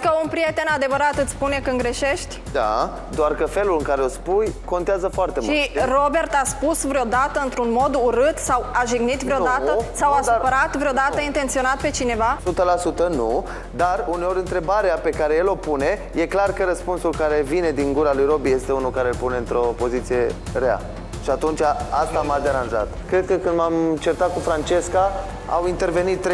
Crezi că un prieten adevărat îți spune când greșești? Da, doar că felul în care o spui contează foarte mult. Și Robert a spus vreodată într-un mod urât sau a jignit vreodată sau a supărat vreodată intenționat pe cineva? 100% nu, dar uneori întrebarea pe care el o pune, e clar că răspunsul care vine din gura lui Robi este unul care îl pune într-o poziție rea. Și atunci asta m-a deranjat. Cred că când m-am certat cu Francesca, au intervenit 3-4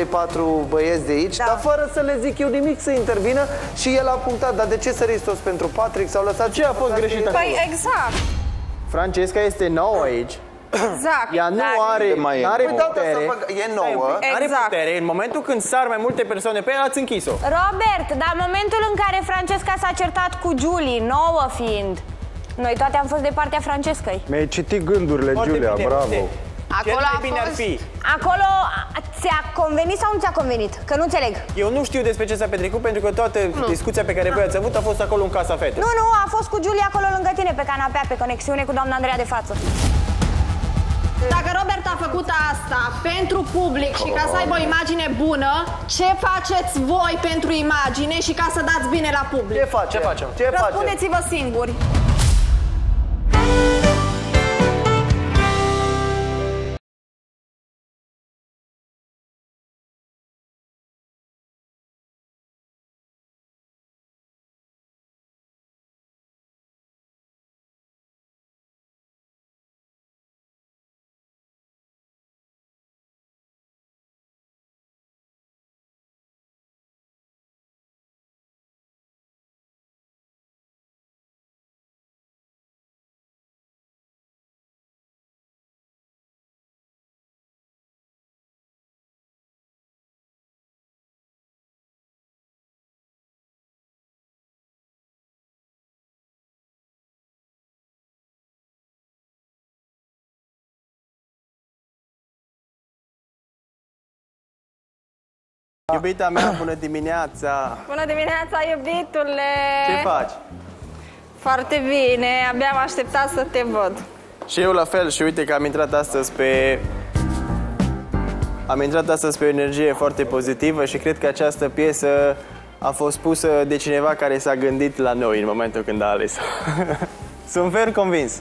băieți de aici, dar fără să le zic eu nimic să intervină și el a punctat. Dar de ce să ristos pentru Patrick? S-au lăsat ce a fost greșit acolo? Păi exact. Francesca este nouă aici. Exact. Ea nu are, are putere. E nouă. Are putere. În momentul când sar mai multe persoane pe ea, ați închis-o. Robert, dar în momentul în care Francesca s-a certat cu Giuly, nouă fiind, noi toate am fost de partea Francescăi. Mi-ai citit gândurile, Giulia, bravo. Acolo a fost... Acolo ți-a convenit sau nu ți-a convenit? Că nu înțeleg. Eu nu știu despre ce s-a petrecut, pentru că toată discuția pe care voi ați avut a fost acolo în Casa Fetei. Nu, nu, a fost cu Giulia acolo lângă tine, pe canapea, pe conexiune cu doamna Andreea de față. Dacă Robert a făcut asta pentru public și ca să aibă o imagine bună, ce faceți voi pentru imagine și ca să dați bine la public? Ce facem? Ce facem? Răspundeți-vă singuri. Iubita mea, bună dimineața! Bună dimineața, iubitule! Ce faci? Foarte bine, abia am așteptat să te văd. Și eu la fel, și uite că am intrat astăzi pe... Am intrat astăzi pe o energie foarte pozitivă și cred că această piesă a fost pusă de cineva care s-a gândit la noi în momentul când a ales-o. Sunt ferm convins.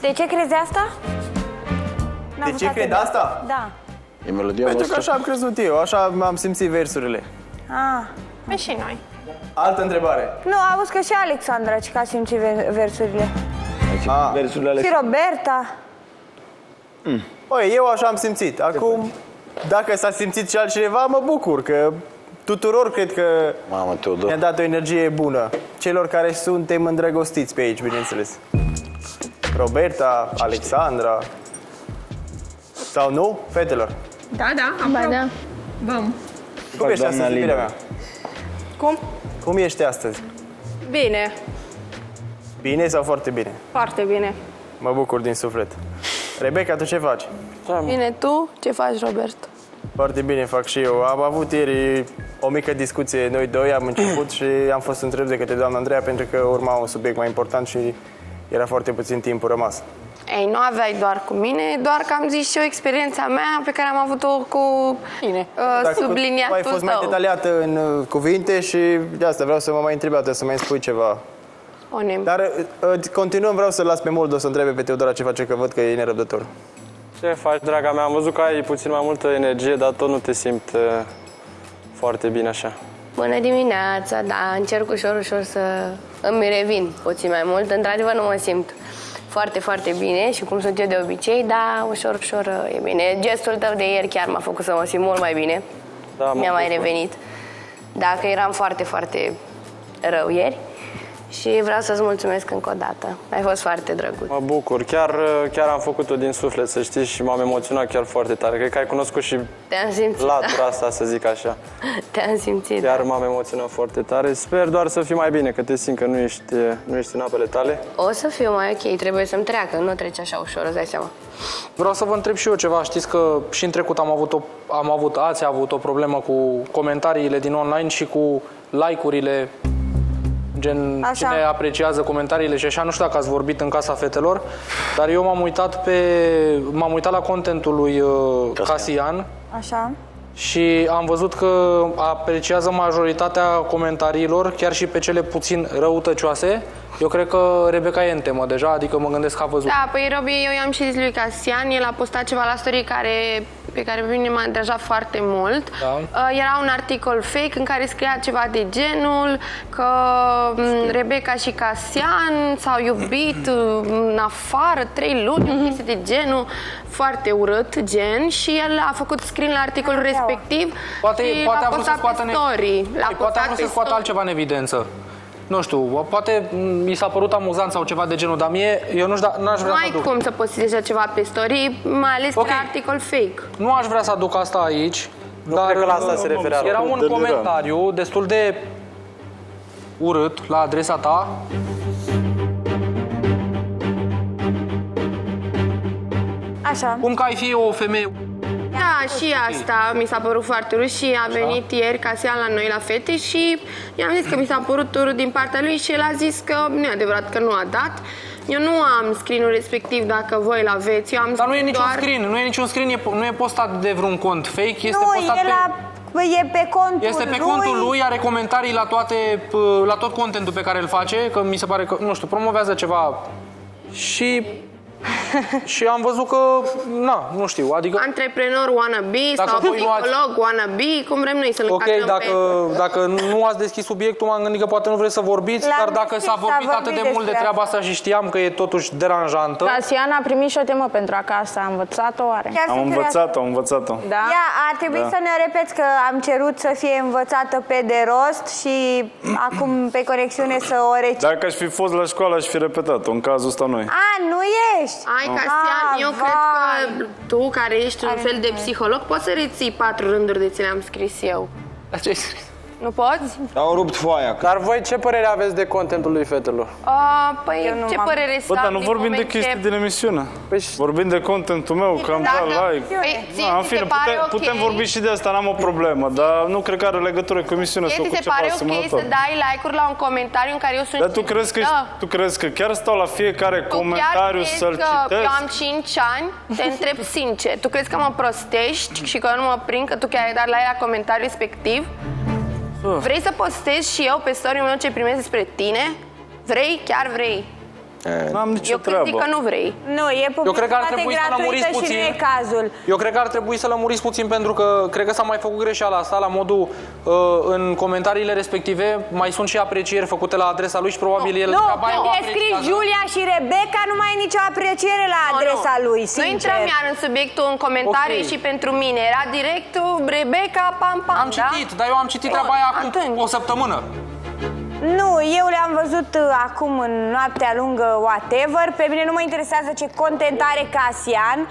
De ce crezi asta? De ce cred asta? Da. E melodia voastră? Pentru că așa am crezut eu, așa am simțit versurile. Ah, și noi. Altă întrebare. Nu, auzi că și Alexandra că a simțit versurile. Versurile și Roberta. Păi, eu așa am simțit. Acum, dacă s-a simțit și altcineva, mă bucur că tuturor cred că ne-a dat o energie bună. Celor care suntem îndrăgostiți pe aici, bineînțeles. Roberta, Alexandra... Sau nu, fetelor? Da, da, am Bun. Cum ești astăzi, iubirea mea? Cum? Cum ești astăzi? Bine. Bine sau foarte bine? Foarte bine. Mă bucur din suflet. Rebecca, tu ce faci? Bine, tu ce faci, Robert? Foarte bine fac și eu. Am avut ieri o mică discuție, noi doi am început și am fost întrebat de către doamna Andreea pentru că urma un subiect mai important și era foarte puțin timp rămas. Ei, nu aveai doar cu mine, doar că am zis și eu experiența mea pe care am avut-o cu subliniatul tău. Ai fost mai detaliată în cuvinte și de asta vreau să mă mai întrebi, să mai spui ceva. Dar continuăm, vreau să las pe Moldo să întrebe pe Teodora ce face, că văd că e nerăbdător. Ce faci, draga mea? Am văzut că ai puțin mai multă energie, dar tot nu te simt foarte bine așa. Bună dimineața, da, încerc ușor, ușor să îmi revin puțin mai mult. Într-adevăr nu mă simt foarte, foarte bine și cum sunt eu de obicei, dar ușor, ușor e bine. Gestul tău de ieri chiar m-a făcut să mă simt mult mai bine. Da, mi-a mai revenit. Dacă eram foarte, foarte rău ieri și vreau să-ți mulțumesc încă o dată. Ai fost foarte drăguț. Mă bucur. Chiar am făcut-o din suflet, să știi, și m-am emoționat chiar foarte tare. Cred că ai cunoscut și latura asta, să zic așa. Te-am simțit. Chiar m-am emoționat foarte tare. Sper doar să fii mai bine, că te simt că nu ești în apele tale. O să fiu mai ok. Trebuie să-mi treacă. Nu trece așa ușor, îți dai seama. Vreau să vă întreb și eu ceva. Știți că și în trecut ați avut o problemă cu comentariile din online și cu like-urile. Gen, cine apreciază comentariile și așa, nu știu dacă ați vorbit în Casa Fetelor, dar eu m-am uitat la contentul lui Casian și am văzut că apreciază majoritatea comentariilor, chiar și pe cele puțin răutăcioase. Eu cred că Rebecca e în temă deja, adică mă gândesc că a văzut. Da, păi Robi, eu i-am și zis lui Casian, el a postat ceva la story pe care pe mine m-a angajat foarte mult. Da. Era un articol fake în care scria ceva de genul că Rebecca și Casian s-au iubit în afară 3 luni, o chestie de genul, foarte urât gen, și el a făcut screen la articolul respectiv. Poate a vrut să scoată pe story. Poate a vrut să scoată altceva în evidență. Nu știu, poate mi s-a părut amuzant sau ceva de genul, dar mie, eu nu știu, n-aș vrea să aduc. Cum să poți deja ceva pe story, mai ales că era articol fake. Nu aș vrea să aduc asta aici, dar la asta se referea. Era un comentariu destul de urât la adresa ta. Așa. Cum că ai fi o femeie... Da, și asta mi s-a părut foarte urât și a venit ieri Casian la noi la fete și i-am zis că mi s-a părut urât din partea lui și el a zis că nu e adevărat că nu a dat. Eu nu am screen-ul respectiv, dacă voi l-aveți. Dar nu e niciun screen, nu e niciun screen, nu e postat de vreun cont fake, este postat pe... E pe contul lui. Este pe contul lui, are comentarii la tot contentul pe care îl face, că mi se pare că, nu știu, promovează ceva și... Și am văzut că, na, nu știu, adică... Antreprenor wannabe sau psiholog wannabe, cum vrem noi să le cadrăm pe... Ok, dacă nu ați deschis subiectul, m-am gândit că poate nu vreți să vorbiți, dar dacă s-a vorbit atât de mult de treaba asta și știam că e totuși deranjantă... Casian a primit și o temă pentru acasă, a învățat-o oare? Am învățat-o. Da? Ia, ar trebui să ne repeți că am cerut să fie învățată pe de rost și acum pe conexiune să o recit. Dacă aș fi fost la școală, aș fi repetat-o, în cazul ăsta noi. A, nu e? Ai, Casian, eu cred că tu, care ești un fel de psiholog, poți să reții 4 rânduri de ți le-am scris eu. Dar ce ai scris? Nu poți? Au rupt foaia. Dar voi ce părere aveți de contentul lui fetelor? Păi, ce părere să am? Bă, dar nu vorbim de chestii din emisiune. Vorbim de contentul meu, că am dat like. În fine, putem vorbi și de asta, n-am o problemă, dar nu cred că are legătură cu emisiunea sau cu ceva asemănător. Ție ți se pare ok să dai like-uri la un comentariu în care eu sunt... Dar tu crezi că chiar stau la fiecare comentariu să-l citesc? Tu chiar crezi că eu am 5 ani? Te întreb sincer. Tu crezi că mă prostești și că nu mă prind, că tu chiar ai dat like la comentariul respectiv? Vrei să postez și eu pe story-ul meu ce primesc despre tine? Vrei? Chiar vrei? N-am nicio treabă. Eu cred că nu vrei. Nu, e publicitate gratuită și nu e cazul. Eu cred că ar trebui să lămuriți puțin, pentru că cred că s-a mai făcut greșeala asta, la modul în comentariile respective mai sunt și aprecieri făcute la adresa lui și probabil el... Nu, când e scris Giulia și Rebecca nu mai e nicio apreciere la adresa lui, sincer. Nu intrăm iar în subiectul în comentarii și pentru mine. Era direct Rebecca, pam, pam, da? Am citit, dar eu am citit treaba aia acum o săptămână. Nu, eu le-am văzut acum în noaptea lungă, whatever. Pe mine nu mă interesează ce content are Casian.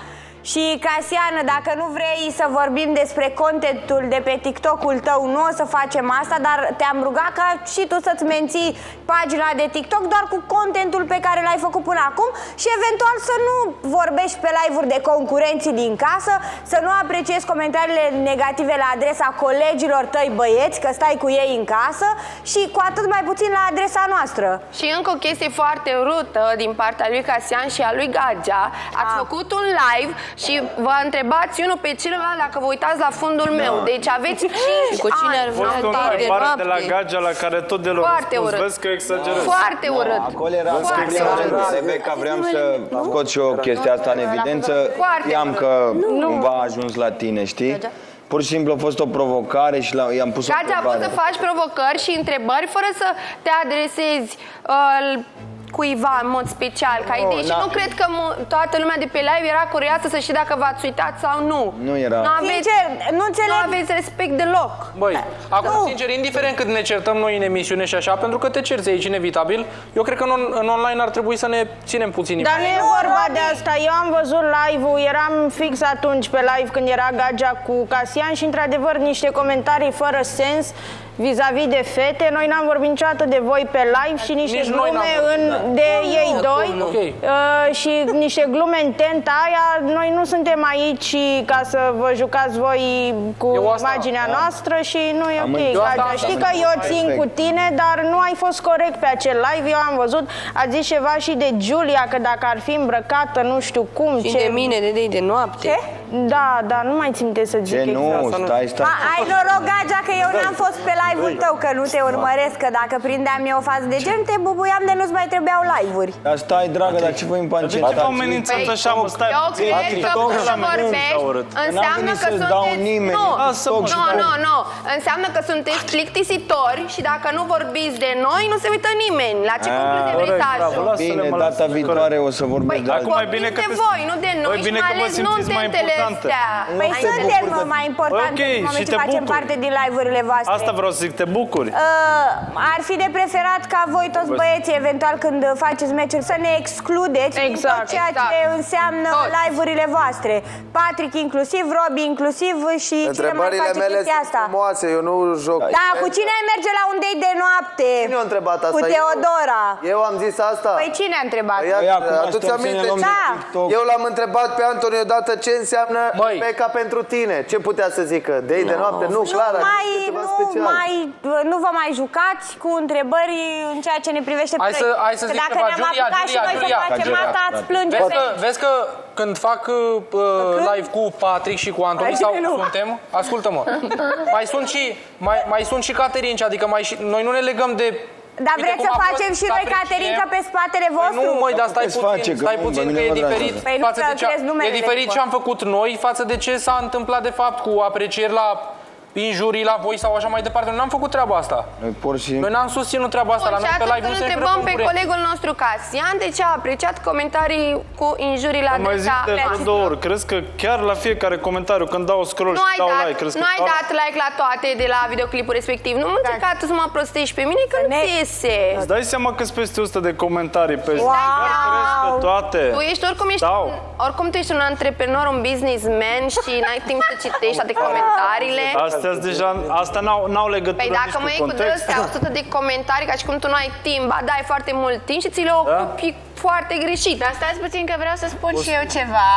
Și, Casian, dacă nu vrei să vorbim despre contentul de pe TikTok-ul tău, nu o să facem asta, dar te-am rugat ca și tu să-ți menții pagina de TikTok doar cu contentul pe care l-ai făcut până acum și eventual să nu vorbești pe live-uri de concurenții din casă, să nu apreciezi comentariile negative la adresa colegilor tăi băieți, că stai cu ei în casă, și cu atât mai puțin la adresa noastră. Și încă o chestie foarte urâtă din partea lui Casian și a lui Gagea. Ați făcut un live și vă întrebați unul pe celălalt dacă vă uitați la fundul meu. Deci aveți 5 cu cine ar fi de noapte. De la Gagea la care tot de loc vezi că exagerez. Foarte urât. Acolo era Rebecca, vreau să scot și eu chestia asta în evidență. Știam că cumva a ajuns la tine, știi? Pur și simplu a fost o provocare și i-am pus o întrebare. Gagea a fost să faci provocări și întrebări fără să te adresezi cuiva în mod special, ca idee. Și nu cred că toată lumea de pe live era curioasă să știe dacă v-ați uitat sau nu. Nu era. Nu aveți respect deloc. Băi, acum, sincer, indiferent cât ne certăm noi în emisiune și așa, pentru că te cerți aici inevitabil, eu cred că în online ar trebui să ne ținem puțin. Dar nu e vorba de asta. Eu am văzut live-ul, eram fix atunci pe live când era Gagea cu Casian și, într-adevăr, niște comentarii fără sens vis-a-vis de fete. Noi n-am vorbit niciodată de voi pe live și niște glume de ei doi și niște glume în tenta aia. Noi nu suntem aici ca să vă jucați voi cu imaginea noastră și nu e ok. Știi că eu țin cu tine, dar nu ai fost corect pe acel live. Eu am văzut, a zis ceva și de Giulia, că dacă ar fi îmbrăcată, nu știu cum. Și de mine, de noapte. Ce? Da, dar nu mai țin să zic exact. Nu, stai. Ai noroc, Gagea, că eu n-am fost pe live-ul tău, că nu te urmăresc, că dacă prindeam eu față de gen, te bubuiam de nu-ți mai trebuiau live-uri. Dar stai, dragă, dar ce voi îmi panceta? Dar ce vă amenințăm așa, mă, stai? Eu cred că când vorbești, înseamnă că sunteți... Nu, înseamnă că sunteți plictisitori și dacă nu vorbiți de noi, nu se uită nimeni. La ce concluzie vrei să ajungi? Bine, data viitoare o să vorbesc de altfel. Vorbiți de voi, nu de noi și mai ales notele astea. Păi suntem mai importante în momentul ce facem parte din live-urile voastre. Asta vreau să zic, te bucuri. Ar fi de preferat ca voi toți băieții, eventual când faceți meciuri, să ne excludeți din tot ceea ce înseamnă live-urile voastre. Patrick inclusiv, Robi inclusiv și cine mai face chestia asta. Eu nu joc. Da, cu cine merge la un date de noapte? Cine a întrebat asta? Cu Teodora. Eu am zis asta? Păi cine a întrebat? Aduți aminte? Eu l-am întrebat pe Antoni odată ce înseamnă Rebecca pentru tine. Ce putea să zică? Date de noapte? Nu, Clara. Nu vă mai jucați cu întrebări în ceea ce ne privește pe noi. Hai să zic ceva, Giulia. Vezi că când fac live cu Patrick și cu Antoni sau suntem, ascultă-mă, mai sunt și caterinci, adică noi nu ne legăm de... Dar vreți să facem și noi caterincă pe spatele vostru? Nu, măi, dar stai puțin că e diferit. E diferit ce am făcut noi față de ce s-a întâmplat de fapt cu aprecieri la... injurii la voi sau așa mai departe. Noi n-am făcut treaba asta. Noi n-am susținut treaba asta. La noi pe live nu se întrebăm pe colegul nostru Casian de ce a apreciat comentarii cu injurii la adresa. Crezi că chiar la fiecare comentariu când dau scroll și dau like, crezi că nu ai dat like la toate de la videoclipul respectiv. Nu mă încerca tu să mă prostești pe mine că nu iese. Îți dai seama că-s peste 100 de comentarii pe zi. Toate. Tu ești oricum tu ești un antreprenor, un businessman și n-ai timp să citești toate comentariile. Asta n-au legătură. Păi dacă mă iei cu drăstea 100 de comentarii, ca și cum tu nu ai timp, ba dai foarte mult timp și ți le ocupi foarte greșit. Dar stați puțin că vreau să spun și eu ceva.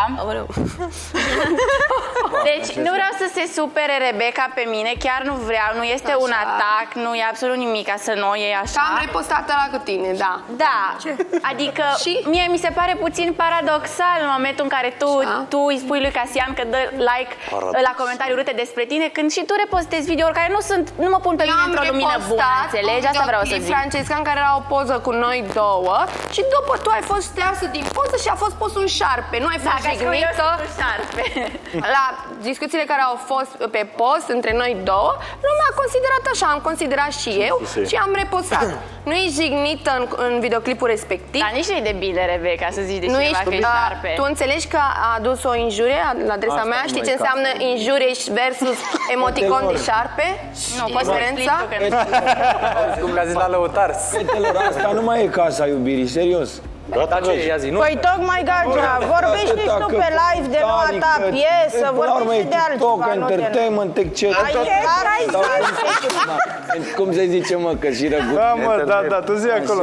Deci nu vreau să se supere Rebecca pe mine, chiar nu vreau, nu este un atac, nu e absolut nimic să nu e așa. Că am repostat ăla cu tine, da. Da, adică mie mi se pare puțin paradoxal în momentul în care tu îi spui lui Casian că dă like la comentarii urâte despre tine, când și tu repostezi videouri care nu mă pun pe mine într-o lumină bună, înțelegi? Asta vreau să zic. Francesca, în care era o poză cu noi două și după tu ai fost șteasă din poză și a fost pus un șarpe, nu ai fost jignită. La discuțiile care au fost pe post între noi două, lumea a considerat așa, am considerat și eu și am repostat. Nu ești jignită în videoclipul respectiv. Dar nici nu e de bine, Rebecca, să zici de cineva că e șarpe. Tu înțelegi că a adus o injurie la adresa mea? Știi ce înseamnă injurie versus emoticon de șarpe? Nu, poți diferența? Cum l-a zis la lăutar. Asta nu mai e Casa Iubirii, serios. Păi tocmai, Gagea, vorbești nici tu pe live de noua ta piesă, vorbești de altceva. Entertainment, etc. Cum se zice, mă, că și răguți. Da, mă, da, tu zi acolo.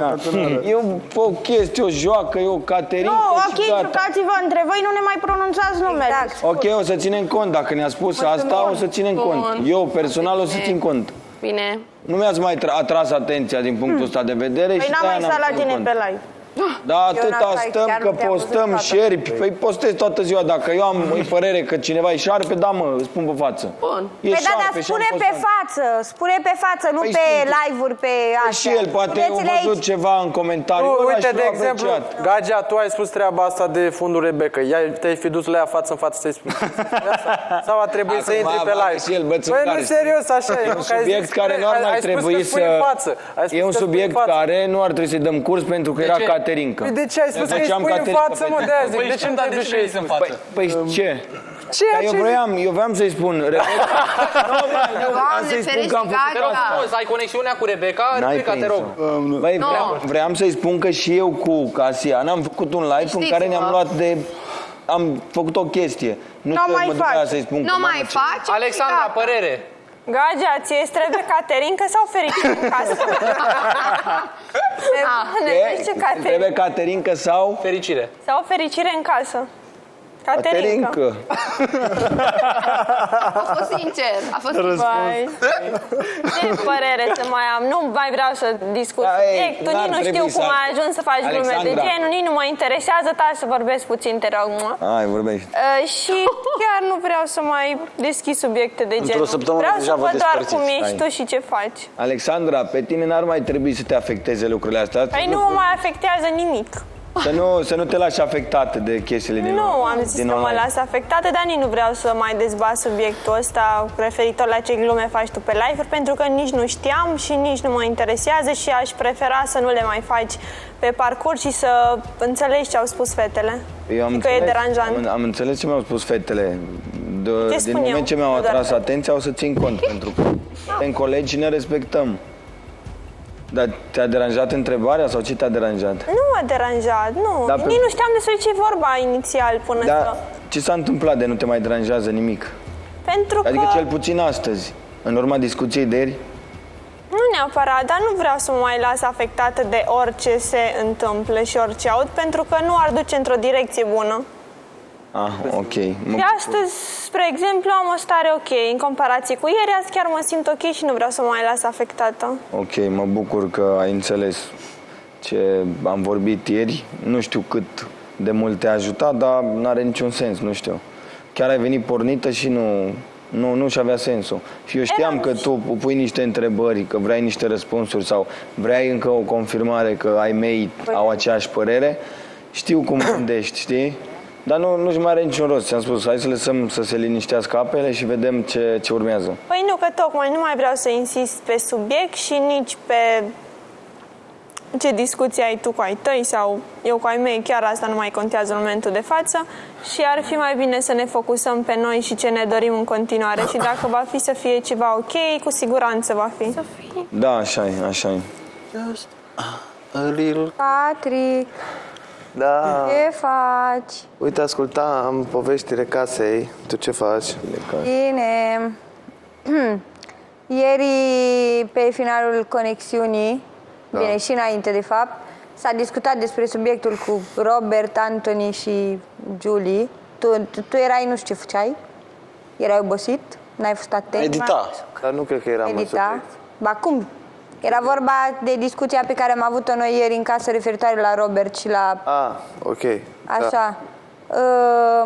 E o chestie, o joacă, e o caterincă. Nu, ok, jucați-vă între voi, nu ne mai pronunțați numele. Ok, o să ținem cont, dacă ne-a spus asta, o să ținem cont. Eu, personal, o să țin cont. Bine. Nu mi-ați mai atras atenția din punctul ăsta de vedere. Păi n-am mai stat la tine pe live. Da, atâta stăm că postăm șerpi. Păi postez toată ziua. Dacă eu am părere că cineva e șarpe, da, mă, spun pe față. Bun. Păi da, dar spune pe față. Spune pe față, nu pe live-uri, pe așa. Și el poate a văzut ceva în comentariu. Uite, de exemplu, Gagea, tu ai spus treaba asta de fundul Rebecca. Te-ai fi dus la ea față în față să-i spui. Sau a trebuit să intri pe live? Păi nu, serios, așa e. Un subiect care nu ar mai trebui să... E un subiect care nu ar trebui să-i dăm curs pentru că era categoric. De ce ai spus că îi spui în față, mă, de aia zic? De ce îmi dai duși în față? Păi ce? Eu voiam să-i spun Rebecca. Am să-i spun că am făcut asta. Ai conexiunea cu Rebecca? Rebecca, te rog. Vreau să-i spun că și eu cu Casian am făcut un live în care ne-am luat de... Am făcut o chestie. Nu mai faci. Nu mai faci. Alexandra, părere. Gagea, ție îți trebuie caterincă sau fericire în casă? Trebuie caterincă sau fericire în casă. Caterinca. A fost sincer. A fost vai. Ce părere să mai am. Nu mai vreau să discut subiectul. Nici nu știu cum ai ajuns să faci glume de genul. Nici nu mă interesează. Să vorbesc puțin, te rog. Hai, vorbești. Și chiar nu vreau să mai deschid subiecte de genul. Vreau să văd doar cum ești tu și ce faci. Alexandra, pe tine n-ar mai trebui să te afecteze lucrurile astea. Păi nu mă mai afectează nimic. Să nu te lași afectată de chestiile din online. Nu, am zis că mă las afectată, dar nici nu vreau să mai dezbat subiectul ăsta referitor la ce glume faci tu pe live-uri, pentru că nici nu știam și nici nu mă interesează și aș prefera să nu le mai faci pe parcurs și să înțelegi ce au spus fetele. Eu am că înțeles, e deranjant. Am înțeles ce mi-au spus fetele. Din moment ce mi-au atras atenția, o să țin cont, pentru că suntem colegi și ne respectăm. Dar te-a deranjat întrebarea sau ce te-a deranjat? Nu m-a deranjat, nu. Dar nici nu știam despre ce-i vorba inițial până să... Ce s-a întâmplat de nu te mai deranjează nimic? Pentru că... Adică cel puțin astăzi, în urma discuției de ieri? Nu neapărat, dar nu vreau să mă mai las afectată de orice se întâmplă și orice aud, pentru că nu ar duce într-o direcție bună. Ah, ok. Și astăzi, spre exemplu, am o stare ok. În comparație cu ieri, azi chiar mă simt ok și nu vreau să mă mai las afectată. Ok, mă bucur că ai înțeles ce am vorbit ieri. Nu știu cât de mult te-a ajutat, dar n-are niciun sens, nu știu. Chiar ai venit pornită și nu și avea sensul. Și eu știam că tu pui niște întrebări, că vrei niște răspunsuri sau vrei încă o confirmare că ai mei au aceeași părere. Știu cum gândești, știi? Dar nu-și mai are niciun rost, ți-am spus, hai să lăsăm să se liniștească apele și vedem ce urmează. Păi nu, că tocmai nu mai vreau să insist pe subiect și nici pe ce discuții ai tu cu ai tăi sau eu cu ai mei, chiar asta nu mai contează în momentul de față și ar fi mai bine să ne focusăm pe noi și ce ne dorim în continuare și dacă va fi să fie ceva ok, cu siguranță va fi. Să fie. Da, așa e, așa e. Patrick! Da. Ce faci? Uite, ascultam poveștile casei. Tu ce faci? Bine. Ieri, pe finalul conexiunii, bine, și înainte de fapt, s-a discutat despre subiectul cu Robert, Antoni și Giuly. Tu erai, nu știu ce făceai. Erai obosit, n-ai fost atent. Edita, dar nu cred că eram în subiect. Ba cum? Era vorba de discuția pe care am avut-o noi ieri în casă referitoare la Robert și la... Ah, ok. Așa. Da.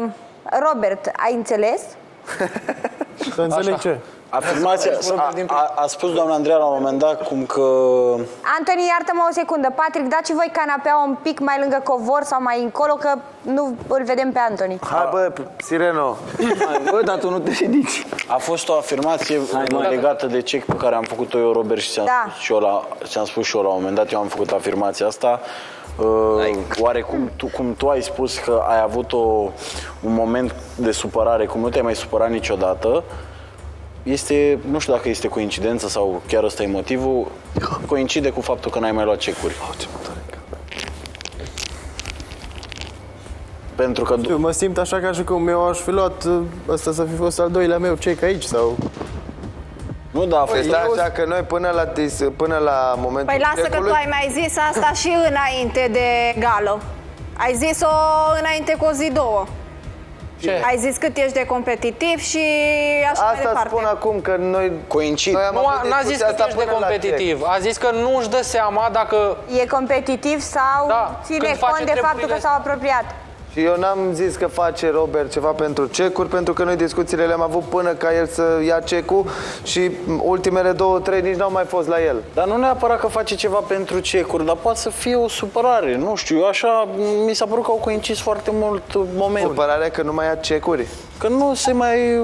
Robert, ai înțeles? Să înțeleg ce? Afirmația, a spus doamna Andreea la un moment dat cum că... Antoni, iartă-mă o secundă. Patrick, dați voi canapeaua un pic mai lângă covor sau mai încolo, că nu îl vedem pe Antoni. Hai bă, Sireno! Bă, dar tu nu te ridici. A fost o afirmație legată de ce pe care am făcut-o eu, Robert, și ți-am spus și eu la un moment dat, eu am făcut afirmația asta. Oare cum tu ai spus că ai avut un moment de supărare, cum nu te-ai mai supărat niciodată, este, nu știu dacă este coincidență sau chiar ăsta e motivul, coincide cu faptul că n-ai mai luat cecuri. Pentru că... Eu mă simt așa ca și cum eu aș fi luat ăsta să fi fost al doilea meu cec aici sau... Nu, da, a fost așa că noi până la momentul... Păi lasă că tu ai mai zis asta și înainte de gală. Ai zis-o înainte cu o zi, două. Ce? Ai zis cât ești de competitiv și așa mai departe. Asta spun acum că noi... Coincid. N-a zis cât ești de competitiv. A zis că nu își dă seama dacă... E competitiv sau ține cont de faptul că s-au apropiat. Și eu n-am zis că face Robert ceva pentru cecuri, pentru că noi discuțiile le-am avut până ca el să ia cecul și ultimele două, trei nici n-au mai fost la el. Dar nu neapărat că face ceva pentru cecuri, dar poate să fie o supărare, nu știu, așa mi s-a părut că au coincis foarte mult momente. Supărarea că nu mai ia cecuri? Că nu se mai...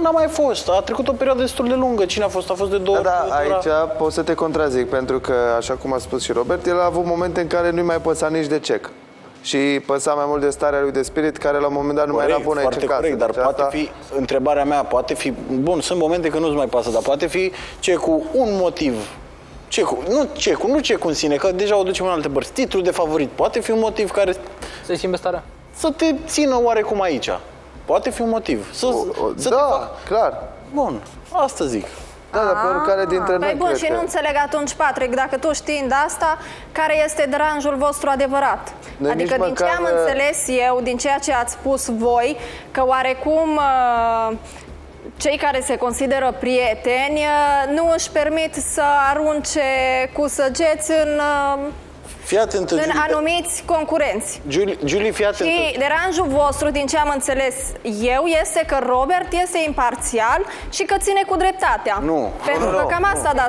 n-a mai fost, a trecut o perioadă destul de lungă, cine a fost? A fost de două ori. Da, aici pot să te contrazic, pentru că, așa cum a spus și Robert, el a avut momente în care nu-i mai păsa nici de cec. Și păsa mai mult de starea lui de spirit, care la un moment dat nu mai era bună aici în casă. Corect, dar poate fi, întrebarea mea, poate fi, bun, sunt momente că nu-ți mai pasă, dar poate fi cecul un motiv, nu cecul în sine, că deja o ducem în alte părți, titlul de favorit, poate fi un motiv care... Să-i schimbe starea? Să te țină oarecum aici, poate fi un motiv. Da, clar. Bun, asta zic. Da, care dintre noi. Păi bun, și nu înțeleg atunci, Patrick, dacă tu știind asta, care este deranjul vostru adevărat? Adică din ce am înțeles eu, din ceea ce ați spus voi, că oarecum cei care se consideră prieteni nu își permit să arunce cu săgeți în... Fii atentă, în anumiți concurenți. Giuly, fii atentă. Și deranjul vostru, din ce am înțeles eu, este că Robert este imparțial și că ține cu dreptatea. Nu. Pentru că cam asta, da,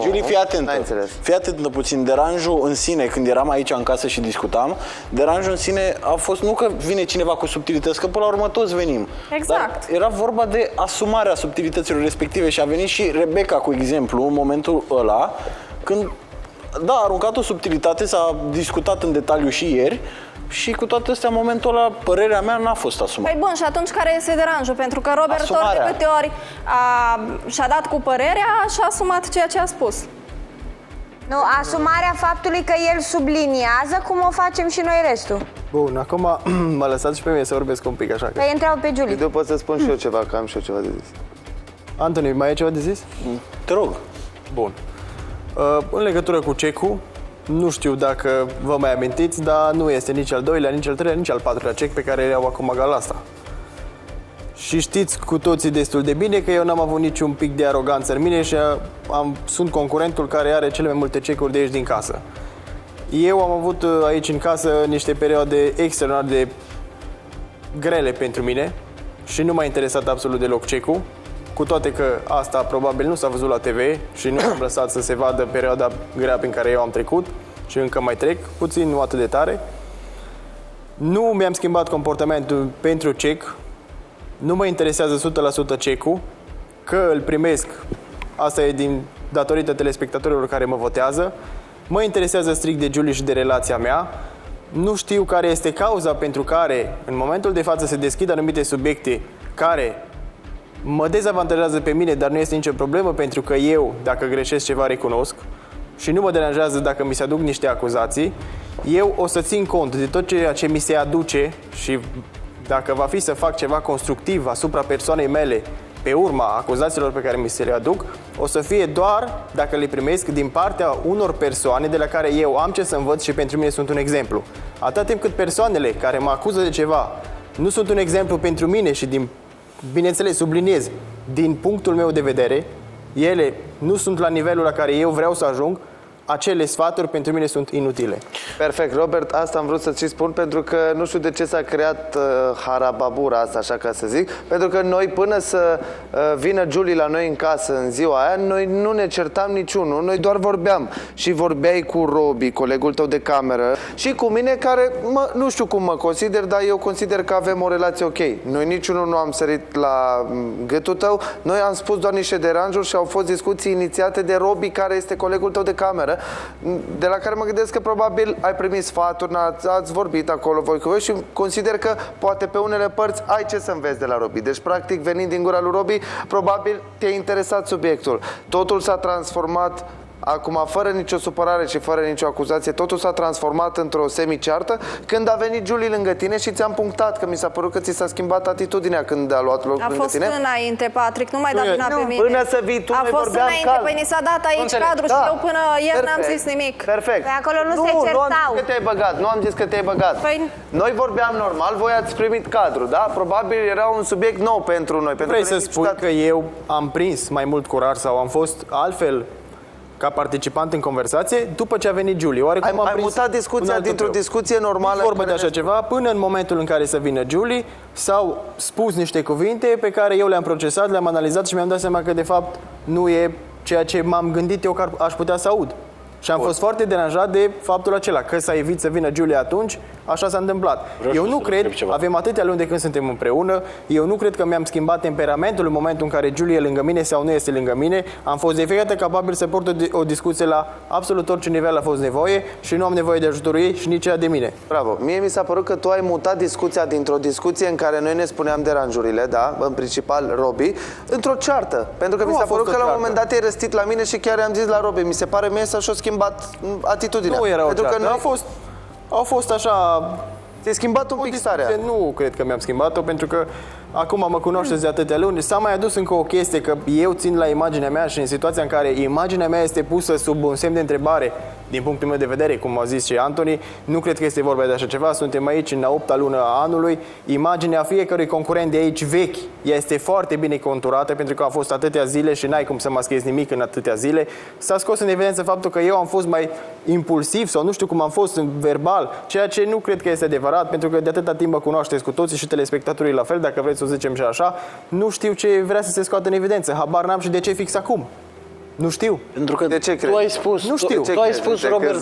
Giuly, fii atentă. Fii atentă puțin. Deranjul în sine, când eram aici în casă și discutam, deranjul în sine a fost nu că vine cineva cu subtilități, că până la urmă toți venim. Exact. Dar era vorba de asumarea subtilităților respective și a venit și Rebecca, cu exemplu, în momentul ăla, când... Da, a aruncat o subtilitate, s-a discutat în detaliu și ieri și cu toate astea, în momentul ăla, părerea mea n-a fost asumată. Păi bun, și atunci care este deranjul? Pentru că Robert ori de câte ori și-a dat cu părerea și a asumat ceea ce a spus. Nu, asumarea faptului că el subliniază, cum o facem și noi restul. Bun, acum mă lăsați și pe mine să vorbesc un pic așa. Păi întreabă pe Giuly. Eu pot să spun și eu ceva, că am și eu ceva de zis. Antoni, mai ai ceva de zis? Te rog. Bun. În legătură cu cecul, nu știu dacă vă mai amintiți, dar nu este nici al doilea, nici al treilea, nici al patrulea cec pe care le-au acum Galasta. Și știți cu toții destul de bine că eu n-am avut niciun pic de aroganță în mine și sunt concurentul care are cele mai multe cecuri de aici din casă. Eu am avut aici în casă niște perioade extraordinar de grele pentru mine și nu m-a interesat absolut deloc cecul. Cu toate că asta probabil nu s-a văzut la TV și nu am lăsat să se vadă perioada grea prin care eu am trecut și încă mai trec puțin, nu atât de tare. Nu mi-am schimbat comportamentul pentru cec, nu mă interesează 100% cecul, că îl primesc, asta e datorită telespectatorilor care mă votează, mă interesează strict de Giuly și de relația mea. Nu știu care este cauza pentru care în momentul de față se deschid anumite subiecte care mă dezavantajează pe mine, dar nu este nicio problemă, pentru că eu, dacă greșesc ceva, recunosc și nu mă deranjează dacă mi se aduc niște acuzații. Eu o să țin cont de tot ceea ce mi se aduce și dacă va fi să fac ceva constructiv asupra persoanei mele pe urma acuzațiilor pe care mi se le aduc, o să fie doar dacă le primesc din partea unor persoane de la care eu am ce să învăț și pentru mine sunt un exemplu. Atât timp cât persoanele care mă acuză de ceva nu sunt un exemplu pentru mine și bineînțeles, subliniez, din punctul meu de vedere, ele nu sunt la nivelul la care eu vreau să ajung, acele sfaturi pentru mine sunt inutile. Perfect, Robert, asta am vrut să ți spun, pentru că nu știu de ce s-a creat harababura asta, așa ca să zic, pentru că noi până să vină Giuly la noi în casă în ziua aia, noi nu ne certam niciunul, noi doar vorbeam. Și vorbeai cu Robi, colegul tău de cameră, și cu mine, care nu știu cum mă consider, dar eu consider că avem o relație ok. Noi niciunul nu am sărit la gâtul tău, noi am spus doar niște deranjuri și au fost discuții inițiate de Robi, care este colegul tău de cameră, de la care mă gândesc că probabil ai primit sfaturi, ați vorbit acolo voi cu voi și consider că poate pe unele părți ai ce să înveți de la Robi. Deci, practic, venind din gura lui Robi, probabil te-a interesat subiectul. Totul s-a transformat acum, fără nicio supărare și fără nicio acuzație, totul s-a transformat într-o semiceartă când a venit Giuly lângă tine și ți-am punctat că mi s-a părut că ți s-a schimbat atitudinea când a luat loc lângă tine. A fost înainte, Patrick, nu mai da vina pe mine. Până să vii tu, noi vorbeam calm. A fost înainte, păi ni s-a dat aici cadru și eu până ieri n-am zis nimic. Perfect. Acolo nu se certau. Nu am zis că te-ai băgat, nu am zis că te-ai băgat. Noi vorbeam normal, voi ați primit cadru, da? Probabil era un subiect nou pentru noi. Vrei să spui că eu am prins mai mult curaj sau am fost altfel ca participant în conversație, după ce a venit Giuly. Ai mutat discuția dintr-o discuție normală. Nu vorbă de așa ceva, până în momentul în care să vină Giuly, s-au spus niște cuvinte pe care eu le-am procesat, le-am analizat și mi-am dat seama că, de fapt, nu e ceea ce m-am gândit eu că aș putea să aud. Și am fost foarte deranjat de faptul acela, că s-a evit să vină Giuly atunci, așa s-a întâmplat. Eu nu cred, avem atâtea luni de când suntem împreună, eu nu cred că mi-am schimbat temperamentul în momentul în care Giuly e lângă mine sau nu este lângă mine. Am fost de fiecare dată capabil să port o discuție la absolut orice nivel a fost nevoie și nu am nevoie de ajutorul ei și nici ea de mine. Bravo. Mie mi s-a părut că tu ai mutat discuția dintr-o discuție în care noi ne spuneam deranjurile, da, în principal Robi, într-o ceartă. Pentru că mi s-a părut că la un moment dat ai răstit la mine și chiar am zis la Robi, mi se pare mie să-și o schimbat atitudinea. Nu era o ceartă, că au fost așa... Ți-ai schimbat un pic starea. Nu cred că mi-am schimbat-o, pentru că acum mă cunoașteți de atâtea luni, s-a mai adus încă o chestie, că eu țin la imaginea mea și în situația în care imaginea mea este pusă sub un semn de întrebare, din punctul meu de vedere, cum a zis și Antoni, nu cred că este vorba de așa ceva, suntem aici în a 8-a lună a anului, imaginea fiecărui concurent de aici vechi, ea este foarte bine conturată pentru că a fost atâtea zile și n-ai cum să maschezi nimic în atâtea zile, s-a scos în evidență faptul că eu am fost mai impulsiv sau nu știu cum am fost verbal, ceea ce nu cred că este adevărat, pentru că de atâta timp mă cunoașteți cu toții și telespectatorii la fel, dacă vreți să o zicem și așa, nu știu ce vrea să se scoată în evidență, habar n-am și de ce fix acum. Nu știu. Pentru că de ce crezi? Tu ai spus. Nu știu. Tu ai spus, Robert.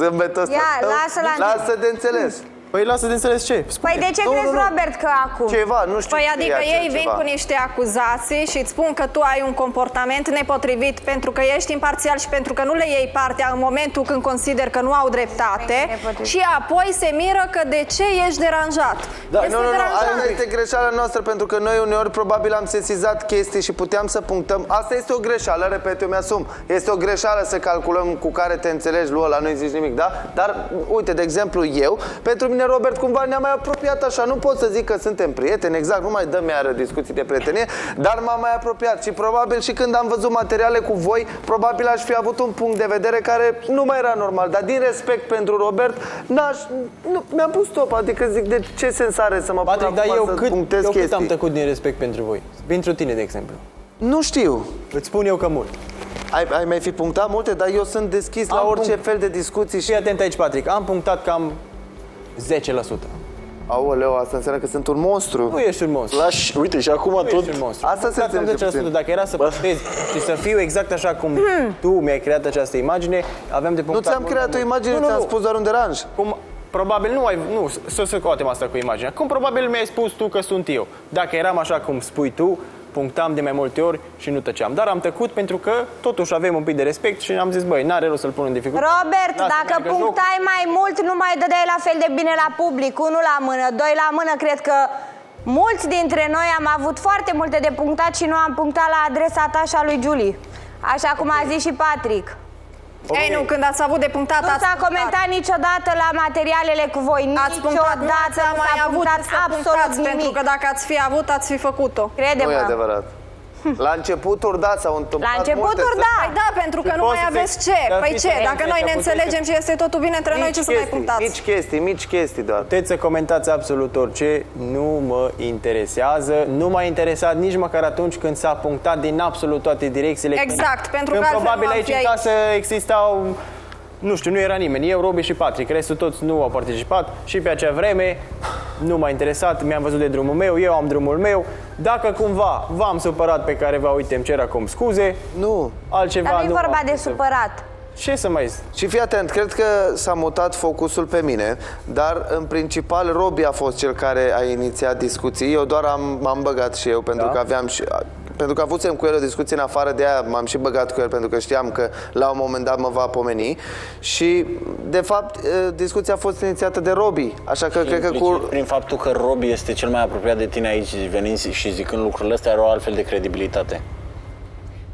Lasă de înțeles. Păi lasă de înțeles ce? Spune. Păi de ce crezi, Robert, că acum? Ceva, nu știu. Păi adică ei vin cu niște acuzații și îți spun că tu ai un comportament nepotrivit pentru că ești imparțial și pentru că nu le iei partea în momentul când consider că nu au dreptate și apoi se miră că de ce ești deranjat. Da, nu, asta este greșeala noastră pentru că noi uneori probabil am sesizat chestii și puteam să punctăm. Asta este o greșeală, repet, eu mi-asum. Este o greșeală să calculăm cu care te înțelegi lui ăla, nu-i zici nimic, da? Dar uite, de exemplu, eu, pentru mine Robert cumva ne-a mai apropiat așa, nu pot să zic că suntem prieteni, exact, nu mai dăm iară discuții de prietenie, dar m-am mai apropiat și probabil și când am văzut materiale cu voi, probabil aș fi avut un punct de vedere care nu mai era normal, dar din respect pentru Robert, mi-am pus stop, adică zic, de ce sens are să mă Patrick, dar eu cât am tăcut din respect pentru voi? Pentru tine, de exemplu. Nu știu. Îți spun eu că mult. Ai mai fi punctat multe, dar eu sunt deschis la orice fel de discuții și... Fii atent aici, Patrick, am punctat cam 10%. Aoleu, asta înseamnă că sunt un monstru. Nu ești un monstru. Uite, și acum nu tot... Asta se înțelege. Dacă era să postez și să fiu exact așa cum tu mi-ai creat această imagine, aveam de punctat... Nu ți-am creat o imagine, ți-am spus doar un deranj. Cum probabil nu ai... Nu, să scoatem asta cu imaginea. Cum probabil mi-ai spus tu că sunt eu. Dacă eram așa cum spui tu, punctam de mai multe ori și nu tăceam. Dar am tăcut pentru că totuși avem un pic de respect și am zis, băi, n-are rost să-l pun în dificultate. Robert, dacă punctai mai mult, nu mai dădeai la fel de bine la public. Unul la mână, doi la mână, cred că mulți dintre noi am avut foarte multe de punctat și nu am punctat la adresa ta și a lui Giuly. Așa cum a zis și Patrick. Okay. Ei, nu, când ați avut de punctat, nu s-a comentat niciodată la materialele cu voi. Niciodată nu s-a punctat absolut nimic. Pentru că dacă ați fi avut, ați fi făcut-o. Crede-mă. Nu e adevărat. La începuturi, da, s-au întâmplat. La începuturi, da. Păi da, pentru că nu mai aveți ce. Păi ce, dacă noi ne înțelegem și este totul bine între noi, ce să mai punctați? Mici chestii doar. Puteți să comentați absolut orice, nu mă interesează. Nu m-a interesat nici măcar atunci când s-a punctat din absolut toate direcțiile. Exact, pentru că probabil aici în casă existau... Nu știu, nu era nimeni. Eu, Robi și Patrick. Restul toți nu au participat și pe acea vreme nu m-a interesat. Mi-am văzut de drumul meu, eu am drumul meu. Dacă cumva v-am supărat pe careva, uite, îmi cer acum scuze. Nu. Altceva nu. Dar nu e vorba de supărat. Ce să mai zic? Și fii atent, cred că s-a mutat focusul pe mine, dar în principal Robi a fost cel care a inițiat discuții. Eu doar m-am băgat și eu pentru că aveam și... Pentru că avusem cu el o discuție în afară de aia, m-am și băgat cu el pentru că știam că la un moment dat mă va pomeni și de fapt discuția a fost inițiată de Robi, așa că cred că cu... Prin faptul că Robi este cel mai apropiat de tine aici venind și zicând lucrurile astea, are o altfel de credibilitate.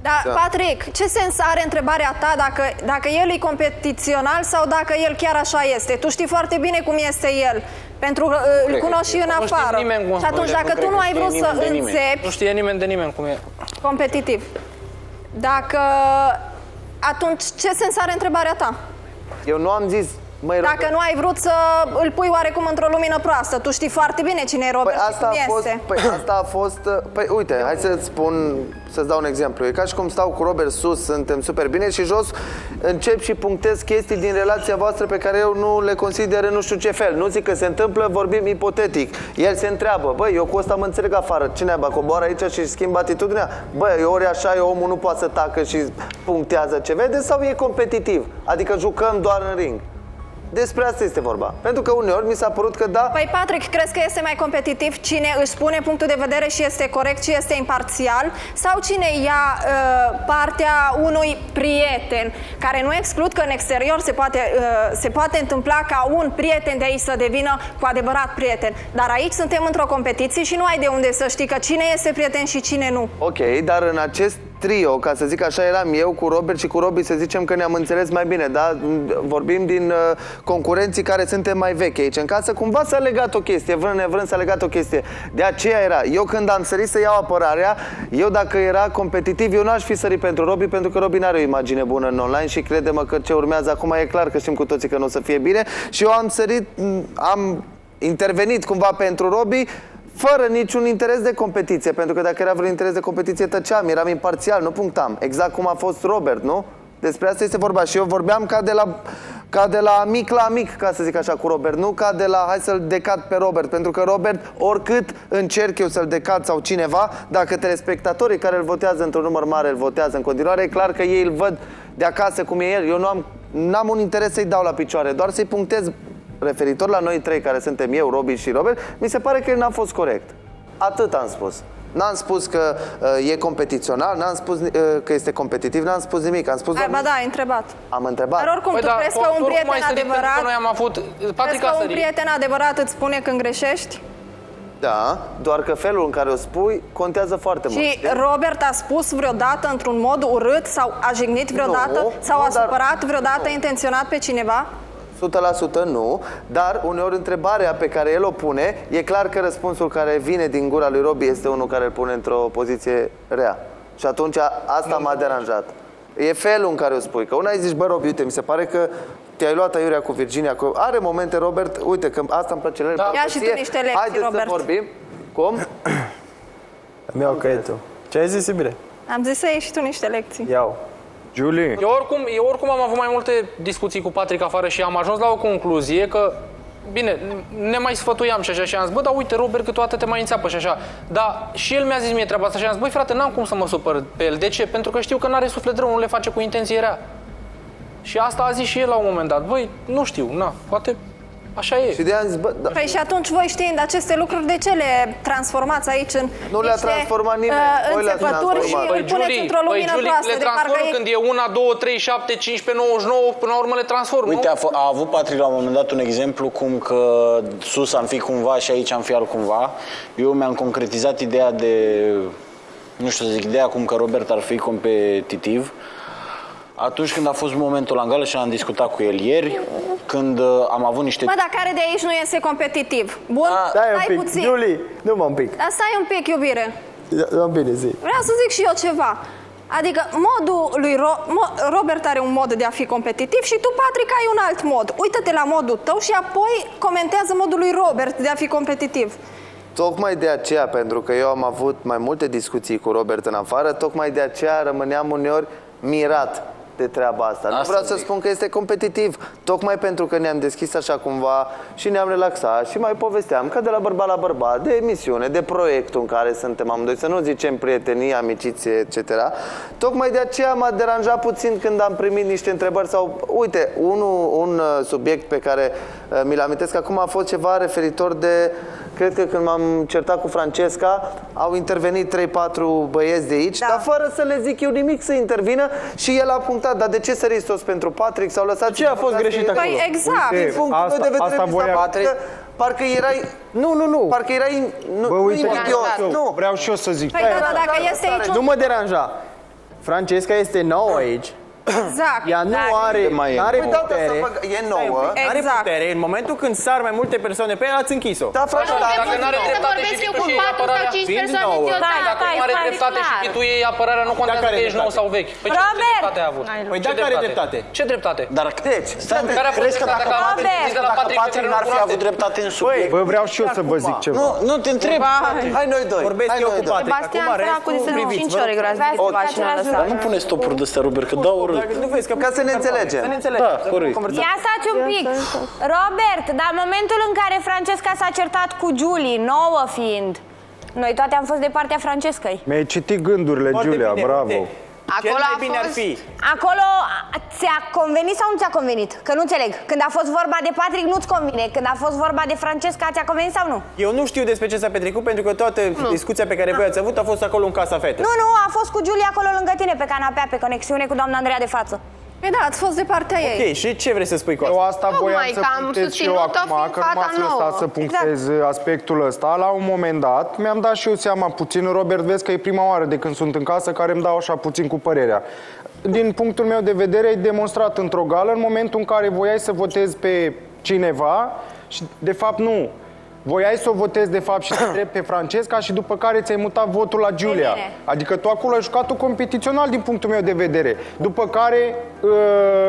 Dar, Patrick, ce sens are întrebarea ta dacă el e competițional sau dacă el chiar așa este? Tu știi foarte bine cum este el. Pentru că îl cunoști și în afară. Și atunci, dacă tu nu ai vrut să înțepi... Nu știe nimeni de nimeni cum e. Competitiv. Dacă... Atunci, ce sens are întrebarea ta? Eu nu am zis... Dacă nu ai vrut să îl pui oarecum într-o lumină proastă, tu știi foarte bine cine e Robert și cum este. Păi asta a fost... Păi uite, hai să-ți spun, să-ți dau un exemplu. E ca și cum stau cu Robert sus, suntem super bine și jos încep și punctez chestii din relația voastră pe care eu nu le consider în nu știu ce fel. Nu zic că se întâmplă, vorbim ipotetic. El se întreabă, băi, eu cu ăsta mă înțeleg afară. Cine aibă, coboară aici și schimbă atitudinea? Băi, ori așa e omul, nu poate să tacă și punctează ce vede sau e competitiv? Adică jucăm doar în ring. Despre asta este vorba. Pentru că uneori mi s-a părut că da... Păi, Patrick, crezi că este mai competitiv cine își spune punctul de vedere și este corect și este imparțial? Sau cine ia partea unui prieten? Care nu exclud că în exterior se poate întâmpla ca un prieten de aici să devină cu adevărat prieten. Dar aici suntem într-o competiție și nu ai de unde să știi că cine este prieten și cine nu. Ok, dar în acest trio, ca să zic așa, eram eu cu Robert și cu Robi, să zicem că ne-am înțeles mai bine, da? Vorbim din concurenții care suntem mai vechi aici în casă, cumva s-a legat o chestie, vrând nevrând s-a legat o chestie. De aceea era, eu când am sărit să iau apărarea, eu dacă era competitiv, eu n-aș fi sărit pentru Robi, pentru că Robi n-are o imagine bună în online și crede-mă că ce urmează acum e clar că știm cu toții că nu o să fie bine și eu am sărit, am intervenit cumva pentru Robi, fără niciun interes de competiție, pentru că dacă era vreun interes de competiție, tăceam, eram imparțial, nu punctam. Exact cum a fost Robert, nu? Despre asta este vorba. Și eu vorbeam ca de la mic la mic, ca să zic așa, cu Robert, nu ca de la hai să-l decat pe Robert, pentru că Robert, oricât încerc eu să-l decat sau cineva, dacă telespectatorii care îl votează într-un număr mare, îl votează în continuare, e clar că ei îl văd de acasă cum e el. Eu n-am un interes să-i dau la picioare, doar să-i punctez. Referitor la noi trei care suntem eu, Robi și Robert, mi se pare că el n-a fost corect. Atât am spus. N-am spus că e competițional, n-am spus că este competitiv, n-am spus nimic. Am spus doar... Ba da, ai întrebat. Am întrebat. Dar oricum, păi tu da, crezi că un prieten adevărat... Noi am avut... Crezi că un prieten adevărat îți spune când greșești? Da, doar că felul în care o spui contează foarte mult. Și Robert a spus vreodată într-un mod urât sau a jignit vreodată sau a supărat vreodată intenționat pe cineva? 100% nu, dar uneori întrebarea pe care el o pune, e clar că răspunsul care vine din gura lui Robi este unul care îl pune într-o poziție rea. Și atunci asta m-a deranjat. E felul în care o spui, că una îi zici, bă, Robi, uite, mi se pare că te-ai luat aiurea cu Virginia, că are momente, Robert, uite, că asta îmi place. Da. Ia și tu niște lecții, Robert. Haideți să vorbim. Cum? Mi-au caietul. Ce ai zis, Sibire? Am zis să iei și tu niște lecții. Iau. Giuly. Eu oricum am avut mai multe discuții cu Patrick afară și am ajuns la o concluzie că, bine, ne mai sfătuiam și așa și am zis, bă, dar uite, Robert, câteodată te mai înțeapă și așa. Dar și el mi-a zis mie treaba asta și am zis, băi, frate, n-am cum să mă supăr pe el. De ce? Pentru că știu că n-are suflet rău, nu le face cu intenție rea. Și asta a zis și el la un moment dat. Băi, nu știu, na, poate... Așa e. Și de aia am zis, bă, da. Păi și atunci voi știind aceste lucruri, de ce le transformați aici în nu le-a transformat nimeni, voi le-ați transformat. Și păi, îl puneți într-o lumină proastă. Le transform când e 1, 2, 3, 7, 15, 99, până la urmă le transform. Uite, a avut Patrick la un moment dat un exemplu cum că sus am fi cumva și aici am fi altcumva. Eu mi-am concretizat ideea de, nu știu să zic, ideea cum că Robert ar fi competitiv. Atunci când a fost momentul la îngală și am discutat cu el ieri, când am avut niște... Mă, dar care de aici nu este competitiv? Bun? Stai un pic, Giuly, nu-mă un pic. Dar stai un pic, iubire. Bine, zi. Vreau să zic și eu ceva. Adică modul lui Robert are un mod de a fi competitiv și tu, Patrick, ai un alt mod. Uită-te la modul tău și apoi comentează modul lui Robert de a fi competitiv. Tocmai de aceea, pentru că eu am avut mai multe discuții cu Robert în afară, tocmai de aceea rămâneam uneori mirat de treaba asta. Nu vreau să spun că este competitiv, tocmai pentru că ne-am deschis așa cumva și ne-am relaxat și mai povesteam că de la bărbat la bărbat, de emisiune, de proiectul în care suntem amândoi, să nu zicem prietenii, amiciții, etc. Tocmai de aceea m-a deranjat puțin când am primit niște întrebări sau, uite, un subiect pe care mi-l amintesc acum a fost ceva referitor de, cred că când m-am certat cu Francesca, au intervenit 3-4 băieți de aici, dar fără să le zic eu nimic să intervină și el a punctat. Dar de ce săriți toți pentru Patrick? S-au lăsat... Ce a fost greșit acolo? Păi exact! Uite, din punctul de vedere, parcă erai... Nu. Parcă erai... Nu, bă, uite, nu. Vreau și eu să zic. Păi da, dacă este aici... Nu mă deranja. Francesca este nouă aici. Exact. Ea nu are putere. E nouă. Are putere. În momentul când sar mai multe persoane pe ea, ați închis-o. Da, frate, dacă nu are dreptate și tu iei apărarea, fiind nouă. Dacă nu are dreptate și tu iei apărarea, nu contează că ești nou sau vechi. Păi ce dreptate ai avut? Păi dacă are dreptate. Ce dreptate? Deci, crezi că dacă Patrick n-ar fi avut dreptate în subiect? Bă, vreau și eu să vă zic ceva. Nu, te întreb. Hai noi doi. Vorbesc eu cu Patrick. Sebastian, dracu, de să nu 5 ore grazi de mașină lăsat. Nu pune stopuri de astea, Robert, că dau oră. Ca să ne înțelegem. Da, corect. Ia stați un pic. Robert, dar momentul în care Francesca s-a certat cu Giuly, nouă fiind, noi toate am fost de partea Francescăi. Mi-ai citit gândurile, Giulia, bravo. Acolo mai bine ar fi. Acolo ți-a convenit sau nu ți-a convenit? Că nu înțeleg. Când a fost vorba de Patrick, nu-ți convine. Când a fost vorba de Francesca, ți-a convenit sau nu? Eu nu știu despre ce s-a petrecut, pentru că toată discuția pe care voi ați avut a fost acolo în casa fetei. Nu, a fost cu Giuly acolo lângă tine, pe canapea, pe conexiune cu doamna Andreea de față. Păi da, ați fost de partea ei. Ok, și ce vrei să spui cu asta? Eu asta voiam să punctez și eu acum, că nu m-ați lăsat să punctez aspectul ăsta. La un moment dat mi-am dat și eu seama puțin, Robert, vezi că e prima oară de când sunt în casă care îmi dau așa puțin cu părerea. Din punctul meu de vedere, ai demonstrat într-o gală în momentul în care voiai să votezi pe cineva și de fapt nu. Voiai să o votezi de fapt și să trebuie pe Francesca și după care ți-ai mutat votul la Giulia. Adică tu acolo ai jucat-o competițional din punctul meu de vedere. După care,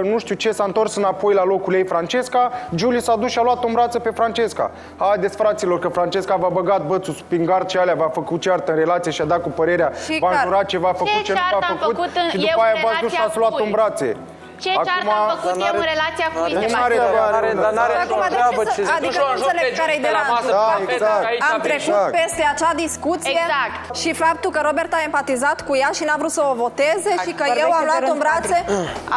nu știu ce, s-a întors înapoi la locul ei Francesca, Giulia s-a dus și a luat-o în brață pe Francesca. Haideți, fraților, că Francesca v-a băgat bățul prin gard și alea, v-a făcut ceartă în relație și a dat cu părerea, v-a jurat ce v-a făcut, ce nu v-a făcut și după aia v-a dus și ați luat-o în brațe. Ce ceartă am făcut eu în relația cu Sebastian? Dar n-are treabă ce zic. Adică nu înțeleg care-i de la început. Am trecut peste acea discuție și faptul că Robert a empatizat cu ea și n-a vrut să o voteze și că eu am luat-o în brațe.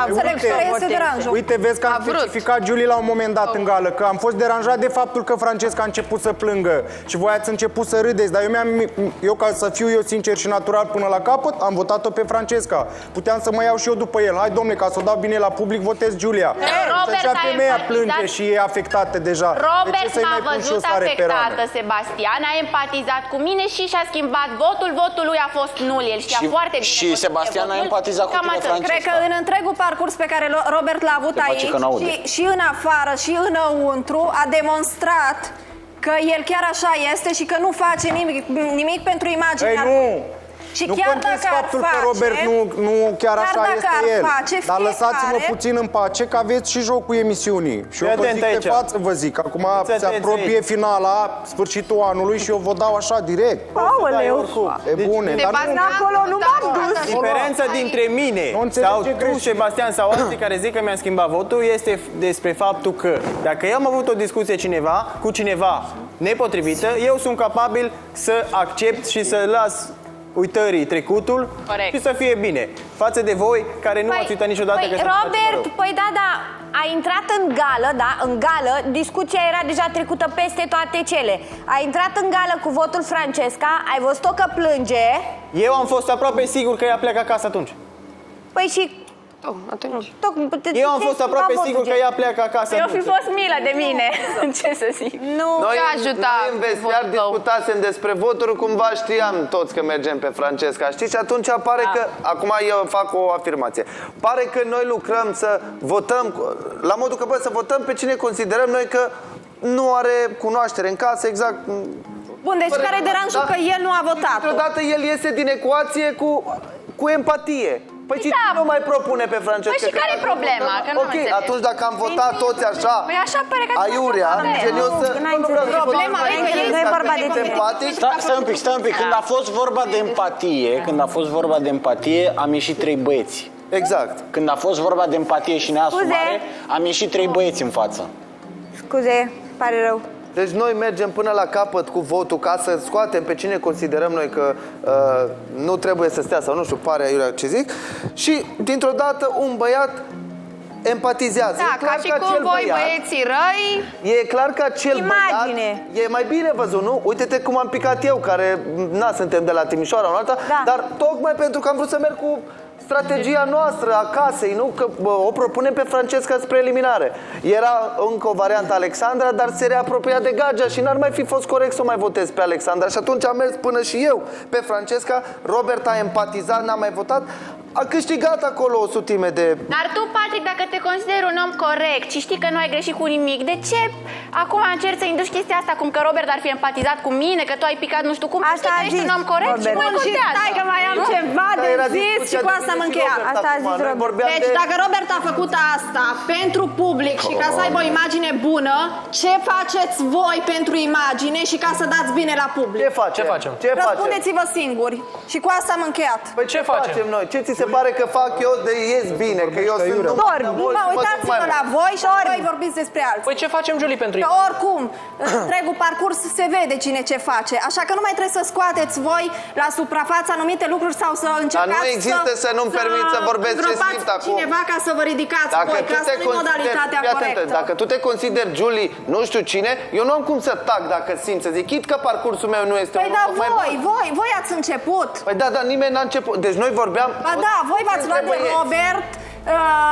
Înțeleg care este deranjul. Uite, vezi că am specificat Giuly la un moment dat în gală, că am fost deranjat de faptul că Francesca a început să plângă și voi ați început să râdeți. Dar eu, ca să fiu eu sincer și natural până la capăt, am votat-o pe Francesca. Puteam să mă iau și eu după el. Hai, domnule, ca să o dau bine la public, votez Giulia. Robert, femeia plânge și e afectată deja. Robert m-a văzut afectată, Sebastian, a empatizat cu mine și și-a schimbat votul. Votul lui a fost nul, el știa foarte bine. Și Sebastian a empatizat cu tine, Francesca. Cred că în întregul parcurs pe care Robert l-a avut aici și în afară și înăuntru a demonstrat că el chiar așa este și că nu face nimic pentru imaginea lui. Și nu contest faptul că Robert nu chiar așa este el, dar lăsați-mă puțin în pace că aveți și jocul emisiunii. Și eu vă zic de față, vă zic, acum se apropie finala, sfârșitul anului și eu vă dau așa direct. Aoleu! E bune, dar acolo nu m-am dus. Diferența dintre mine sau tu, Sebastian, sau alții care zic că mi-am schimbat votul este despre faptul că dacă eu am avut o discuție cu cineva nepotrivită, eu sunt capabil să accept și să las uitării trecutul. Corect. Și să fie bine față de voi care nu ați uitat niciodată că Robert, da, a intrat în gală, discuția era deja trecută peste toate cele. A intrat în gală cu votul Francesca, ai văzut-o că plânge. Eu am fost aproape sigur că ea pleacă acasă atunci. Păi și... Eu am fost aproape sigur că ea pleacă acasă. Eu fi fost milă de mine. Ce să zic? Noi în vestiar discutasem despre voturi. Cumva știam toți că mergem pe Francesca. Știți? Și atunci pare că... Acum eu fac o afirmație. Pare că noi lucrăm să votăm la modul că să votăm pe cine considerăm noi că nu are cunoaștere în casă. Exact. Bun, deci care deranjul că el nu a votat? Dintr-odată el iese din ecuație cu empatie. Păi și nu mai propune pe Francesca. Păi și care-i problema? Că nu am înțeles. Ok, atunci dacă am votat toți așa, aiurea, geniosă, nu vreau să vorbim. Nu e vorba de empatie. Stai un pic. Când a fost vorba de empatie, am ieșit trei băieți. Exact. Când a fost vorba de empatie și neasumare, am ieșit trei băieți în față. Scuze, pare rău. Deci noi mergem până la capăt cu votul ca să scoatem pe cine considerăm noi că nu trebuie să stea sau nu știu, pare aiurea ce zic. Și dintr-o dată un băiat empatizează. Da, ca și cum voi băieții răi. E clar că acel băiat e mai bine văzut, nu? Uite-te cum am picat eu, care, suntem de la Timișoara o alta, dar tocmai pentru că am vrut să merg cu strategia noastră a casei, nu? Că o propunem pe Francesca spre eliminare. Era încă o variantă Alexandra, dar se reapropia de Gagea și n-ar mai fi fost corect să o mai votez pe Alexandra. Și atunci am mers până și eu pe Francesca. Robert a empatizat, n-a mai votat. A câștigat acolo 100 de... Dar tu, Patrick, dacă te consideri un om corect și știi că nu ai greșit cu nimic, de ce acum încerci să induci chestia asta, cum că Robert ar fi empatizat cu mine, că tu ai picat nu știu cum, asta că ești un om corect și nu contează. Stai că mai am ceva de zis și cu asta mă încheia. Asta a zis Robert. Deci dacă Robert a făcut asta pentru public și ca să aibă o imagine bună, ce faceți voi pentru imagine și ca să dați bine la public? Ce facem? Răspundeți-vă singuri. Și cu asta am încheiat. Păi ce facem noi? Ce ți se pare că fac eu de ies bine, că eu sunt... Uitați-vă la voi și voi vorbiți despre alții. Păi ce facem, Giuly, pentru ei? Că oricum, întregul parcurs se vede cine ce face, așa că nu mai trebuie să scoateți voi la suprafață anumite lucruri sau să încercați să... Dar nu există să nu-mi permit să vorbesc ce simt acum. Cineva ca să vă ridicați voi, ca să fie modalitatea corectă. Dacă tu te consideri, Giuly, nu știu cine, eu nu am cum să tac dacă simt, să zic, chit că parcursul meu nu este... Păi da, voi ați început. Păi da, dar nimeni n-a început. Deci noi vorbeam... Voi v-ați luat de Robert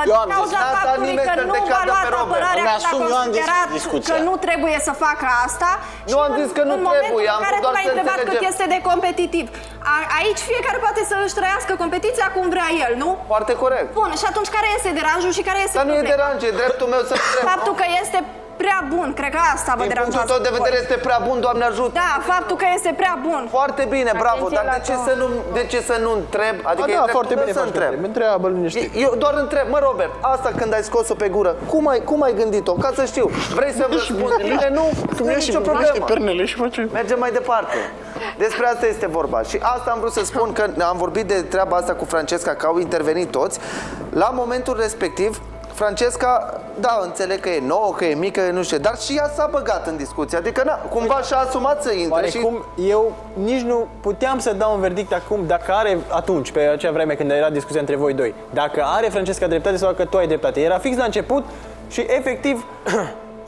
din cauza faptului că nu v-a luat apărarea când a considerat că nu trebuie să facă asta. Nu am zis că nu trebuie, am doar să înțelegem. În momentul în care tu l-ai întrebat cât este de competitiv. Aici fiecare poate să își trăiască competiția cum vrea el, nu? Foarte corect. Bun, și atunci care este deranjul și care este problema? Dar nu e deranj, e dreptul meu să-mi întreb. Faptul că este prea bun, cred că asta vă deranjează. Din punctul tău de vedere este prea bun, Doamne ajută. Da, faptul că este prea bun. Foarte bine, bravo, dar de ce să nu întreb? Adică da, foarte bine să întreb. Întreabă-l liniștit. Eu doar întreb, mă Robert, asta când ai scos-o pe gură, cum ai gândit-o? Ca să știu, vrei să-mi răspunzi? Bine, nu, nu e nicio problemă. Mergem mai departe. Despre asta este vorba și asta am vrut să spun, că am vorbit de treaba asta cu Francesca, că au intervenit toți. La momentul respectiv, Francesca, da, înțeleg că e nouă, că e mică, nu știu, dar și ea s-a băgat în discuție, adică na, cumva și-a asumat să intre. Oarecum, și... eu nici nu puteam să dau un verdict acum dacă are, atunci, pe acea vreme când era discuția între voi doi, dacă are Francesca dreptate sau că tu ai dreptate. Era fix la început și efectiv...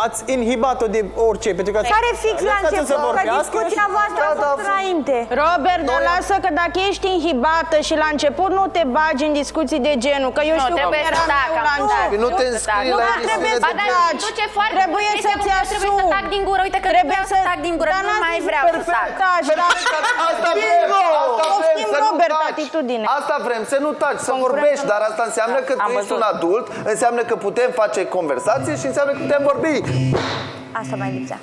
ați inhibat-o de orice, pentru că care fix la început, că discuția voastră a fost înainte. Robert, dar lasă că dacă ești inhibată și la început nu te bagi în discuții de genul, că eu știu cum eram eu la început. Nu te înscrii la emisiune de taci. Trebuie să-ți asumi. Trebuie să tac din gură, nu mai vreau să taci. Asta vrem, asta vrem, să nu taci, să vorbești, dar asta înseamnă că tu ești un adult, înseamnă că putem face conversații și înseamnă că putem vorbi. Asta mai lipsea.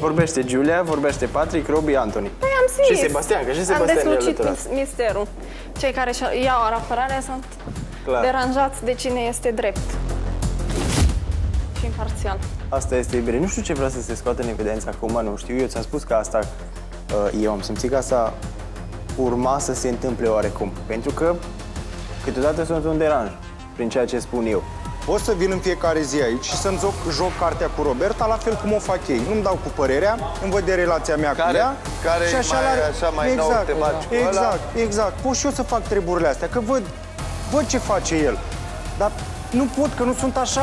Vorbește Giulia, vorbește Patrick, Robi, Antoni. Păi am zis. Și Sebastian, că și Sebastian e alăturat. Am deslucit misterul. Cei care iau apărarea sunt deranjați de cine este drept. Și imparțial. Asta este iubirea. Nu știu ce vrea să se scoată în evidență acum, nu știu. Eu ți-am spus că asta, eu am simțit că asta urma să se întâmple oarecum. Pentru că câteodată sunt un deranj prin ceea ce spun eu. O să vin în fiecare zi aici și să-mi joc cartea cu Roberta, la fel cum o fac ei. Nu-mi dau cu părerea, îmi văd de relația mea cu ea. Care și așa mai, la... așa mai exact, nou, te bagi cu exact. Pot și eu să fac treburile astea, că văd ce face el. Dar nu pot, că nu sunt așa.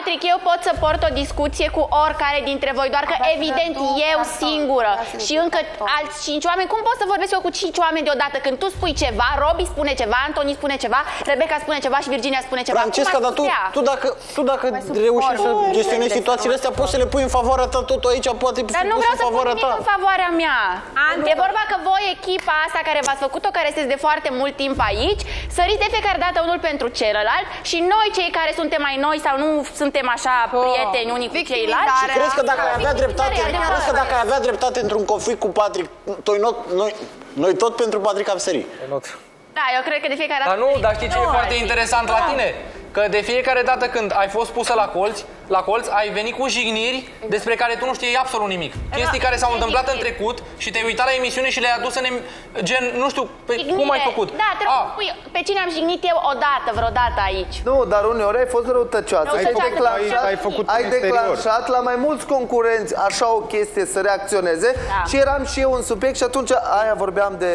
Patrick, eu pot să port o discuție cu oricare dintre voi, doar că evident eu singură și încă alți 5 oameni. Cum pot să vorbesc eu cu 5 oameni deodată când tu spui ceva, Robi spune ceva, Antoni spune ceva, Rebecca spune ceva și Virginia spune ceva? Francesca, dar tu dacă reușești să gestionezi situațiile astea, poți să le pui în favoarea ta tot aici, poate fi pus în favoarea ta. Dar nu vreau să pun nimic în favoarea mea. E vorba că voi, echipa asta care v-ați făcut-o, care sunteți de foarte mult timp aici, săriți de fiecare dată unul pentru celălalt și noi, cei care suntem mai noi sau nu suntem așa prieteni unii cu ceilalți. Și crezi că dacă ai avea dreptate, crezi că dacă ai avea dreptate într-un conflict cu Patrick, noi tot pentru Patrick am sărit. Da, eu cred că de fiecare dată... Dar nu, dar știi ce e foarte interesant la tine? Că de fiecare dată când ai fost pusă la colț, ai venit cu jigniri despre care tu nu știi absolut nimic. Chestii care s-au întâmplat în trecut și te-ai uitat la emisiune și le-ai adus în gen, nu știu, cum ai făcut? Da, trebuie să spui pe cine am jignit eu odată, vreodată aici. Nu, dar uneori ai fost răutăcioasă. Ai declanșat la mai mulți concurenți așa o chestie să reacționeze și eram și eu în subiect și atunci aia vorbeam de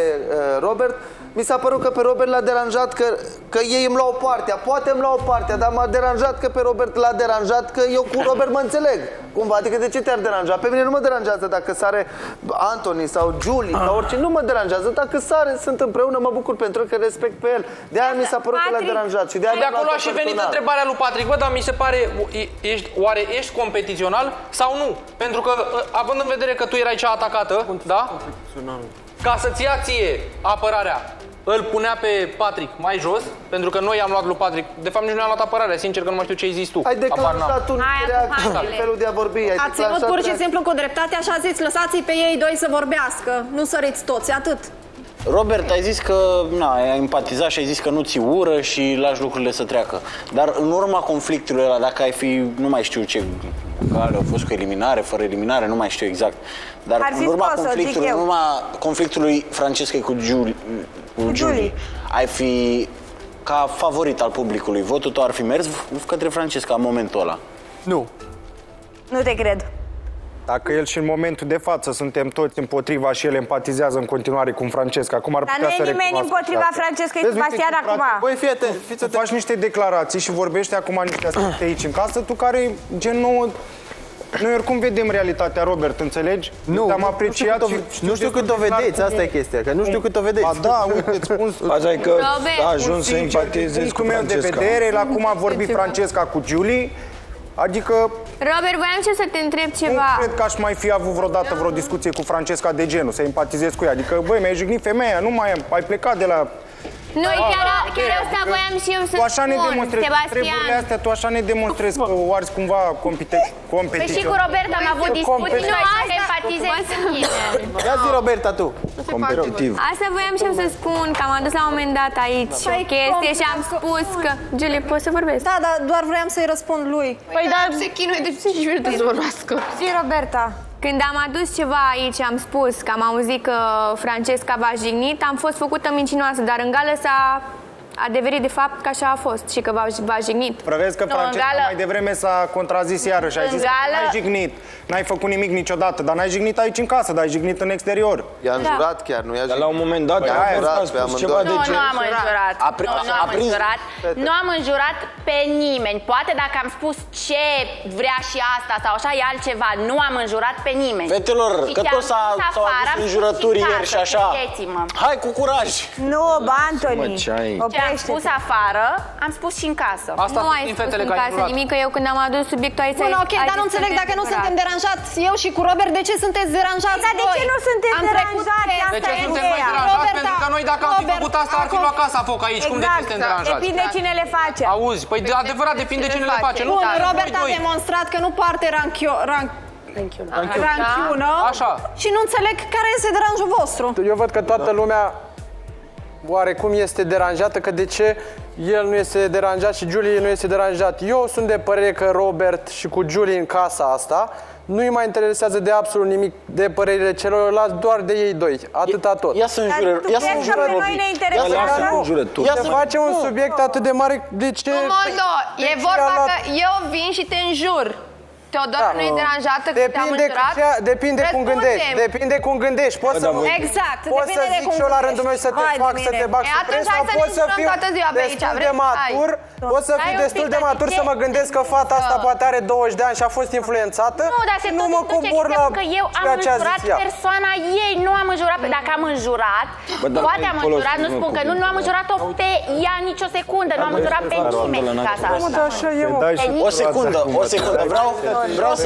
Robert. Mi s-a părut că pe Robert l-a deranjat că ei îmi luau partea. Poate îmi luau partea, dar m-a deranjat că pe Robert l-a deranjat, că eu cu Robert mă înțeleg. Cumva, adică de ce te-ar deranja? Pe mine nu mă deranjează dacă sare Antoni sau Giuly sau orice. Nu mă deranjează. Dacă sare, sunt împreună, mă bucur pentru că respect pe el. De-aia mi s-a părut că l-a deranjat. Și de acolo a și venit întrebarea lui Patrick. Bă, dar mi se pare, oare ești competițional sau nu? Pentru că, având în vedere că tu erai cea atacată, da? Ca să-ți ia ție apărarea, îl punea pe Patrick mai jos, pentru că noi am luat lui Patrick. De fapt, nici nu am luat apărarea, sincer că nu mai știu ce ai zis tu. Ai declanșat un felul de a vorbi. Ați ținut pur și simplu cu dreptate, așa ziți, lăsați-i pe ei doi să vorbească, nu săriți toți, atât. Robert, ai zis că ai empatizat și ai zis că nu ți ură și lași lucrurile să treacă. Dar în urma conflictului ăla, dacă ai fi, nu mai știu ce, care au fost cu eliminare, fără eliminare, nu mai știu exact. Dar în urma conflictului Francescei cu Giuly, ai fi ca favorit al publicului. Votul tău ar fi mers către Francesca în momentul ăla. Nu. Nu te cred. Dacă el și în momentul de față suntem toți împotriva și el empatizează în continuare cu Francesca, acum ar putea să recunoască. Dar nu e nimeni împotriva Francesca, e Sebastian acum. Băi, fii atent, faci niște declarații și vorbești acum niște aspecte aici în casă, tu care gen nou... Noi oricum vedem realitatea, Robert, înțelegi? Nu, am apreciat. Nu știu cât o vedeți, asta e chestia, că nu știu cât o vedeți. Ba da, uite, îți spun. Așa că a ajuns să empatizezi cu Francesca. Din punctul meu de vedere, la cum a vorbit Francesca cu Giuly, adică... Robert, voiam să te întreb ceva. Nu cred că aș mai fi avut vreodată vreo discuție cu Francesca de genul, să empatizez cu ea. Adică, băi, mi-ai jignit femeia, nu mai am, ai plecat de la... Nu, chiar asta voiam și eu să spun, Sebastian. Tu așa ne demonstrezi că o arzi cumva competitiv. Păi și cu Roberta am avut discuții, noi să empatizez cu tine. Ia zi, Roberta, tu. Competitiv. Asta voiam și eu să spun, că am adus la un moment dat aici o chestie și am spus că... Giuly, poți să vorbesc? Da, dar doar vreau să-i răspund lui. Păi dar se chinuie, deci ce vreau să vorbească? Zi, Roberta. Când am adus ceva aici, am spus că am auzit că Francesca v-a jignit, am fost făcută mincinoasă, dar în gală s-a adeverit de fapt că așa a fost și că v-a jignit. Prevezi că Francesca mai devreme s-a contrazis iarăși, ai zis că n-ai jignit, n-ai făcut nimic niciodată, dar n-ai jignit aici în casă, dar ai jignit în exterior. I-am jurat chiar, nu i-a jignit. Dar la un moment dat i-am jurat pe amândoi. Nu, nu am înjurat. Nu am înjurat pe nimeni. Poate dacă am spus ce vrea și asta sau așa, e altceva. Nu am înjurat pe nimeni. Fetelor, că tot s-au adus înjurături ieri și așa. Hai cu curaj! Nu, bă, Antoni! Am spus afară, am spus și în casă. Asta nu ai spus în casă nimic, că eu când am adus subiectul aici... Bun, ok, dar nu înțeleg, dacă nu suntem deranjați eu și cu Robert, de ce sunteți deranjați voi? Dar de ce nu suntem deranjați? De ce suntem mai deranjați? Pentru că noi, dacă am fi făcut asta, ar fi luat casa foc aici. Cum de ce suntem deranjați? Depinde cine le face. Auzi, păi adevărat, depinde cine le face. Bun, Robert a demonstrat că nu poartă ranchiună și nu înțeleg care este deranjul vostru. Eu văd că toată lumea... oarecum este deranjată, că de ce el nu este deranjat și Giuly nu este deranjat. Eu sunt de părere că Robert și cu Giuly în casa asta nu-i mai interesează de absolut nimic de părerile celorlalți, doar de ei doi. Atâta tot. Ia să înjură, ia să înjură, Robi. Ia să facem un subiect atât de mare, de ce... Nu, Moldo, e vorba că eu vin și te înjur. Teodora nu e deranjată că te-am înjurat? Depinde cum gândești, depinde cum gândești. Exact, poți să zic și eu la rândul meu să te fac, să te bag sub presă, poți să fiu destul de matur, poți să fiu destul de matur să mă gândesc că fata asta poate are 20 de ani și a fost influențată și nu mă cobor la ceea ce a zis ea. Persoana ei nu am înjurat, dacă am înjurat, poate am înjurat, nu spun că nu, nu am înjurat-o pe ea nici o secundă, nu am înjurat pe nimeni în casa asta. O secundă, vreau... Vreau să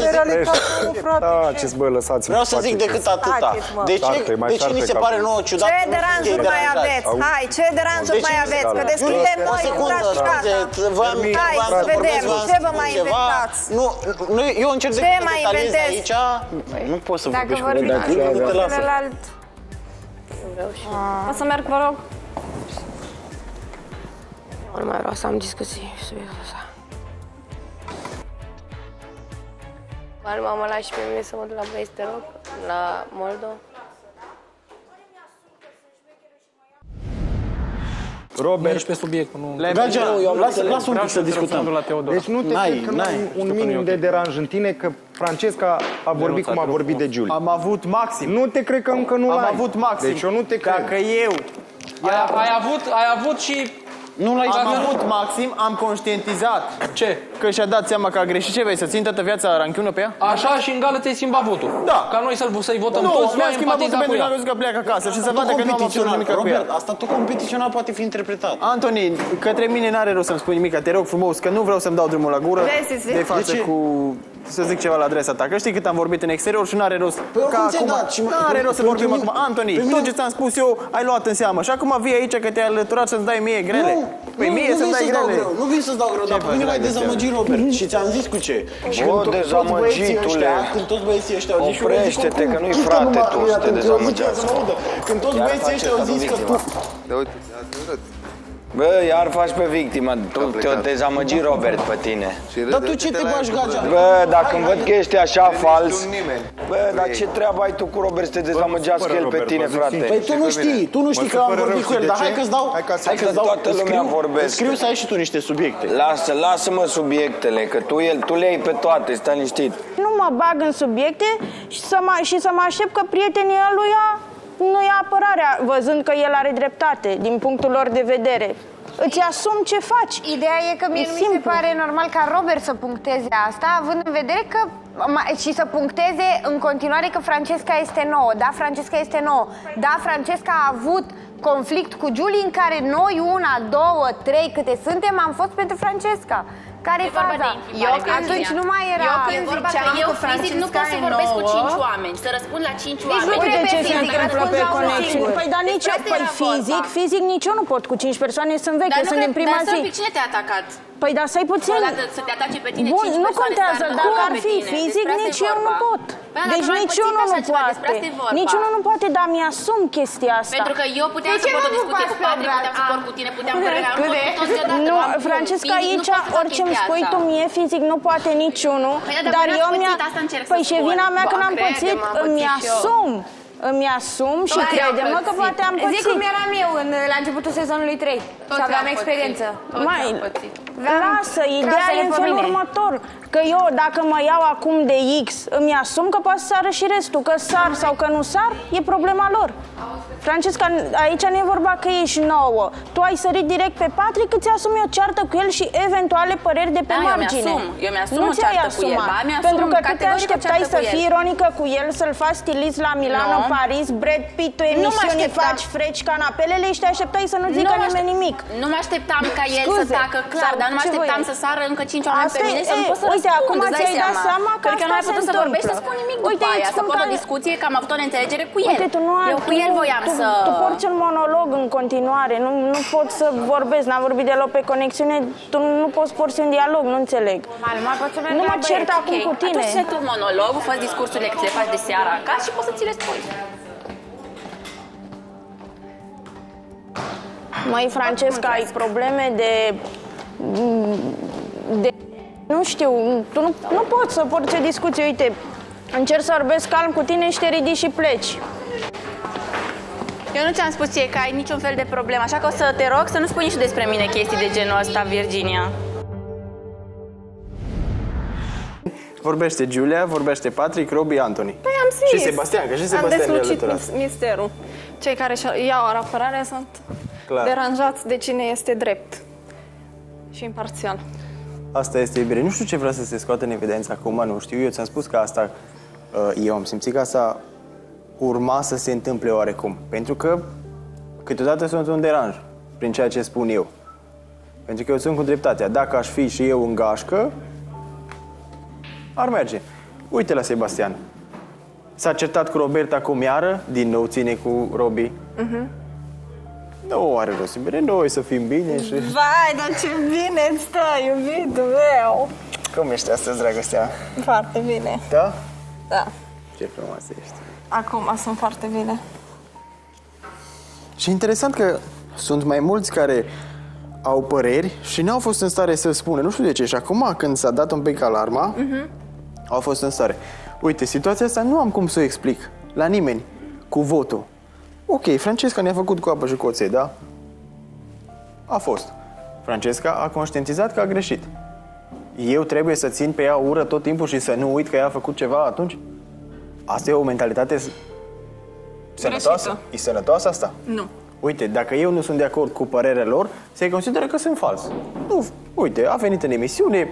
zic decât atâta. De ce mi se pare nouă ciudat? Ce deranjuri mai aveți? Hai, ce deranjuri mai aveți? Că deschidem noi și gata. Hai să vedem, ce vă mai inventați? Eu încerc de detalezi aici. Nu pot să vorbești cu redacția. O să merg, vă rog? Nu mai vreau să am discuții subiectul ăsta. M-am luat și pe mine să mă duc la băieți, te rog, la Moldo. Robert, ești pe subiect, nu... Gagea, lasă un pic să discutăm. Deci nu te cred că nu ai un minim de deranj în tine, că Francesca a vorbit cum a vorbit de Giuly. Am avut maxim. Nu te cred că încă nu ai. Am avut maxim. Deci eu nu te cred. Dacă eu... Ai avut și... Nu l-ai avut maxim, am conștientizat. Ce? Că și-a dat seama că a greșit. Ce vei să țin toată viața ranchiună pe ea? Așa și în gală ți-ai schimbat votul. Da. Ca noi să-i votăm toți, mi-am schimbat votul pentru că a văzut că pleacă acasă și să vadă că nu am absolut nimic cu ea. Asta tot competițional poate fi interpretat. Antoni, către mine n-are rost să-mi spui nimic, te rog frumos, că nu vreau să-mi dau drumul la gură. De față cu... să zic ceva la adresa ta, că știi cât am vorbit în exterior și n-are rost ca acum, n-are rost să vorbim acum. Antoni, tot ce ți-am spus eu ai luat în seamă și acum vii aici că te-ai alăturat să-ți dai mie grele. Păi mie să-mi dai grele. Nu vin să-ți dau greu, dar pe mine m-ai dezamăgit, Robert, și ți-am zis cu ce. Bă, dezamăgitule, când toți băieții ăștia au zis oprește-te că nu-i frate tu să te dezamăgească. Când toți băieții ăștia au zis că tu... Bă, iar faci pe victima, tu te-o dezamăgi, Robert, pe tine. Dar tu ce te faci, Gagea? Bă, dacă îmi văd că ești așa fals... Bă, dar ce treabă ai tu cu Robert să te dezamăgească el pe tine, frate? Păi tu nu știi, tu nu știi că am vorbit cu el, dar hai că-ți dau... Hai că-ți dau, scriu să ai și tu niște subiecte. Lasă-mă subiectele, că tu le ai pe toate, stai liniștit. Nu mă bag în subiecte și să mă aștept că prietenii ăluia... Nu e apărarea, văzând că el are dreptate, din punctul lor de vedere. Îți asumi ce faci. Ideea e că mie nu mi se pare normal ca Robert să puncteze asta, având în vedere că... Și să puncteze în continuare că Francesca este nouă. Da, Francesca este nouă. Da, Francesca a avut conflict cu Giuly în care noi, 1, 2, 3, câte suntem, am fost pentru Francesca. Care e faza? Atunci nu mai era. Eu când ziceam eu fizic nu pot să vorbesc cu 5 oameni, să răspund la 5 oameni. Nu trebuie fizic, răspund la unul. Păi dar nici eu, fizic nici eu nu pot cu 5 persoane, sunt veche, sunt în prima zi. Dar sunt cine te-a atacat? Păi dar stai puțin. Să te atace pe tine 5 persoane. Bun, nu contează, dacă ar fi fizic, nici eu nu pot. Deci niciunul nu poate. Niciunul nu poate, dar mi-asum chestia asta. Pentru că eu puteam să pot o discuție cu Patrick, puteam să vorbesc cu tine, puteam să... Nu, Francesca, aici orice îmi spui tu mie, fizic nu poate niciunul, dar eu mi-a... Păi și vina mea că n-am pățit, îmi asum și crede-mă că poate am pățit. Zic cum eram eu la începutul sezonului 3 și aveam experiență. Mai, lasă, ideea e în felul următor, că eu dacă mă iau acum de X, îmi asum că poate să sară și restul, că sar sau că nu sar, e problema lor. Francesca, aici nu e vorba că ești nouă. Tu ai sărit direct pe Patrick, îți asumi o ceartă cu el și eventuale păreri de pe margine. Eu mi-asum o ceartă cu el. Pentru că tu te așteptai să fii ironică cu el, să-l faci stilist la Milano, Paris, Brad Pitt, tu emisiuni, faci freci canapelele și te așteptai să nu zică nimeni nimic. Nu mă așteptam ca el să tacă clar, dar nu mă așteptam să sară încă 5 oameni pe mine să nu pot să răspund. Uite, acum ți-ai dat seama că asta se întâmplă. Uite, să pot o discuție, că am avut o neînțelegere cu el. Eu cu el voiam să... Tu porți un monolog în continuare, nu pot să vorbesc, n-am vorbit deloc pe conexiune, tu nu poți porți un dialog, nu înțeleg. Nu mă cert acum cu tine. Atunci fă tu monologul, fă discursurile că le faci de seara acasă și poți să ți le spui. Măi, Francesca, ai probleme de... Nu știu, tu nu poți să porți o discuție. Uite, încerc să vorbesc calm cu tine și te ridici și pleci. Eu nu ți-am spus ție că ai niciun fel de problemă, așa că o să te rog să nu spui nici despre mine chestii de genul ăsta, Virginia. Vorbește Giulia, vorbește Patrick, Robi, Antoni. Păi am zis. Și Sebastian, că și Sebastian mi-a alăturat. Am deslucit misterul. Cei care iau apărarea sunt deranjați de cine este drept și imparțial. Asta este iubire. Nu știu ce vrea să se scoată în evidență acum, nu știu. Eu ți-am spus că asta, eu am simțit că asta urma să se întâmple oarecum. Pentru că câteodată sunt un deranj prin ceea ce spun eu. Pentru că eu sunt cu dreptatea. Dacă aș fi și eu în gașcă, ar merge. Uite la Sebastian. S-a certat cu Robert acum iară, din nou ține cu Robi. Nu are rost, bine, noi să fim bine și... Vai, dar ce bine îți stă, iubitul meu! Cum ești astăzi, dragostea? Foarte bine. Da? Da. Ce frumoasă ești. Acum sunt foarte bine. Și interesant că sunt mai mulți care au păreri și n-au fost în stare să spună. Nu știu de ce. Și acum, când s-a dat un pic alarma, au fost în stare. Uite, situația asta nu am cum să o explic la nimeni cu votul. Ok, Francesca ne-a făcut cu apă și cu oței, da? A fost. Francesca a conștientizat că a greșit. Eu trebuie să țin pe ea ură tot timpul și să nu uit că ea a făcut ceva atunci? Asta e o mentalitate sănătoasă? E sănătoasă asta? Nu. Uite, dacă eu nu sunt de acord cu părerea lor, se consideră că sunt fals. Nu, uite, a venit în emisiune,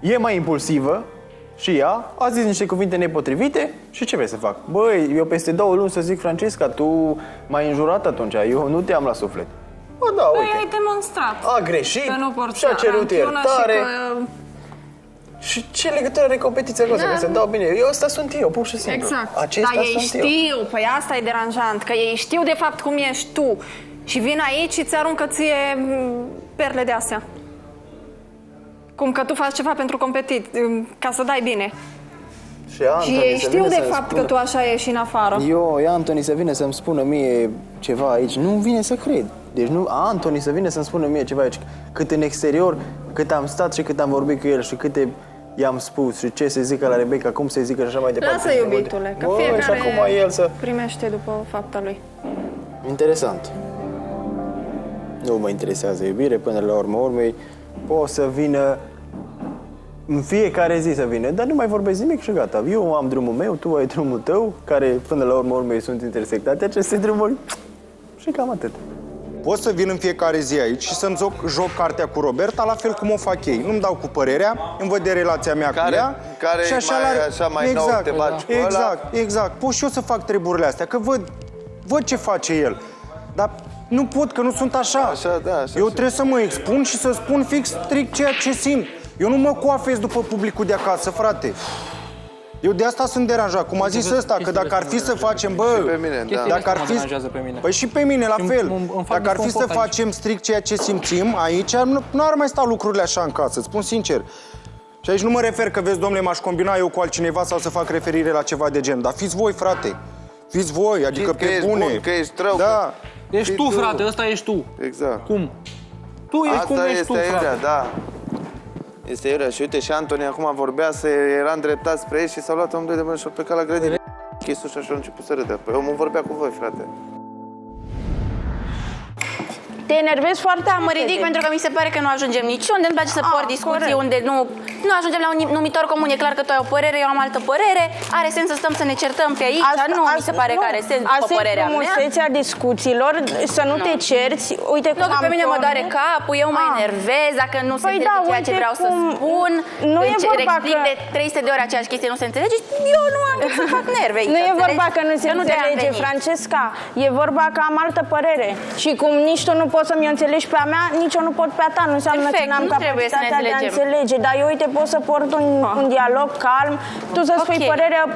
e mai impulsivă și ea a zis niște cuvinte nepotrivite și ce vrei să fac? Băi, eu peste 2 luni să zic, Francesca, tu m-ai înjurat atunci, eu nu te-am la suflet. Bă, da, uite. Păi ai demonstrat. A greșit și a cerut iertare. Și ce legătură are competiția cu asta? Că se dau bine. Eu ăsta sunt eu, pur și simplu. Exact. Dar ei știu, păi asta e deranjant, că ei știu de fapt cum ești tu și vin aici și îți aruncă ție perle de astea. Cum că tu faci ceva pentru competit, ca să dai bine. Și ei știu de fapt că tu așa ești în afară. Antoni să vină să-mi spună mie ceva aici, nu vine să cred. Deci nu, Antoni să vină să-mi spună mie ceva aici, cât în exterior, cât am stat și cât am vorbit cu el și câte i-am spus și ce se zică la Rebecca, cum se zică și așa mai departe. Lasă, iubitule, că fiecare el să... primește după fapta lui. Interesant. Nu mă interesează, iubire, până la urmă urmei, poți să vină în fiecare zi să vină, dar nu mai vorbesc nimic și gata. Eu am drumul meu, tu ai drumul tău, care până la urmă urmei sunt intersectate aceste drumuri și cam atât. Pot să vin în fiecare zi aici și să-mi joc cartea cu Roberta, la fel cum o fac ei. Nu-mi dau cu părerea, îmi văd de relația mea cu ea. Care și așa mai, la... așa mai exact, nou, te baci cu exact. Pot și eu să fac treburile astea, că văd ce face el. Dar nu pot, că nu sunt așa. Eu trebuie să mă expun și să spun fix, strict ceea ce simt. Eu nu mă coafez după publicul de acasă, frate. Eu de asta sunt deranjat, cum a zis ăsta, că dacă ar fi să facem, bă, dacă ar fi, păi și pe mine, la fel, dacă ar fi să facem strict ceea ce simțim aici, nu ar mai sta lucrurile așa în casă, spun sincer. Și aici nu mă refer că, vezi, domnule, m-aș combina eu cu altcineva sau să fac referire la ceva de gen, dar fiți voi, frate, fiți voi, adică pe bune. Că ești rău, da. Ești tu, frate, ăsta ești tu. Exact. Cum? Tu ești cum ești tu, frate. Da. Este iurea. Și uite, și Antoni acum vorbea, era îndreptat spre ei și s-au luat amândoi de mână și au plecat la grădină. Chisul și așa a început să râdă. Păi omul vorbea cu voi, frate. Te enervezi foarte mult. Mă ridic pentru că mi se pare că nu ajungem niciunde. Îmi place să port discuții unde nu ajungem la un numitor comun. E clar că tu ai o părere, eu am altă părere. Are sens să stăm să ne certăm pe aici? Asta nu mi se pare că are sens, după părerea mea. Frumusețea discuțiilor, să nu te cerți. Uite cum pe mine mă doare capul, eu mă enervez dacă nu se înțelege ceea ce vreau să spun. Nu e vorba că... de 300 de ori aceeași chestie nu se înțelege. Eu nu am să fac nerve. Nu e vorba că nu se înțelege, Francesca. E vorba că am altă părere. Și cum nici tu nu poți să-mi înțelegi pe a mea, nici eu nu pot pe a ta. Nu înseamnă că n-am capacitatea de a înțelege. Dar eu, uite, pot să port un dialog calm, tu să spui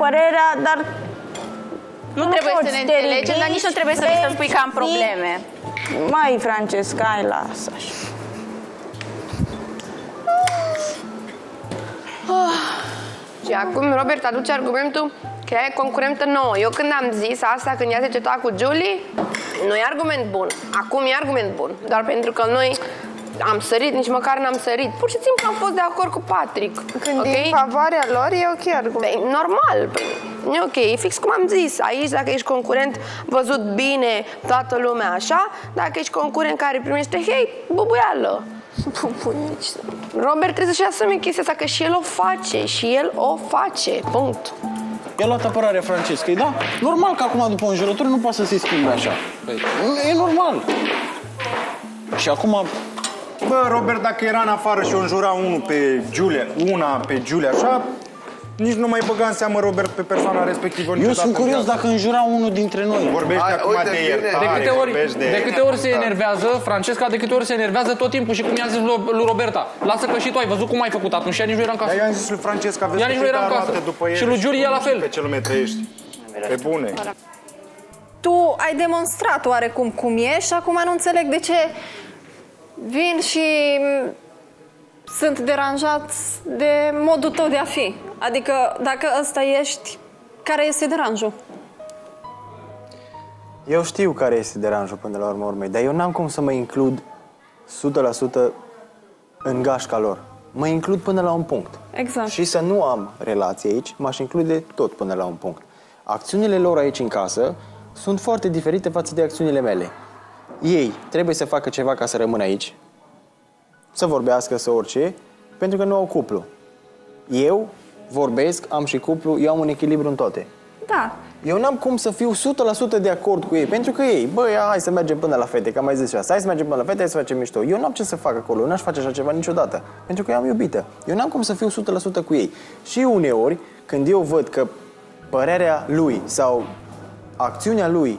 părerea, dar... Nu trebuie să ne înțelegem, dar nici nu trebuie să mi spui că am probleme. Mai Francesca, hai, lasă așa. Și acum Robert aduce argumentul că ea e concurentă nouă. Eu când am zis asta, când ea se ceta cu Giuly, nu e argument bun. Acum e argument bun. Doar pentru că noi am sărit, nici măcar n-am sărit. Pur și simplu am fost de acord cu Patrick. Când e în favoarea lor, e ok argument. Normal. E ok. E fix cum am zis. Aici, dacă ești concurent văzut bine toată lumea așa, dacă ești concurent care primește hate, bubuială. Bunici. Robert trebuie să-și asume chestia asta, că și el o face. Și el o face. Punct. I-a luat apărarea Francescăi, da? Normal că acum, după înjurături, nu poate să se schimbe așa. E normal. Și acum... Bă, Robert, dacă era în afară și o înjura una pe Giuly, așa, nici nu mai băga în seamă, Robert, pe persoana respectivă. Eu sunt curios dacă înjura unul dintre noi. Vorbește acum de iertare. De câte ori se enervează Francesca, de câte ori se enervează tot timpul. Și cum i-am zis lui Roberta, lasă că și tu ai văzut cum ai făcut atunci. Și ea nici nu era în casă. Dar i-am zis lui Francesca, vezi că era în casă. Și lui Giuly e la fel. Pe ce lume trăiești? Pe bune. Tu ai demonstrat oarecum cum ești. Acum nu înțeleg de ce vin și sunt deranjat de modul tău de a fi. Adică, dacă ăsta ești, care este deranjul? Eu știu care este deranjul până la urmă urmei, dar eu n-am cum să mă includ 100% în gașca lor. Mă includ până la un punct. Exact. Și să nu am relație aici, m-aș include tot până la un punct. Acțiunile lor aici în casă sunt foarte diferite față de acțiunile mele. Ei trebuie să facă ceva ca să rămână aici, să vorbească, să orice, pentru că nu au cuplu. Eu vorbesc, am și cuplu, eu am un echilibru în toate. Da. Eu n-am cum să fiu 100% de acord cu ei, pentru că ei, băi, hai să mergem până la fete, că am mai zis și asta, hai să mergem până la fete, hai să facem mișto. Eu n-am ce să fac acolo, n-aș face așa ceva niciodată, pentru că eu am iubită. Eu n-am cum să fiu 100% cu ei. Și uneori, când eu văd că părerea lui sau acțiunea lui,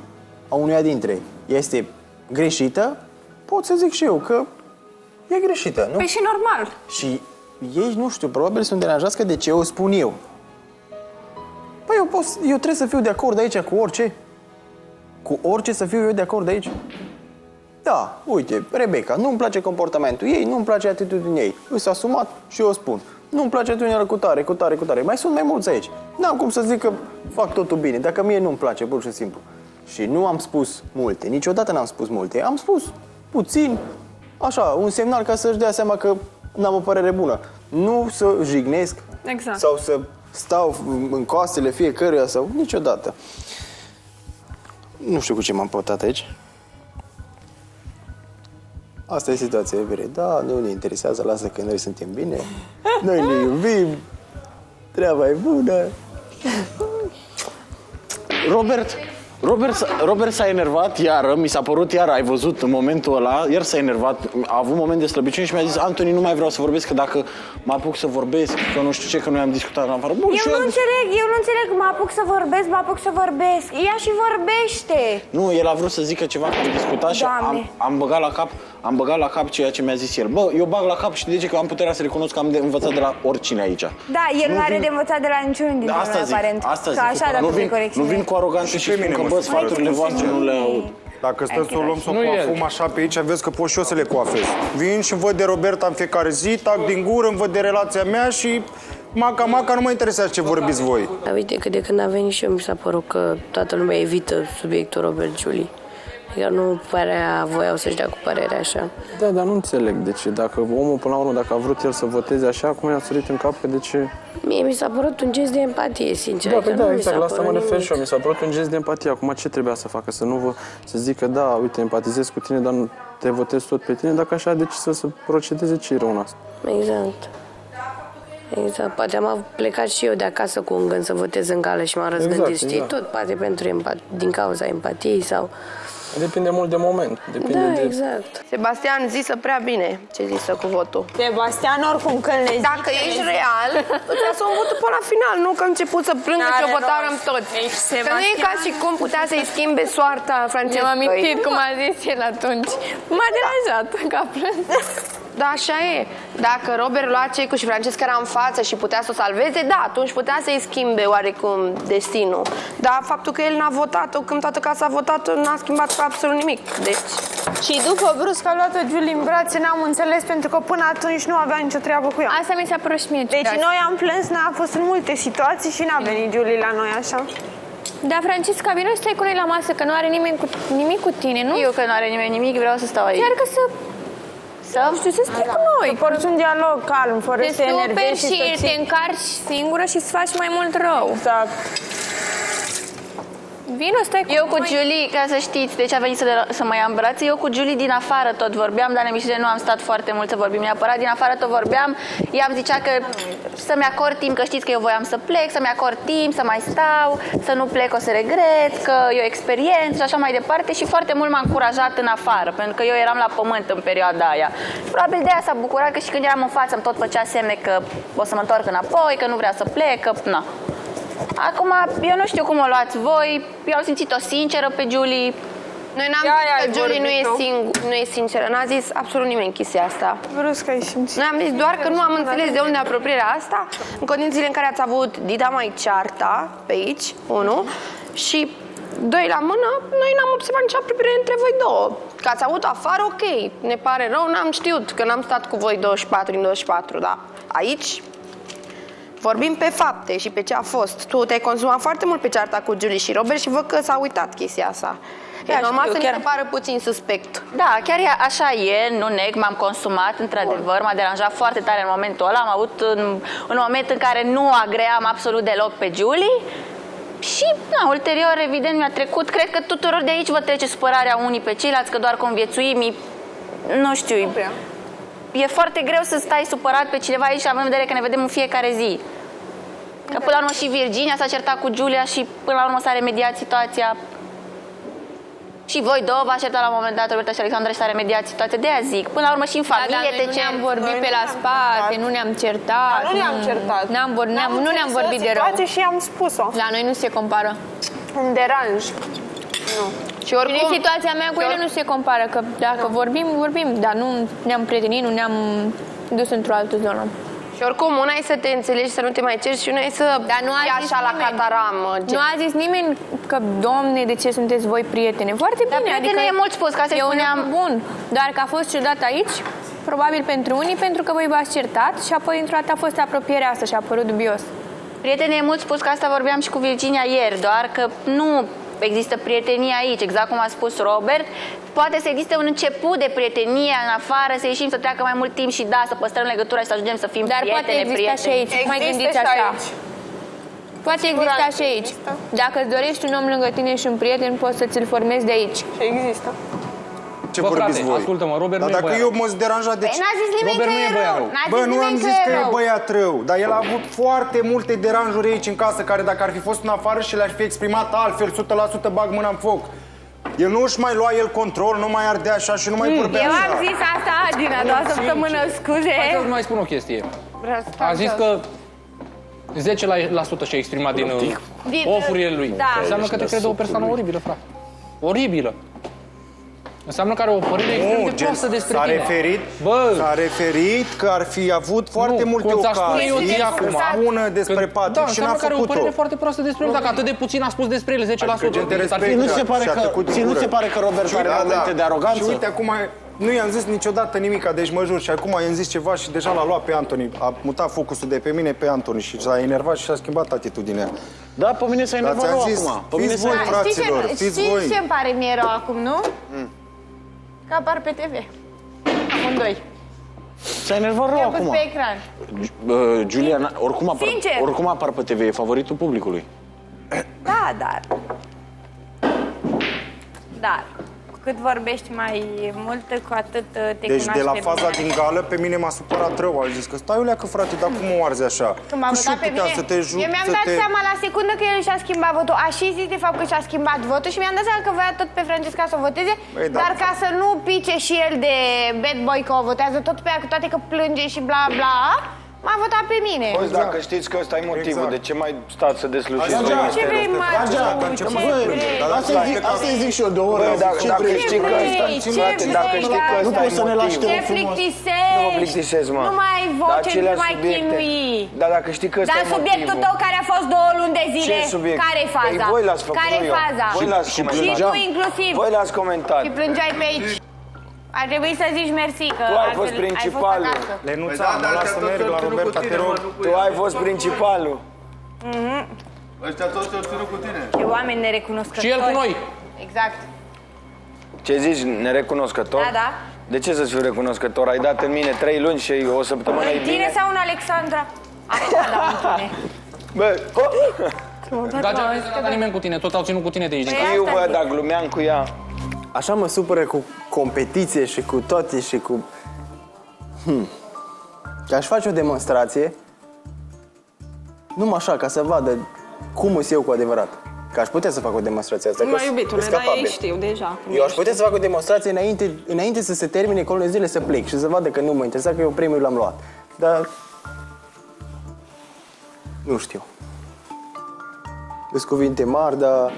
a unuia dintre ei, este greșită, pot să zic și eu că e greșită, nu? Păi și normal. Și ei, nu știu, probabil sunt deranjați că de ce o spun eu. Păi eu trebuie să fiu de acord aici cu orice. Cu orice să fiu eu de acord aici. Da, uite, Rebecca, nu-mi place comportamentul ei, nu-mi place atitudinea ei. Îi s-a asumat și eu o spun. Nu-mi place atitudinea cu tare. Mai sunt mai mulți aici. N-am cum să zic că fac totul bine, dacă mie nu-mi place, pur și simplu. Și nu am spus multe, niciodată n-am spus multe. Am spus puțin, așa, un semnal ca să-și dea seama că n-am o părere bună. Nu să jignesc exact. Sau să stau în coastele fiecăruia sau niciodată. Nu știu cu ce m-am pătat aici. Asta e situația, Evere. Da, nu ne interesează, lasă că noi suntem bine. Noi ne iubim. Treaba e bună. Robert s-a enervat iară, mi s-a părut iară, ai văzut în momentul ăla, iar s-a enervat, a avut moment de slăbiciune și mi-a zis: Antoni, nu mai vreau să vorbesc, că dacă mă apuc să vorbesc, că nu știu ce, că noi am discutat în afară. Bun, eu nu înțeleg, mă apuc să vorbesc, ea și vorbește. Nu, el a vrut să zică ceva că am discutat și am băgat la cap ceea ce mi-a zis el. Bă, eu bag la cap și de ce că am puterea să recunosc că am de învățat de la oricine aici. Da, el nu are de învățat de la niciunul dintre noi, aparent. Asta zic, așa, nu vin cu aroganță și pe mine. Bă, sfaturile voastre nu le aud. Dacă stăm să o luăm, să o coafum așa pe aici, vezi că pot și eu să le coafez. Vin și văd de Roberta în fiecare zi, tac din gură, îmi văd de relația mea și maca, nu mă interesează ce vorbiți voi. Dar uite că de când a venit și eu mi s-a părut că toată lumea evită subiectul Robert-Giuly. Iar nu părea voiau să-și dea cu părerea așa. Da, dar nu înțeleg de ce. Dacă omul, până la urmă, dacă a vrut el să voteze așa, acum i-a sărit în cap că de ce... Mie mi s-a părut un gest de empatie, sincer. Da, da, exact, la asta mă refer și eu. Mi s-a părut un gest de empatie. Acum ce trebuia să facă? Să nu vă... să zică, da, uite, empatizez cu tine, dar nu te votez tot pe tine. Dacă așa, de ce să procedeze? Ce-i rău în asta? Exact. Exact. Poate am plecat și eu de acasă cu un gând să votez în gală și m-am răzgândit, exact, știi? Exact. Tot poate pentru din cauza empatiei sau... Depinde mult de moment. Depinde exact. Sebastian zisă prea bine ce zisă cu votul. Sebastian oricum când le zice... Dacă ești real, îți asumi votul până la final, nu că început să plângă și o votarăm tot. Că nu e ca și cum putea să-i schimbe soarta Francescăi. Mi-am amintit cum a zis el atunci. M-a deranjat că a plâns. Da, așa e. Dacă Robert lua cecul și Francesca era în față și putea să o salveze, da, atunci putea să-i schimbe oarecum destinul. Dar faptul că el n-a votat-o, când toată casa a votat-o, n-a schimbat absolut nimic. Deci... Și după brusc a luat-o Giuly în brațe, n-am înțeles, pentru că până atunci nu avea nicio treabă cu ea. Asta mi s-a părut și mie. Deci noi am plâns, n-a fost în multe situații și n-a venit Giuly la noi așa. Da, Francesca, vino și stai cu noi la masă, că nu are nimeni nimic cu tine, nu? Eu că nu are nimeni nimic, vreau să stau aici. Chiar că să... Nu știu, să stai cu noi. Să porți un dialog calm, fără să te enervezi și să te încarci singură și să faci mai mult rău. Exact. Vino, stai cu noi. Eu cu Giuly, ca să știți, deci a venit să mă ia în brațe. Eu cu Giuly din afară tot vorbeam, dar în emisiune nu am stat foarte mult să vorbim neapărat. Din afară tot vorbeam. Ea îmi zicea că să-mi acord timp, că știți că eu voiam să plec, să-mi acord timp, să mai stau, să nu plec, o să regret, că e o experiență și așa mai departe. Și foarte mult m-a încurajat în afară, pentru că eu eram la pământ în perioada aia. Probabil de aia s-a bucurat, că și când eram în față îmi tot făcea semne că o să mă întorc înapoi, că nu vrea să plec, că na. Acum, eu nu știu cum o luați voi, eu am simțit-o sinceră pe Giuly. Noi n-am zis că Giuly nu e sinceră, n-a zis absolut nimeni chestia asta. Noi am zis doar că nu am înțeles de unde apropierea asta, în condițiile în care ați avut Dida mai cearta pe aici, unul, și doi la mână, noi n-am observat nicio apropiere între voi două. Că ați avut afară, ok, ne pare rău, n-am știut, că n-am stat cu voi 24 din 24, dar aici... Vorbim pe fapte și pe ce a fost. Tu te-ai consumat foarte mult pe cearta cu Giuly și Robert și văd că s-a uitat chestia asta. E normal să ne pară puțin suspect. Da, chiar așa e, nu neg, m-am consumat, într-adevăr, m-a deranjat foarte tare în momentul ăla. Am avut un moment în care nu agream absolut deloc pe Giuly. Și, da, ulterior, evident, mi-a trecut. Cred că tuturor de aici vă trece supărarea unii pe ceilalți, că doar conviețuim, nu știu... E foarte greu să stai supărat pe cineva aici, având în vedere că ne vedem în fiecare zi. Că până la urmă și Virginia s-a certat cu Giulia și până la urmă s-a remediat situația. Și voi două v-a certat la un moment dat, Roberta și Alexandra, și s-a remediat situația. De-aia zic, până la urmă și în familie te cer. Ne-am vorbit pe la spate, nu ne-am certat. Nu ne-am certat. Nu ne-am vorbit de rău. Și am spus-o. La noi nu se compară. Îmi deranj. Nu. Și oricum, situația mea cu ele nu se compară, că dacă vorbim, vorbim, dar nu ne-am prietenit, nu ne-am dus într-o altă zonă. Și oricum, una e să te înțelegi, să nu te mai ceri și una e să fii așa la cataramă. Nu a zis nimeni că, domne, de ce sunteți voi prietene? Foarte bine, adică e mult spus, ca să spuneam bun, doar că a fost ciudat aici, probabil pentru unii, pentru că voi v-ați certat și apoi într-o dată a fost apropierea asta și a părut dubios. Prietene, e mult spus, că asta vorbeam și cu Virginia ieri, doar că nu... există prietenie aici, exact cum a spus Robert, poate să existe un început de prietenie în afară, să ieșim, să treacă mai mult timp și da, să păstrăm legătura și să ajungem să fim prieteni. Dar poate exista și aici, mai gândiți așa. Poate exista și aici. Dacă îți dorești un om lângă tine și un prieten, poți să ți-l formezi de aici. Și există. Ce vorbiți voi? Ascultă-mă, Robert nu e băiat. Dar dacă eu mă deranja, de ce? N-a zis nimeni că e rău. Bă, nu am zis că e băiat rău, dar el a avut foarte multe deranjuri aici în casă, care dacă ar fi fost în afară și le-ar fi exprimat altfel, 100% bag mâna în foc. El nu își mai lua el control, nu mai ardea așa și nu mai vorbea așa. Eu am zis asta din a doua săptămână, scuze. Hai să mai spun o chestie. A zis că 10% și-a exprimat din ofurile lui. Înseamnă că te crede o persoană oribilă, frate. Oribilă. Înseamnă că are o părere extrem de proastă despre tine. S-a referit că ar fi avut foarte multe ocazii să spună despre Patrick și n-a făcut-o. Da, înseamnă că are o părere foarte proastă despre el, dacă atât de puțin a spus despre el, 10%. Nu se pare că Robert are momente de aroganță? Și uite, acum nu i-am zis niciodată nimica, deci mă jur, și acum i-am zis ceva și deja l-a luat pe Antoni. A mutat focusul de pe mine pe Antoni și s-a enervat și s-a schimbat atitudinea. Da, pe mine s-a enervat acum. Fiți voi, fraților, fiți voi. Știți ce-mi pare mie rău acum, nu? Că apar pe TV. Amândoi. S-a enervat rău acum. Pe ecran. Giulia, oricum apar pe TV, e favoritul publicului. Da, dar cât vorbești mai mult, cu atât te cunoaște. Deci de la faza din gală, pe mine m-a supărat rău. A zis că stai, Iulia, că frate, dar cum o arzi așa? Când m-a votat pe mine, eu mi-am dat seama la secundă că el și-a schimbat votul. A și zis de fapt că și-a schimbat votul și mi-am dat seama că voia tot pe Francesca să o voteze, dar ca să nu pice și el de bad boy că o votează tot pe ea, cu toate că plânge și bla bla, m-a votat pe mine. Păi, dacă știți că ăsta e motivul, de ce mai stați să deslușiți? Ce vrei, Marciu? Ce vrei? Asta îi zic și eu de o oră. Dacă știi că ăsta e motivul, nu poți să ne lași te plictisești. Nu mă plictisez, mă. Nu mai ai voce, nu mai chinui. Dar dacă știi că ăsta e motivul. Dar subiectul tău care a fost 2 luni de zile, care-i faza? Voi l-ați făcut, nu eu. Și tu inclusiv. Voi l-ați comentat. Și plângeai pe aici. Ar trebui să zici mersi, că tu ai fost principalul. Lenuța, mă las să merg la Roberta, te rog. Tu ai fost principalul. Ăștia toți te-au ținut cu tine. Ce oameni nerecunoscători. Și el cu noi. Exact. Ce zici, nerecunoscător? Da, da. De ce să-ți fiu recunoscător? Ai dat în mine 3 luni și o săptămână e bine. În tine sau în Alexandra? Asta da, în tine. Bă, dar nu da nimeni cu tine, tot au ținut cu tine de aici. Știu, bă, dar glumeam cu ea. Așa mă supără cu competiție și cu toate și cu... Aș face o demonstrație, numai așa, ca să vadă cum îs eu cu adevărat. Că aș putea să fac o demonstrație asta, că sunt capabil. Știu deja. Eu aș putea să fac o demonstrație înainte să se termine colonele zile, să plec și să vadă că nu mă interesa, că eu premiul l-am luat. Dar... nu știu. Îs cuvinte mari, dar...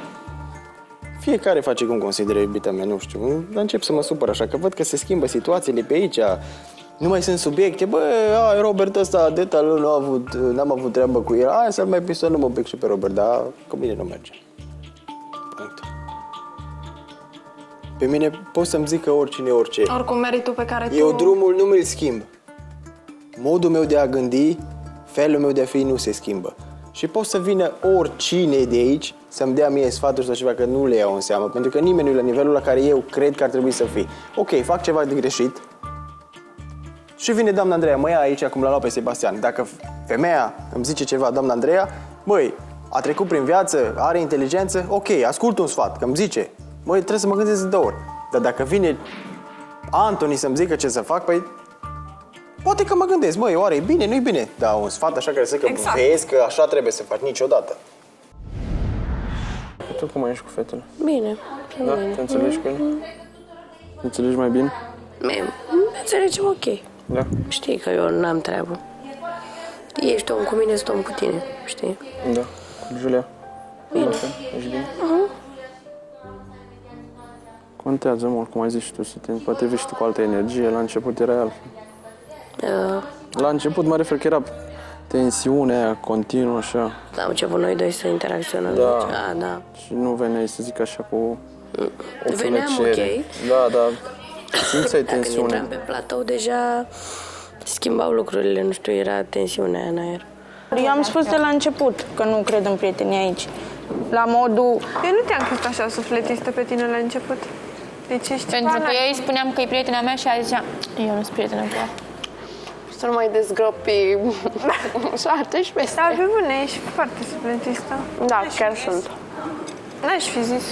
fiecare face cum consideră, iubita mea, nu știu. Dar încep să mă supăr așa, că văd că se schimbă situațiile pe aici. Nu mai sunt subiecte. Bă, Robert ăsta, deta lui, n-am avut treabă cu el. Hai să-l mai pisolăm un pic și pe Robert, dar cu mine nu merge. Punct. Pe mine poți să-mi zică oricine, orice. Oricum, meritul pe care tu... eu drumul nu mi-l schimb. Modul meu de a gândi, felul meu de a fi nu se schimbă. Și pot să vină oricine de aici să-mi dea mie sfaturi sau ceva, că nu le iau în seamă, pentru că nimeni nu e la nivelul la care eu cred că ar trebui să fii. Ok, fac ceva de greșit și vine doamna Andreea, mă ia aici, acum l-a luat pe Sebastian. Dacă femeia îmi zice ceva, doamna Andreea, băi, a trecut prin viață, are inteligență, ok, ascult un sfat, că îmi zice, măi, trebuie să mă gândesc de 2 ori. Dar dacă vine Antoni să-mi zică ce să fac, păi... poate că mă gândesc, măi, oare e bine, nu-i bine? Dar un sfat așa care să zică, vezi că așa trebuie să faci, niciodată. Tu cum ești cu fetele? Bine. Da? Te înțelegi cu ele? Te înțelegi mai bine? Mă înțelegem ok. Da? Știi că eu n-am treabă. Ești om cu mine, sunt om cu tine, știi? Da. Cu Giulia? Bine. Ești bine? Contează mult, cum ai zis și tu, să te împotrivești cu altă energie, la început era altfel. La început, mă refer că era tensiunea aia continuă, așa. Am început noi doi să interacționăm. Da. Da. Și nu veneai, să zic așa, cu o fânăcere. Da, da. Simțeai tensiunea. Dacă intram pe platou, deja schimbau lucrurile, nu știu, era tensiunea aia în aer. Eu am spus de la început că nu cred în prietenie aici. la modul... Eu nu te-am crezut așa sufletistă pe tine la început. Deci ești pentru că eu îi spuneam că e prietena mea și a zicea, eu nu sunt prietena cu ea. Să nu mai dezgropi și atunci peste. Dar pe bune, ești foarte sufletistă. Da, chiar sunt. N-aș fi zis.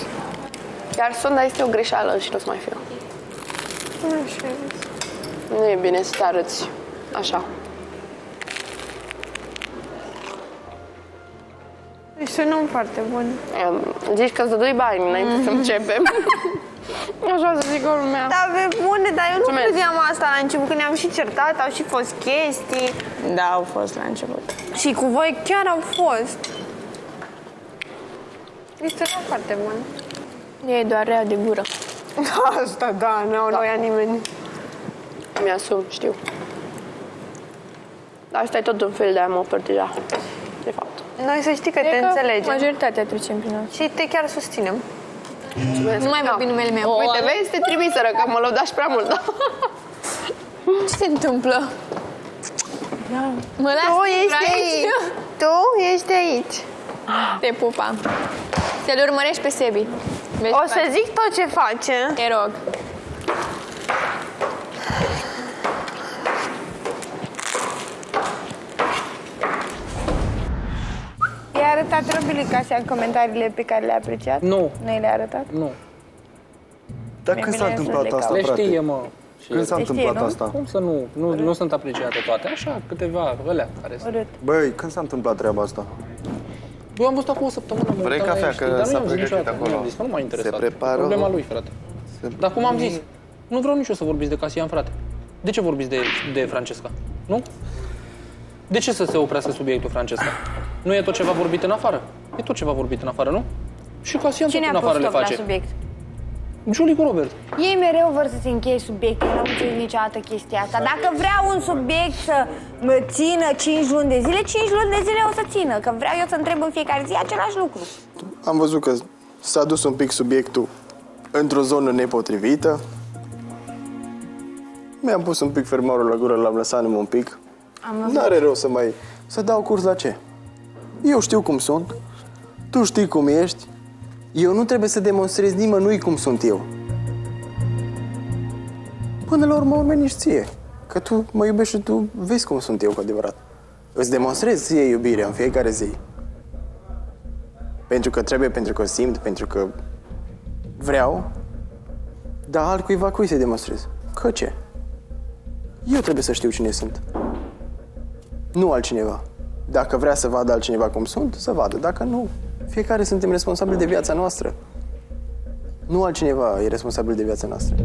Chiar sunt, dar este o greșeală și nu o să mai fiu. Nu știu. Nu e bine să te arăți așa. Ești un om foarte bun. Zici că îți dai bani înainte să începem. Așa să zic orul meu. Da, pe bune, dar eu nu credeam asta la început, că ne-am și certat, au și fost chestii. Da, au fost la început. Și cu voi chiar au fost. Este un om foarte bun. E doar rea de gură. Asta, da, n-au noia nimeni. Mi-asum, știu. Dar asta e tot un fel de a mă proteja, de fapt. Noi să știi că te înțelegem. Majoritatea trecem prin asta. Și te chiar susținem. Nu mai vorbi numele meu. Uite, vezi, te trimiseră, că mă lăudaș prea mult. Ce se întâmplă? Mă las aici. Tu ești aici. Te pupa. Să-l urmărești pe Sebi. O să zic tot ce face. Te rog. I-a arătat Robului Casia în comentariile pe care le-a apreciat? Nu. Nu le-a arătat? Nu. Dar când s-a întâmplat asta, frate? Le știe, mă. Când s-a întâmplat asta? Cum să nu? Nu sunt apreciate toate. Așa, câteva alea care sunt. Băi, când s-a întâmplat treaba asta? Eu am văzut acum o săptămână. Vrei cafea, că s-a pregătit acolo. Nu m-a interesat. Problema lui, frate. Dar cum am zis, nu vreau nici eu să vorbiți de Casian, frate. De ce vorbiți de Francesca? Nu? De ce să se oprească subiectul Francesca? Nu e tot ceva vorbit în afară? E tot ceva vorbit în afară, nu? Și Casian tot în afară le face. Giuly cu Robert. Ei mereu vor să se încheie subiectul, nu am înțeles niciodată chestia asta. Dacă vrea un subiect să țină 5 luni de zile, 5 luni de zile o să țină, că vreau eu să întreb în fiecare zi același lucru. Am văzut că s-a dus un pic subiectul într-o zonă nepotrivită. Mi-am pus un pic fermarul la gură, l-am lăsat un pic. N-are rău să mai... să dau curs la ce? Eu știu cum sunt, tu știi cum ești. Eu nu trebuie să demonstrez nimănui cum sunt eu. Până la urmă, oamenii și ție. Că tu mă iubești și tu vezi cum sunt eu cu adevărat. Îți demonstrez ție iubirea în fiecare zi. Pentru că trebuie, pentru că simt, pentru că vreau. Dar altcuiva cui să-i demonstrez? Că ce? Eu trebuie să știu cine sunt. Nu altcineva. Dacă vrea să vadă altcineva cum sunt, să vadă. Dacă nu... Fiecare suntem responsabili de viața noastră. Nu altcineva e responsabil de viața noastră.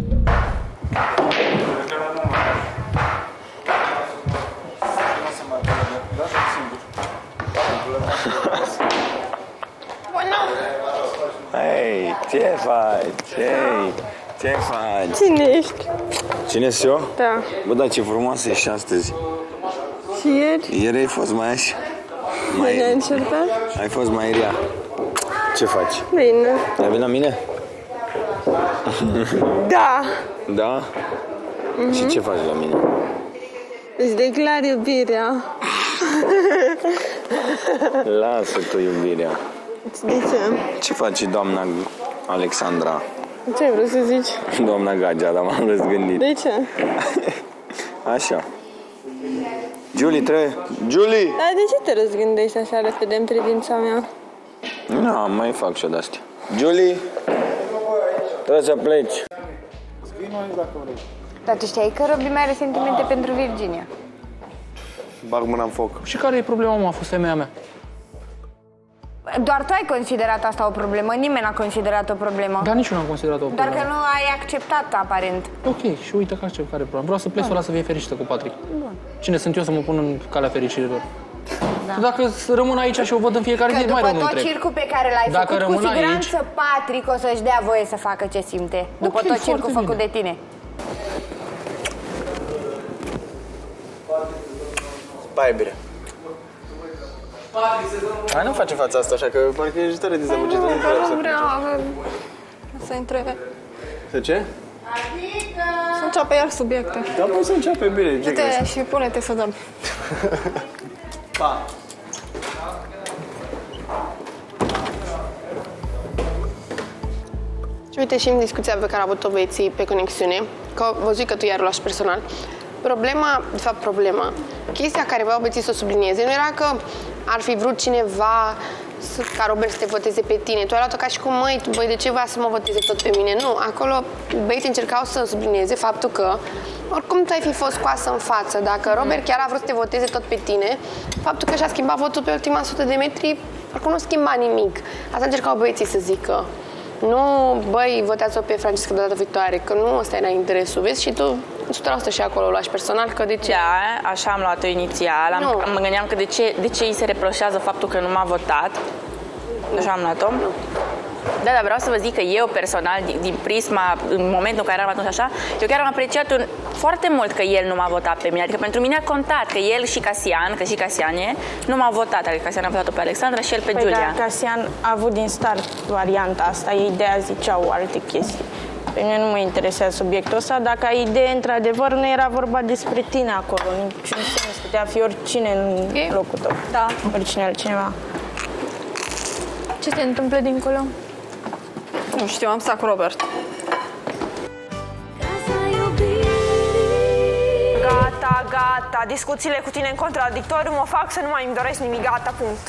Hei, ce faci? Hei, ce faci? Cine ești? Cine sunt eu? Da. Bă, dar ce frumoasă ești astăzi. Și ieri? Ieri ai fost mai așa. Bine, încercat? Ai fost mai rea. Ce faci? Bine. Ai venit la mine? Da. Da? Și ce faci la mine? Îți declar iubirea. Lasă tu iubirea. De ce? Ce faci, doamna Alexandra? Ce ai vrut să zici? Doamna Gagea, dar m-am răzgândit. De ce? Așa. Giuly, trebuie... Giuly! Dar de ce te răzgândești așa repede în privința mea? Nu, mai fac și-o de-astea. Giuly! Trebuie să pleci. Dar tu știai că Robi mai are sentimente pentru Virginia. Bag mâna în foc. Și care e problema, mă? A fost femeia mea. Doar tu ai considerat asta o problemă, nimeni n-a considerat o problemă. Dar nici nu am considerat o problemă. Doar că nu ai acceptat, aparent. Ok, și uite că accept care problemă. Vreau să plec să fie fericită cu Patrick. Bun. Cine sunt eu să mă pun în calea fericirilor? Da. Dacă rămân aici și o văd în fiecare zi, mai rămân întreg. După tot circul pe care l-ai făcut, cu siguranță aici... Patrick o să-și dea voie să facă ce simte. Okay, după tot circul făcut de tine. Spai bine. Hai, nu face fața asta, așa că parcă ești tare dezamăgită. Nu, dar nu vreau să întrebe. Să ce? Să înceapă iar subiecte. Da, poți să înceapă, bine. Du-te și pune-te să dormi. Pa! Uite, și în discuția pe care a avut-o băieții pe conexiune, că au văzut că tu iar luași personal, de fapt, chestia care v-au băieții să o sublinieze nu era că ar fi vrut cineva ca Robert să te voteze pe tine. Tu ai luat-o ca și cum, măi, băi, de ce vrea să mă voteze tot pe mine? Nu, acolo băieții încercau să sublinieze faptul că oricum tu ai fi fost scoasă în față. Dacă Robert chiar a vrut să te voteze tot pe tine, faptul că și-a schimbat votul pe ultima 100 de metri, oricum nu schimba nimic. Asta încercau băieții să zică. Nu, băi, votează-o pe Francesca de data viitoare, că nu ăsta era interesul, vezi? Și tu 100% și acolo luași personal, că de ce? Da, așa am luat-o inițial, mă gândeam că de ce îi se reproșează faptul că nu m-a votat. Așa am luat-o. Da, dar vreau să vă zic că eu personal, din prisma, în momentul în care eram atunci așa, eu chiar am apreciat foarte mult că el nu m-a votat pe mine. Adică pentru mine a contat că el și Casian, că și Casianie, nu m-au votat. Adică Casian a votat-o pe Alexandra și el pe Giulia. Da, Casian a avut din start varianta asta, ei de-aia ziceau alte chestii. Pe mine nu mă interesează subiectul ăsta. Dacă ai idee, într-adevăr, nu era vorba despre tine acolo. Niciun sens, putea fi oricine în locul tău. Da. Oricine altcineva. Ce se întâmplă dincolo? Nu știu, am stat cu Robert. Gata, gata. Discuțiile cu tine în contradictoriu mă fac să nu mai îmi doresc nimic. Gata, punct.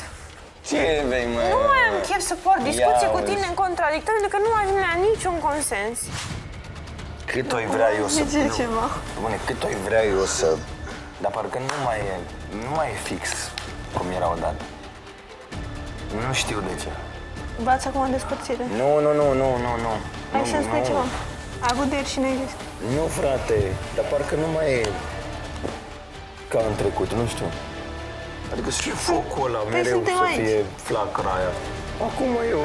Ce vei, mă? Nu mai am chef să port discuții cu tine în contradictoriu, că nu ajung la niciun consens. Cât oi vrea eu să... Bune, cât oi vrea eu să... Dar parcă nu mai e fix cum era odată. Nu știu de ce. V-ați acum despărțire? Nu. Hai să-mi spui ceva. Aguderi și negreste. Nu, frate, dar parcă nu mai e ca în trecut, nu știu. Adică să fie focul ăla mereu, să fie flacăra aia. Acum eu...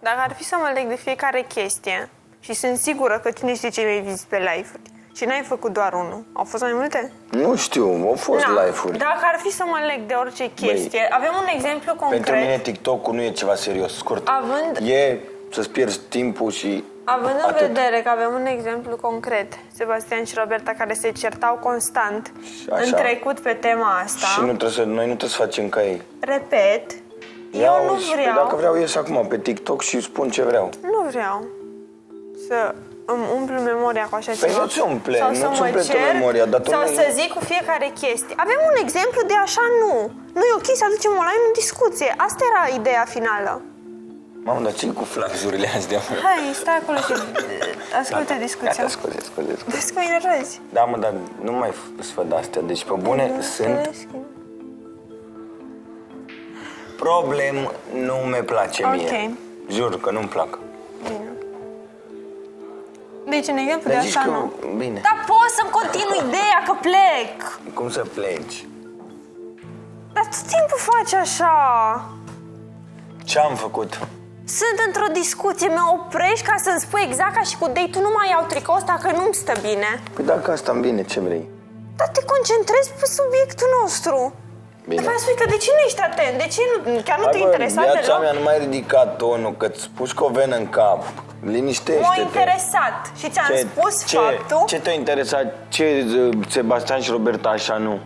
Dacă ar fi să mă leg de fiecare chestie, și sunt sigură că cine știe ce mi-ai vizit pe live-uri, și n-ai făcut doar unul. Au fost mai multe? Nu știu, au fost live-uri. Dacă ar fi să mă leg de orice chestie, avem un exemplu concret. Pentru mine TikTok-ul nu e ceva serios, scurt. E să-ți pierzi timpul și Având în vedere că avem un exemplu concret, Sebastian și Roberta care se certau constant în trecut pe tema asta. Și noi nu trebuie să facem ca ei. Repet, eu nu vreau. Dacă vreau, ies acum pe TikTok și spun ce vreau. Nu vreau să... îmi umplu memoria cu așa ceva. Păi nu-ți umple, nu-ți memoria. Sau să zic cu fiecare chestie. Avem un exemplu de așa nu. Nu e ok să aducem online în discuție. Asta era ideea finală. Mamă, dar ce-i cu flaxurile azi de amore? Hai, stai acolo și ascultă discuția. Gata, scuze. Vezi că mă enervezi. Da, mă, dar nu mai sfăd astea. Deci, pe bune, sunt... Problem nu mi place mie. Jur că nu-mi plac. Deci, în exemplu de asta, nu. Bine. Dar poți să-mi continui ideea, că plec! Cum să pleci? Dar tot timpul faci așa! Ce-am făcut? Sunt într-o discuție, mă oprești ca să-mi spui exact ca și cu Dei, tu nu mai iau tricoul ăsta, că nu-mi stă bine. Păi dacă asta-mi bine, ce vrei? Dar te concentrezi pe subiectul nostru. Bine. Dar spui că de ce nu ești atent? De ce nu, chiar nu te interesează deloc? Viața mea nu mai ridica tonul, că-ți puși cu o venă în cap. Liniștește-te. M-a interesat și ți-am spus faptul... Ce te-a interesat? Ce Sebastian și Roberta așa nu?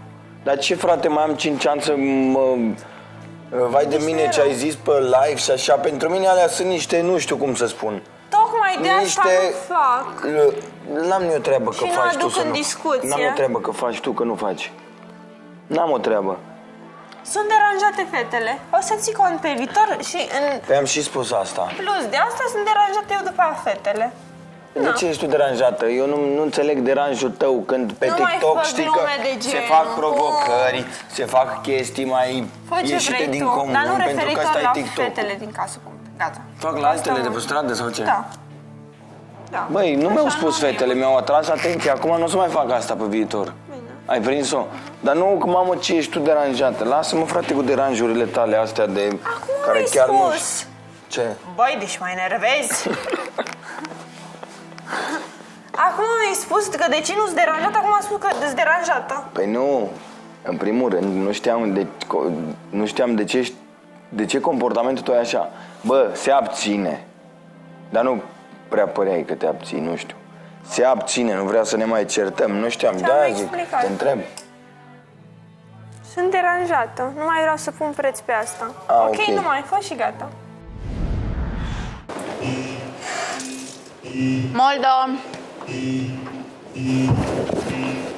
Dar ce, frate, mai am 5 ani să mă... Vai de mine ce ai zis pe live și așa. Pentru mine alea sunt niște, nu știu cum să spun. Tocmai de asta nu fac. N-am eu treabă că faci tu să nu... N-am eu treabă că faci tu, că nu faci. N-am o treabă. Sunt deranjate fetele. O să ții cont pe viitor și în... Păi am și spus asta. Plus de asta sunt deranjate eu după aia fetele. De ce ești tu deranjată? Eu nu înțeleg deranjul tău când pe TikTok știi că se fac provocări, se fac chestii mai ieșite din comun. Dar nu referitor la fetele din casă. Gata. Fac la altele de pe stradă sau ce? Da. Băi, nu mi-au spus fetele, mi-au atras atenția. Acum nu o să mai fac asta pe viitor. Ai prins-o? Dar nu, că mamă, ce ești tu deranjată? Lasă-mă, frate, cu deranjurile tale astea de... Acum care chiar nu... Ce? Băi, deci mă enervezi? Acum mi-ai spus că de ce nu-s deranjată, acum am spus că ești deranjată. Păi nu, în primul rând, nu știam de ce comportamentul tău e așa. Bă, se abține. Dar nu prea păreai că te abții, nu știu. Se abține, nu vrea să ne mai certăm, nu știam, de-aia zic, te întreb. Sunt deranjată. Nu mai vreau să pun preț pe asta. A, ok, nu mai fac și gata. Moldo!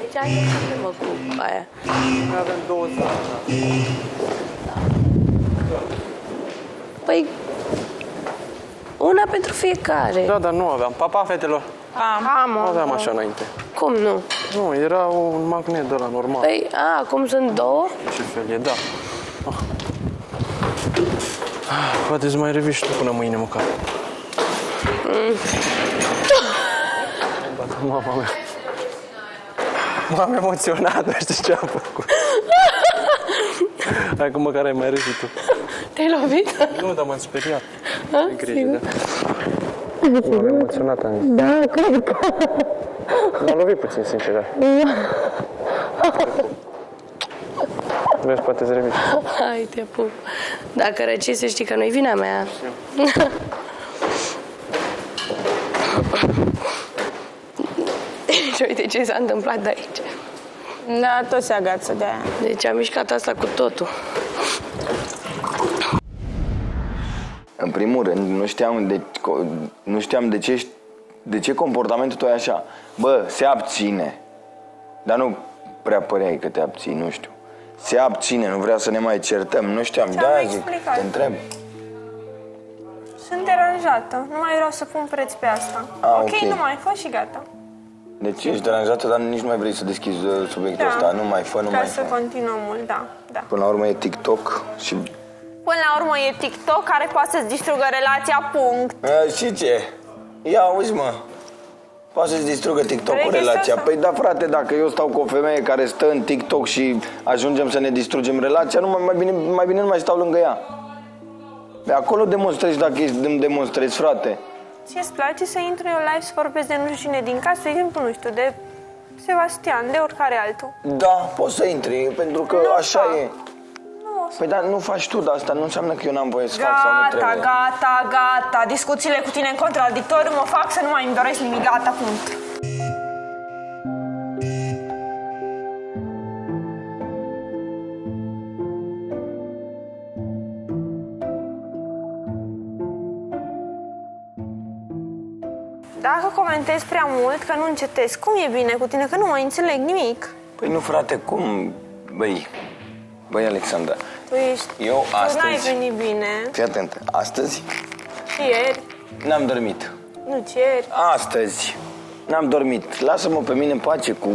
Deci ai să mă cu aia. Noi avem două zare. Păi... una pentru fiecare. Da, dar nu aveam. Pa, fetelor! Am. Nu aveam așa înainte. Cum nu? Nu, era un magnet de la normal. Păi, acum sunt două? Ce fel e, da. Poate-ți mai revii și tu până mâine măcar. Mama mea. M-am emoționat, nu știu ce am făcut. Hai că măcar ai mai râs și tu. Te-ai lovit? Nu, dar m-am speriat. E grijă, da. M-am emoționat, am zis. Da, cred că... M-am lovit puțin, sincer, da. Vezi, poate îți revii. Hai, te pup. Dacă răci, să știi că nu-i vina mea. Și uite ce s-a întâmplat de aici. Da, tot se agață de aia. Deci am mișcat asta cu totul. În primul rând, nu știam de ce comportamentul tău e așa. Bă, se abține. Dar nu prea păreai că te abții, nu știu. Se abține, nu vrea să ne mai certăm, nu știam. De-aia zic, te întreb. Sunt deranjată, nu mai vreau să pun preț pe asta. Ok, nu mai fă și gata. Deci ești deranjată, dar nici nu mai vrei să deschizi subiectul ăsta. Nu mai fă, nu mai fă. Ca să continuăm mult, da. Până la urmă e TikTok și... Până la urmă e TikTok care poate să-ți distrugă relația, punct. Și ce? Ia auzi, mă. Poate să-ți distrugă TikTok-ul relația. Păi da, frate, dacă eu stau cu o femeie care stă în TikTok și ajungem să ne distrugem relația, mai bine nu mai stau lângă ea. De acolo demonstrezi dacă îmi demonstrezi, frate. Ție-ți place să intru eu live să vorbesc de nu știu cine din casă, de exemplu, nu știu, de Sebastian, de oricare altul. Da, poți să intri, pentru că nu așa fac. E. Nu. Păi dar nu faci tu, dar asta nu înseamnă că eu n-am voie să fac sau nu trebuie. Gata. Discuțiile cu tine în contradictoriu mă fac să nu mai îmi doresc nimic. Gata, punct. Dacă comentez prea mult, că nu încetez, cum e bine cu tine, că nu mai înțeleg nimic? Păi nu, frate, cum? Băi, Alexandra, eu astăzi... Tu n-ai venit bine. Fii atentă, astăzi... Ieri. N-am dormit. Nu ceri. Astăzi n-am dormit. Lasă-mă pe mine în pace cu...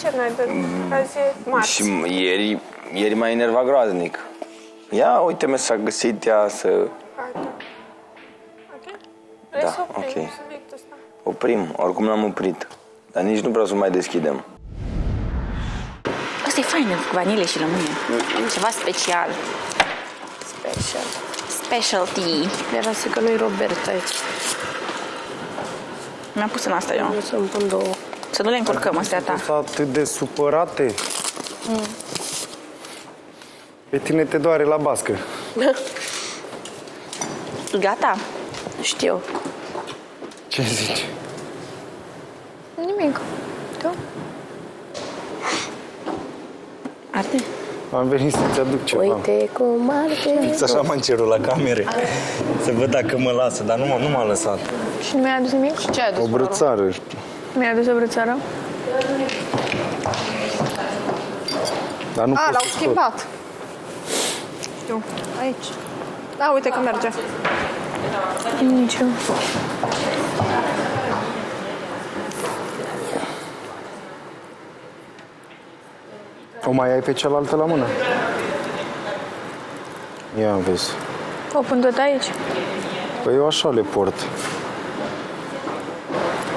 Ce n-ai dormit? Azi e marți. Și ieri m-a enervat groaznic. Ia uite-mi s-a găsit ea să... Ok? Da, ok. Oprim, oricum l-am oprit. Dar nici nu vreau să mai deschidem. Asta e faină, cu vanile și lămâie. Ceva special. Specialty. Era să că nu-i Robert aici. Mi-am pus în asta eu. Să-mi pun două. Să nu le încurcăm, astea ta. Sunt atât de supărate. Pe tine te doare la bască. Gata? Știu. Ce zici? Nimic. Tu? Arde? Am venit să-ți aduc ceva. Uite cum arde. Fix așa m-am cerut la camere. Să văd dacă mă lasă, dar nu m-a lăsat. Și nu mi-a adus nimic? Și ce a adus? O brățară. Mi-a adus o brățară? Dar nu pot să scot. L-au schimbat. Știu. Aici. Da, uite că merge. Niciun. O mai ai pe cealaltă la mână? Ia am vezi. O pun tot aici? Păi eu așa le port.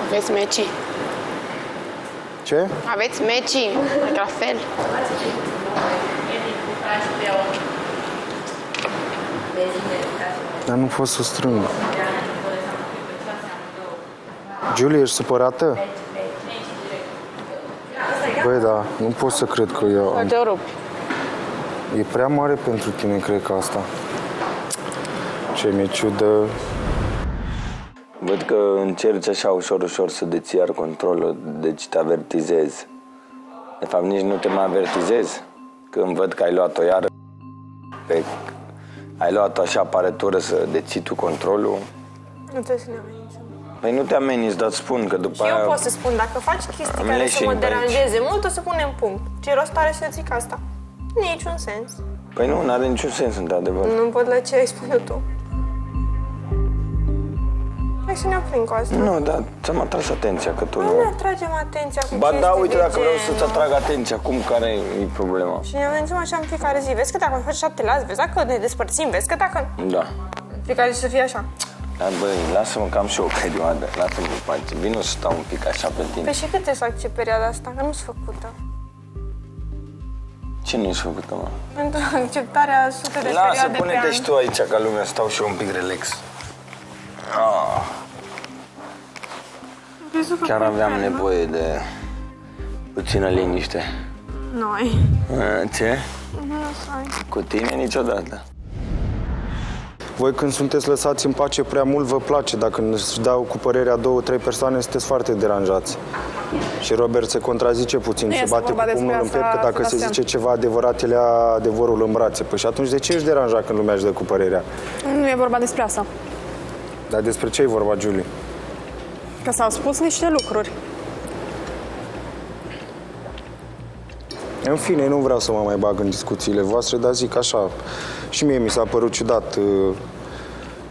Aveți meci? Ce? Aveți meci? La fel. Dar nu pot să strâng. Giuly, ești supărată? Băi, da, nu pot să cred că eu... Poate o rup. E prea mare pentru tine, cred că asta. Ce mi-e ciudă. Văd că încerci așa ușor să deții iar controlul, deci te avertizezi. De fapt, nici nu te mai avertizezi. Când văd că ai luat-o iară, ai luat-o așa parătură să deții tu controlul. Nu trebuie să ne amenințăm. Păi nu te ameninți, dar spun că după și aia... Și eu pot să spun, dacă faci chestii care să mă deranjeze mult, o să punem punct. Ce rost are să zic asta? Niciun sens. Păi nu, n-are niciun sens, într-adevăr. Nu văd la ce ai spune tu. Hai să ne oprim cu asta. Nu, dar ți-am atras atenția, că tu nu... Nu ne atragem atenția cu chestii de genul. Ba da, uite, dacă vreau să-ți atrag atenția, acum care e problema? Și ne amenințăm așa în fiecare zi. Vezi că dacă faci 7 lați, vezi dacă ne despărțim, vezi că dacă... Da. Fiecare zi să fie așa. Da, băi, lasă-mă că am și eu o perioadă, lasă-mă în pace. Vino să stau un pic așa pe tine. Păi și cât trebuie să fac ce perioada asta? Că nu-s făcută. Ce nu-i făcută, mă? Pentru acceptarea sute de perioade pe an. Lasă, pune-te și tu aici, ca lumea, stau și eu un pic relax. Ah. Chiar aveam nevoie de puțină liniște. Noi. Ce? Cu tine niciodată. Voi când sunteți lăsați în pace prea mult, vă place. Dacă își dau cu părerea 2-3 persoane, sunteți foarte deranjați. Și Robert se contrazice puțin, se bate cu pumnul în piept, că dacă se zice ceva adevărat, el ia adevărul în brațe. Păi și atunci de ce își deranja când lumea își dă cu părerea? Nu e vorba despre asta. Dar despre ce e vorba, Giuly? Că s-au spus niște lucruri. În fine, nu vreau să mă mai bag în discuțiile voastre, dar zic așa, și mie mi s-a părut ciudat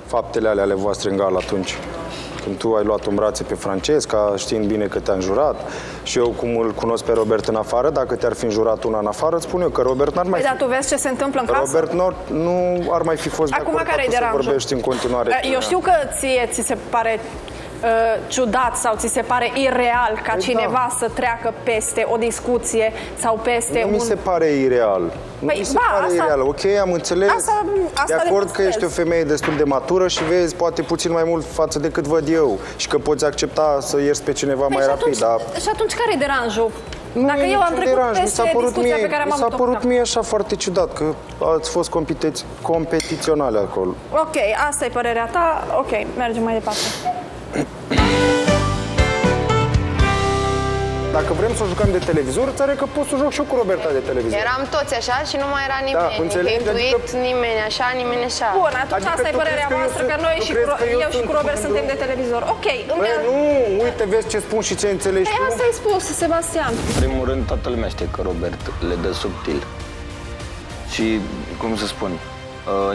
faptele ale voastre în gal atunci. Când tu ai luat în brațe pe Francesca, știind bine că te-a înjurat, și eu cum îl cunosc pe Robert în afară, dacă te-ar fi înjurat una în afară, îți spun eu că Robert n-ar mai fi... Păi, dar tu vezi ce se întâmplă în casă? Robert nu ar mai fi fost de acord dacă să vorbești în continuare. Eu știu că ție ți se pare... ciudat sau ți se pare ireal ca cineva să treacă peste o discuție sau peste un... Nu mi se pare ireal. Nu mi se pare ireal. Ok, am înțeles. De acord că ești o femeie destul de matură și vezi poate puțin mai mult față decât văd eu și că poți accepta să ierți pe cineva mai rapid. Și atunci care-i deranjul? Dacă eu am trecut peste discuția pe care am avut-o. Mi s-a părut mie așa foarte ciudat că ați fost competiționale acolo. Ok, asta e părerea ta. Ok, mergem mai departe. Dacă vrem să jucăm de televizor, ți-are că pot să joc și eu cu Roberta de televizor. Eram toți așa și nu mai era nimeni intuit, nimeni așa, nimeni așa. Bun, atunci asta e părerea voastră, că noi și eu și cu Robert suntem de televizor. Ok, nu, uite, vezi ce spun și ce înțelegi tu. Asta ai spus, Sebastian. În primul rând, toată lumea știe că Robert le dă subtil. Și, cum să spun,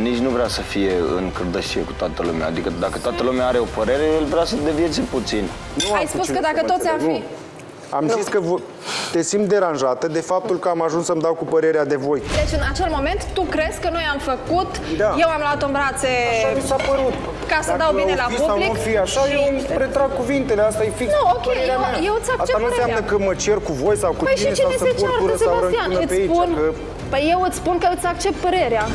nici nu vrea să fie în cârdășie cu toată lumea. Adică dacă toată lumea are o părere, el vrea să deviețe puțin. Ai spus că dacă toți ar fi... Am zis că te simt deranjată de faptul că am ajuns să-mi dau cu părerea de voi. Deci în acel moment tu crezi că noi am făcut, eu am luat-o în brațe ca să dau bine la public. Dacă fi așa, eu îmi retrag cuvintele, asta e fix părerea mea. Asta nu înseamnă că mă cer cu voi sau cu tine sau să port ură sau răncună pe aici. Păi eu îți spun că îți accept părerea.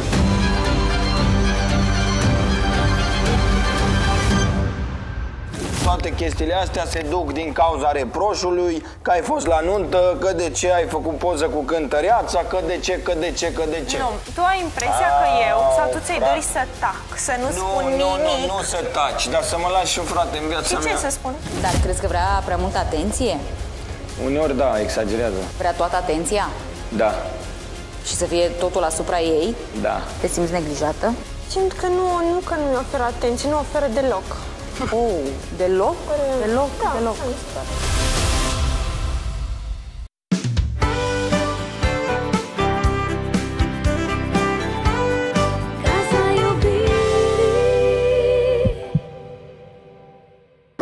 Toate chestiile astea se duc din cauza reproșului, că ai fost la nuntă, că de ce ai făcut poză cu cântăreața, că de ce. Nu, tu ai impresia că eu sau tu ți-ai dorit să tac, să nu spun nimic. Nu, să taci, dar să mă lași și eu, frate, în viața mea. Ce să spun? Dar crezi că vrea prea multă atenție? Uneori da, exagerează. Vrea toată atenția? Da. Și să fie totul asupra ei? Da. Te simți neglijată? Simt că nu-i oferă atenție, nu oferă deloc. Oh, deloc.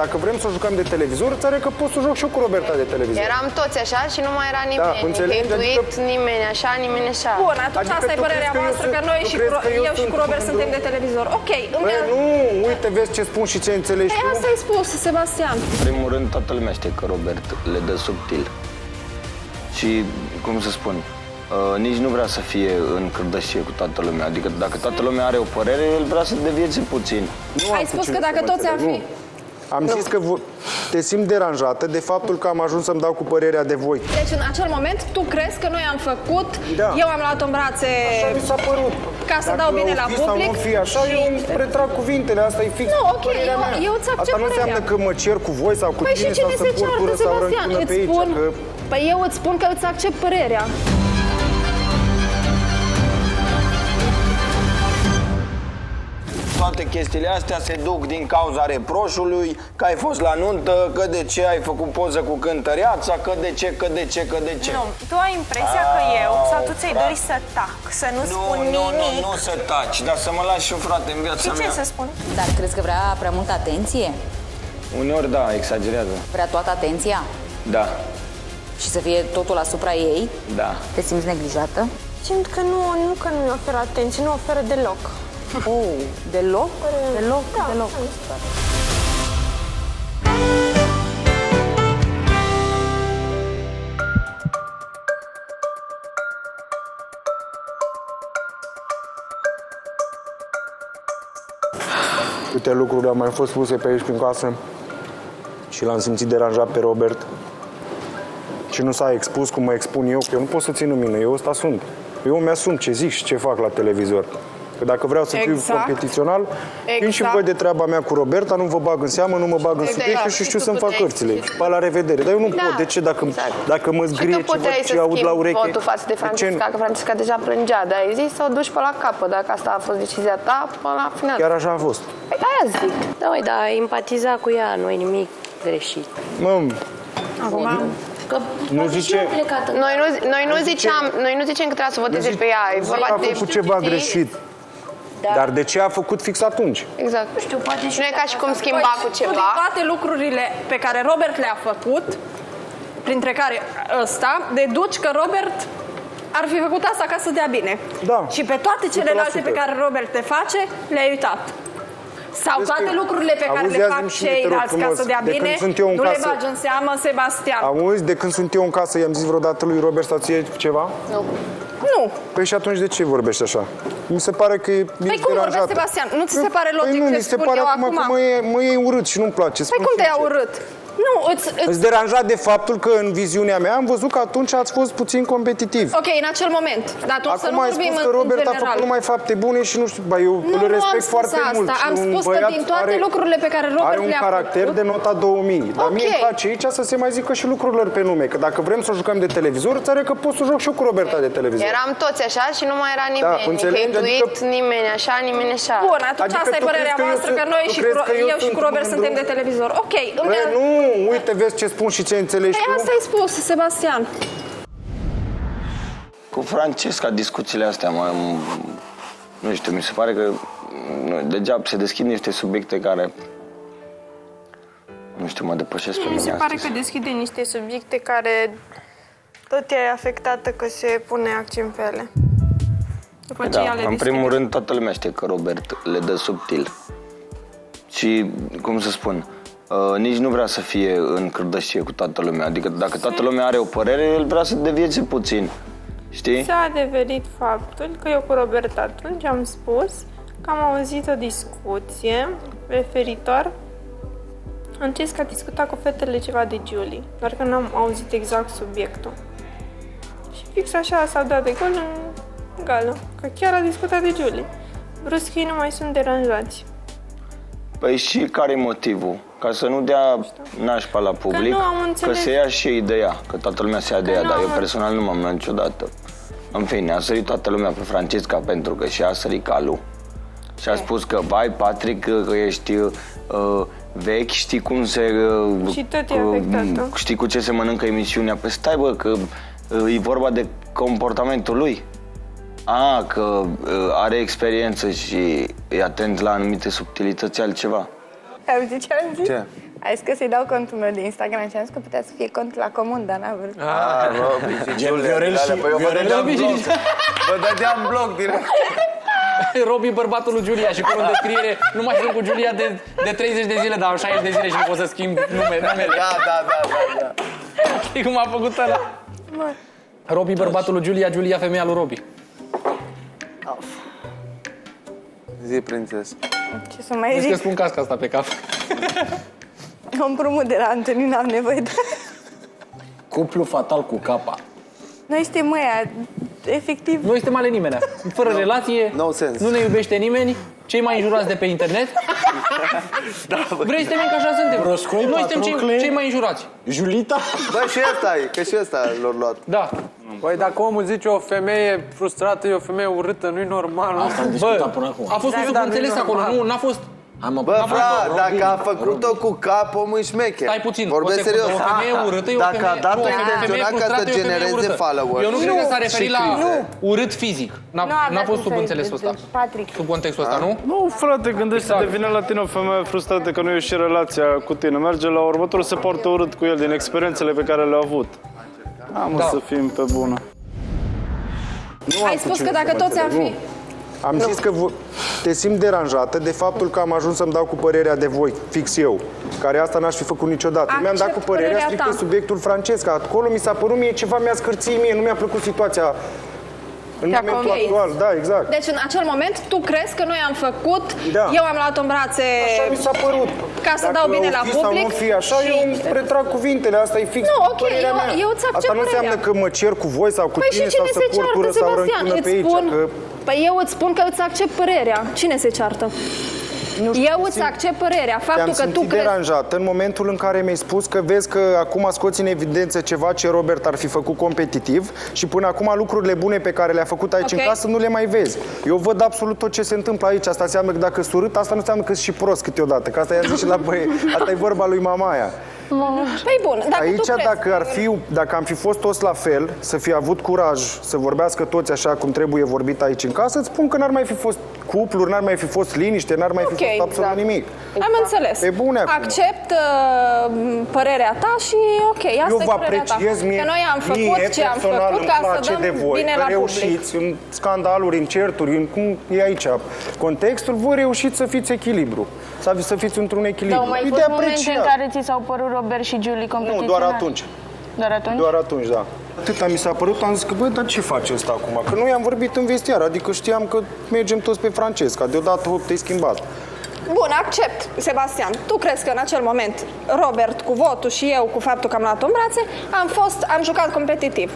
Dacă vrem să jucăm de televizor, ți-are că pot să joc și eu cu Roberta de televizor. Eram toți așa și nu mai era nimeni intuit, nimeni așa, nimeni așa. Bun, atunci asta e părerea voastră, că noi și eu și cu Robert suntem de televizor. Ok, nu, uite, vezi ce spun și ce înțelegi tu. Asta ai spus, Sebastian. În primul rând, toată lumea știe că Robert le dă subtil. Și, cum să spun, nici nu vrea să fie în cârdășie cu toată lumea. Adică dacă toată lumea are o părere, el vrea să deviețe puțin. Ai spus că dacă toți ar fi... Am zis că te simt deranjată de faptul că am ajuns să-mi dau cu părerea de voi. Deci în acel moment tu crezi că noi am făcut, eu am luat-o în brațe ca să dau bine la public. Dacă fi așa, eu îmi retrag cuvintele, asta e fix părerea mea. Asta nu înseamnă că mă cer cu voi sau cu tine sau să port ură sau răncună pe aici. Păi eu îți spun că îți accept părerea. toate chestiile astea se duc din cauza reproșului, că ai fost la nuntă, că de ce ai făcut poză cu cântăreața, că de ce. Nu, tu ai impresia că eu, sau tu ți-ai dorit să tac, să nu spun nimic. Nu, să taci, dar să mă lași și frate în viața mea. Ce să spun? Dar crezi că vrea prea multă atenție? Uneori da, exagerează. Vrea toată atenția? Da. Și să fie totul asupra ei? Da. Te simți neglijată? Simt că nu-i oferă atenție, nu oferă deloc. Deloc? Deloc. Câte lucruri au mai fost puse pe aici prin casă și l-am simțit deranjat pe Robert. Și nu s-a expus cum mă expun eu, că eu nu pot să țin în mine, eu ăsta sunt. Eu mi-asum ce zic și ce fac la televizor. Că dacă vreau să fiu competițional, vin și văd de treaba mea cu Roberta, nu vă bag în seamă, nu mă bag în subiectul și știu să-mi fac cărțile. Pa, la revedere. Dar eu nu pot. De ce? Dacă mă zgrie și văd ce aud la ureche... votul față de Francesca, că Francesca deja plângea, dar ai zis să o duci pe la capăt. Dacă asta a fost decizia ta, până la final. Chiar așa a fost. Păi aia zic. Da, uite, dar empatiza cu ea, nu e nimic greșit. Că nu zice... Noi nu zicem că trebuie să voteze pe ea. E vorba de... a făcut ceva greșit. Dar de ce a făcut fix atunci? Exact. Nu știu, poate și... Nu e ca și cum schimba cu ceva. Din toate lucrurile pe care Robert le-a făcut, printre care ăsta, deduci că Robert ar fi făcut asta ca să dea bine. Da. Și pe toate celelalte pe care Robert le face, le-ai uitat. Sau toate lucrurile pe care le fac ceilalți ca să dea bine, nu le bagi în seamă, Sebastian. Auzi, de când sunt eu în casă, i-am zis vreodată lui Robert să-ți iei ceva? Nu. Nu. Păi și atunci de ce vorbești așa? Mi se pare că e deranjată. Păi cum vorbești, Sebastian? Nu ți se pare logic ce spun eu acum? Păi nu, mi se pare acum că mă e urât și nu-mi place. Păi cum te-ai urât? Nu, îți deranja de faptul că în viziunea mea am văzut că atunci ați fost puțin competitiv. Ok, în acel moment. Dar atunci acum să nu vorbim în general. Acum ai spus că Robert a făcut numai fapte bune și nu știu, eu îl respect foarte mult. Am spus că din toate lucrurile pe care Robert le-a făcut... Are un caracter de nota 2000. Dar mie îmi place aici să se mai zică și lucrurilor pe nume. Că dacă vrem să jucăm de televizor, ți-are că pot să joc și eu cu Roberta de televizor. Eram toți așa și nu mai era nimeni așa. Bun, atunci asta e părerea voastră, că noi și eu și cu Robert suntem de televizor. Ok, uite, vezi ce spun și ce înțelegi tu. Asta ai spus, Sebastian. Cu Francesca, discuțiile astea, nu știu, mi se pare că degeaba se deschid niște subiecte care, nu știu, mă depășesc pe mine. Mi se pare că deschide niște subiecte care tot e afectată că se pune accent pe ele. În primul rând, toată lumea știe că Robert le dă subtil. Și, cum să spun... nici nu vrea să fie în cârdășie cu toată lumea. Adică dacă toată lumea are o părere, el vrea să deviețe puțin. Știi? S-a adeverit faptul că eu cu Robert atunci am spus că am auzit o discuție referitor în ce a discutat cu fetele ceva de Giuly, doar că n-am auzit exact subiectul. Și fix așa s-a dat de gol în gală, că chiar a discutat de Giuly. Bruschi nu mai sunt deranjați. Păi și care-i motivul? Ca să nu dea nașpa la public, că se ia și ei de ea, că toată lumea se ia de ea, dar eu personal nu m-am luat niciodată. În fine, a sărit toată lumea pe Francesca pentru că și-a sărit calul. Și a spus că, vai, Patrick, că ești vechi, știi cum se... și tot e afectată. Știi cu ce se mănâncă emisiunea. Păi stai, bă, că e vorba de comportamentul lui. A, că are experiență și e atent la anumite subtilități, altceva. Am zis ce am zis? Ce? Ai zis că să-i dau contul meu de Instagram și am zis că putea să fie cont la comun, dar n-a vrut. Aaa, bă, obiceiurile alea, băi, eu vă dădeam bloc. Vă dădeam bloc direct. Robi, bărbatul lui Giulia și cu un descriere, nu mai sunt cu Giulia de 30 de zile, dar am 60 de zile și nu pot să schimb numele. Da. Știi cum a făcut ăla? Robi, bărbatul lui Giulia, Giulia, femeia lui Robi. Zi, prințesă. Ce să mai zic? Zici că spun casca asta pe cap. Eu împrumut de la Antoni, n-am nevoie de... Cuplu fatal cu capa. Noi suntem aia, efectiv... Noi suntem ale nimenea. Fără relație, nu ne iubește nimeni, cei mai înjurați de pe internet. Vrei să te meni că așa suntem. Roscoi, noi suntem cei mai înjurați. Julita? Da, și asta e, că și asta l-au luat. Da. Păi dacă omul zice o femeie frustrată, e o femeie urâtă, nu-i normal. Asta am discutat până acum. A fost un subînțeles acolo, n-a fost... Bă, frate, dacă a făcut-o cu cap, omul e șmecher. Stai puțin, vorbesc serios. Dacă a dat-o intenționat ca să genereze followers. Eu nu cred că s-a referit la urât fizic. N-a fost subînțelesul ăsta. Sub contextul ăsta, nu? Nu, frate, gândește-te, devine la tine o femeie frustrată că nu e și relația cu tine. Merge la următorul, se poartă urât cu el din experiențele pe care le-a avut. Am să fim pe bună. Ai spus că dacă toți ar fi... Am zis că te simt deranjată de faptul că am ajuns să-mi dau cu părerea de voi, fix eu, care asta n-aș fi făcut niciodată. Mi-am dat cu părerea strict pe subiectul Francesca. Acolo mi s-a părut mie ceva, mi-a scârțit mie, nu mi-a plăcut situația în momentul actual. Da, exact. Deci în acel moment tu crezi că noi am făcut, eu am luat-o în brațe ca să dau bine la public. Așa eu retrag cuvintele, asta e fix părerea mea. Asta nu înseamnă că mă cer cu voi sau cu tine sau să port ură sau rănchună pe aici. Păi eu îți spun că îți accept părerea. Cine se ceartă? Eu îți accept părerea. Faptul că tu crezi... deranjat în momentul în care mi-ai spus că vezi că acum scoți în evidență ceva ce Robert ar fi făcut competitiv și până acum lucrurile bune pe care le-a făcut aici în casă nu le mai vezi. Eu văd absolut tot ce se întâmplă aici. Asta înseamnă că dacă surât, asta nu înseamnă că ești și prost câteodată. Că asta i-a zis și la băie. Asta e vorba lui mamaia. Păi bun, dacă aici, dacă am fi fost toți la fel, să fi avut curaj să vorbească toți așa cum trebuie vorbit aici în casă, îți spun că n-ar mai fi fost cupluri, n-ar mai fi fost liniște, n-ar mai fi fost absolut nimic. Am înțeles. E bune acum. Accept părerea ta și ok, asta e părerea ta. Că noi am făcut ce am făcut ca să dăm bine la public. În scandaluri, în certuri, în cum e aici contextul, voi reușiți să fiți echilibru. Să fiți într-un echilibru. Dar au mai fost momente în care ți s-au părut Robert și Giuly competiționari? Nu, doar atunci. Doar atunci? Doar atunci, da. Atâta mi s-a părut, am zis că, băi, dar ce face ăsta acum? Că noi am vorbit în vestiar, adică știam că mergem toți pe Francesca. Deodată, hop, te-ai schimbat. Bun, accept, Sebastian. Tu crezi că în acel moment Robert cu votul și eu cu faptul că am luat-o în brațe, am jucat competitiv.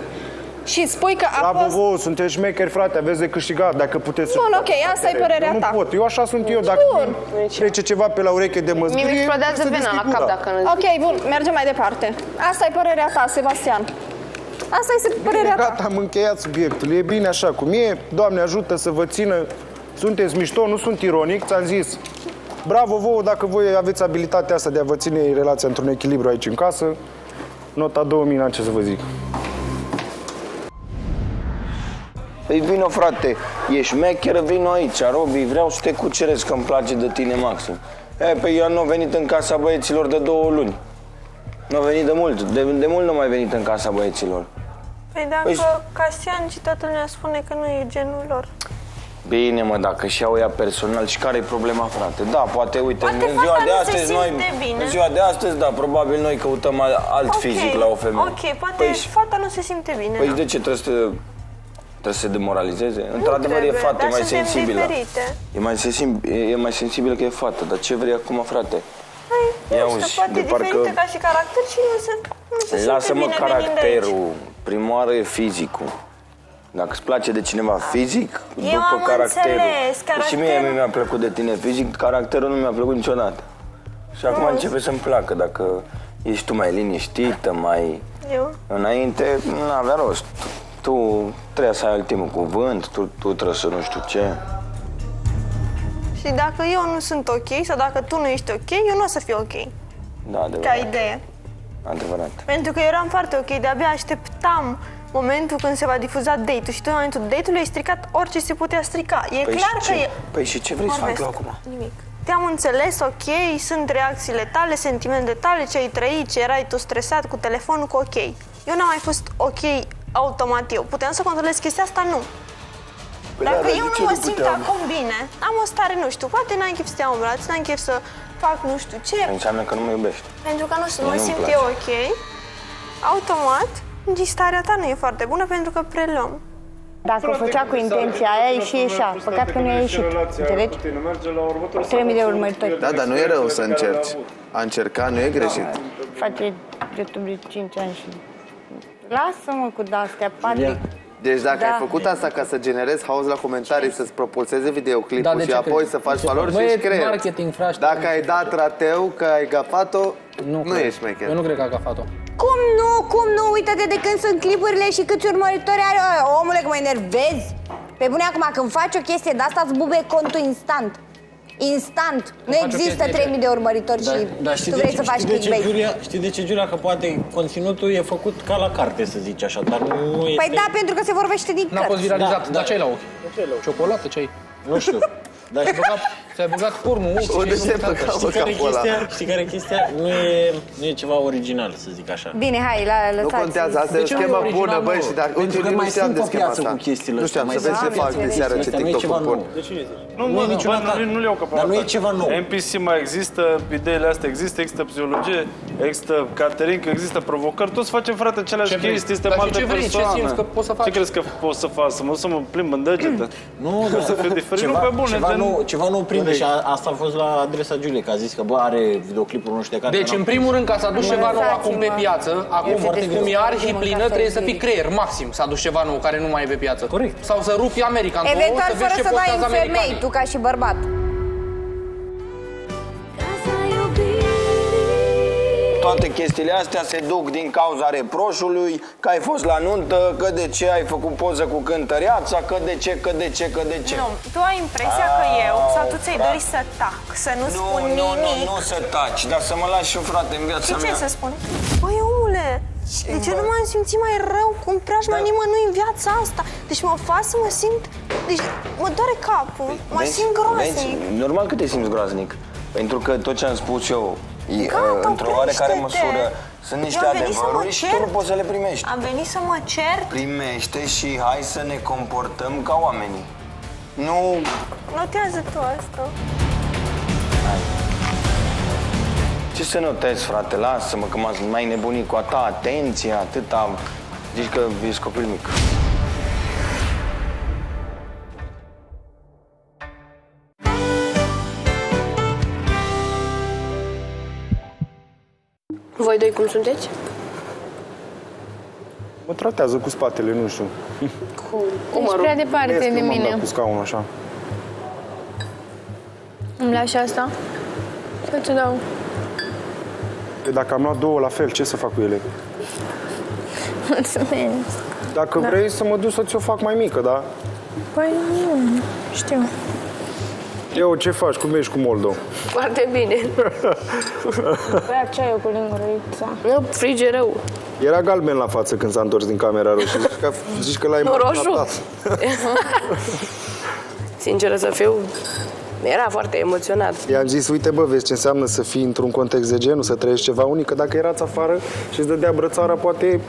Și spui că a fost... Bravo, sunteți șmecheri, frate, aveți de câștigat, dacă puteți... Bun, ok, asta e părerea ta. Nu pot, eu așa sunt eu, dacă trece ceva pe la ureche de măzgârie... Mi-mi explodează vena la cap dacă nu... Ok, bun, mergem mai departe. Asta e părerea ta, Sebastian. Asta este părerea ta. Gata, am încheiat subiectul, e bine așa cum e, Doamne ajută să vă țină... Sunteți mișto, nu sunt ironic, ți-am zis... Bravo vouă, dacă voi aveți abilitatea asta de a vă ține relația într-un echilibru aici în casă, nota 2000, n-am ce să vă zic. Păi vino, frate, ești mecheră, vino aici, Robi, vreau să te cuceresc, că îmi place de tine maxim. E, păi eu nu am venit în casa băieților de 2 luni. Nu am venit de mult, de mult nu am mai venit în casa băieților. Păi dacă Casian și toată lumea spune că nu e genul lor. Bine, mă, dacă și-au ea personal și care-i problema, frate? Da, poate, uite, în ziua de astăzi, da, probabil noi căutăm alt fizic la o femeie. Ok, poate fata nu se simte bine. Păi de ce trebuie să... Trebuie să se demoralizeze? Într-adevăr e fată, e mai sensibilă. E mai sensibilă că e fată, dar ce vrei acum, frate? Păi, nu știu, poate e diferită ca și caracter și nu se simte bine venind aici. Lasă-mă caracterul, primoară e fizicul. Dacă îți place de cineva fizic, după caracterul. Și mie nu mi-a plăcut de tine fizic, caracterul nu mi-a plăcut niciodată. Și acum începe să-mi placă, dacă ești tu mai liniștită, mai... Înainte, nu avea rost. Tu trebuie să ai ultimul cuvânt, tu trebuie să nu știu ce. Și dacă eu nu sunt ok sau dacă tu nu ești ok, eu nu o să fiu ok. Da, adevărat. Ca idee. Adevărat. Pentru că eu eram foarte ok, de-abia așteptam momentul când se va difuza date-ul și tu în momentul date-ului ai stricat orice se putea strica. E clar că e... Păi și ce vrei să fac eu acum? Nimic. Te-am înțeles, ok, sunt reacțiile tale, sentimentele tale, ce ai trăit, ce erai tu stresat cu telefonul, cu ok. Eu n-am mai fost ok automat eu. Puteam să controlez chestia asta? Nu. Dacă eu nu mă simt acum bine, am o stare, nu știu, poate n-am chef să te iau în braț, n-am chef să fac nu știu ce. Înseamnă că nu mă iubești. Pentru că nu mă simt eu ok, automat, starea ta nu e foarte bună pentru că preluăm. Dacă o făcea cu intenția aia, ieșea. Păcat că nu a ieșit. Înțelegi? 3.000 de urmăritori. Da, dar nu e rău să încerci. A încerca nu e greșit. Face de 5 ani și... Lasă-mă cu de-astea, Patrick. Deci dacă ai făcut asta ca să generezi haos la comentarii, să-ți propulseze videoclipul și apoi să faci valori și își creier. Dacă ai dat rateu că ai gafat-o, nu ești șmecher. Eu nu cred că ai gafat-o. Cum nu? Cum nu? Uită-te de când sunt clipurile și câți urmăritori are. Omule, că mă enervezi! Pe bune, acum când faci o chestie de asta, îți bube contul instant. Instant! Nu există 3000 de urmăritori și tu vrei să faci clickbait. Știi de ce, Giulia? Că poate conținutul e făcut ca la carte, să zici așa, dar nu este... Păi da, pentru că se vorbește din cărți. N-a fost viralizat. Dar ce ai la ochi? Ciocolată, ce ai? Nu știu. Dar ți-ai băgat curmul. Știi care e chestia? Nu e ceva original, să zic așa. Bine, hai, lăsați. Nu contează, asta e o schemă bună, băi, și dacă... Pentru că mai sunt pe piață cu chestiile astea. Nu știu, să vezi ce fac de seară, ce TikTok-uri pun. De ce nu le-au căpărat? Dar nu e ceva nou. NPC mai există, ideile astea există, există psihologie, există catering, există provocări, toți facem, frate, aceleași chestii, este mai de persoană. Ce simți că poți să faci? Ce crezi că poți să faci? Să mă duc să mă plimb în degete? Nu, să fiu diferit, nu pe bune. Ceva nu o prinde și asta a fost la adresa Giuly, că a zis că bă, are videoclipuri nu știu care. Deci în primul rând, ca să aduci ceva nou acum pe piață, acum cum e arhi plină, trebuie să fii creier maxim, să aduci ceva nou care nu mai e pe piață. Corect. Sau să rupi America în două, eventual fără să dai în femei, tu ca și bărbat. Toate chestiile astea se duc din cauza reproșului, că ai fost la nuntă, că de ce ai făcut poză cu cântăreața, că de ce, că de ce, că de ce. Nu, tu ai impresia că eu, sau tu ți-ai dori să tac, să nu spun nimic. Nu, să taci, dar să mă lași și frate în viața mea. Și ce să spun? Băi, omule, de ce nu m-am simțit mai rău cu un preajma nimănui în viața asta? Deci mă fac să mă simt, deci mă doare capul, mă simt groaznic. Normal că te simți groaznic, pentru că tot ce am spus eu, într-o oarecare măsură sunt niște adevăruri și tu nu poți să le primești. Am venit să mă cert. Primește și hai să ne comportăm ca oamenii. Nu... Notează tu asta. Hai. Ce să notezi, frate? Lasă-mă că m-ați mai nebunit cu a ta atenție, atâta... Zici că ești copil mic. Voi doi cum sunteți? Mă tratează cu spatele, nu știu. Cum? Ești prea departe de mine. Cu scaunul așa. Îmi lași asta? Să ți-o dau. Dacă am luat două la fel, ce să fac cu ele? Mulțumesc. Dacă vrei să mă duc să ți-o fac mai mică, da? Păi nu, știu. Eu, ce faci? Cum ești cu Moldo? Foarte bine. Băia ceaiul cu lingurița. Nu, frige rău. Era galben la față când s-a întors din camera roșie. Zici că l-ai maltratat. Sinceră să fiu, era foarte emoționat. I-am zis, uite bă, vezi ce înseamnă să fii într-un context de genul, să trăiești ceva unic, că dacă erați afară și îți dădea brățara, poate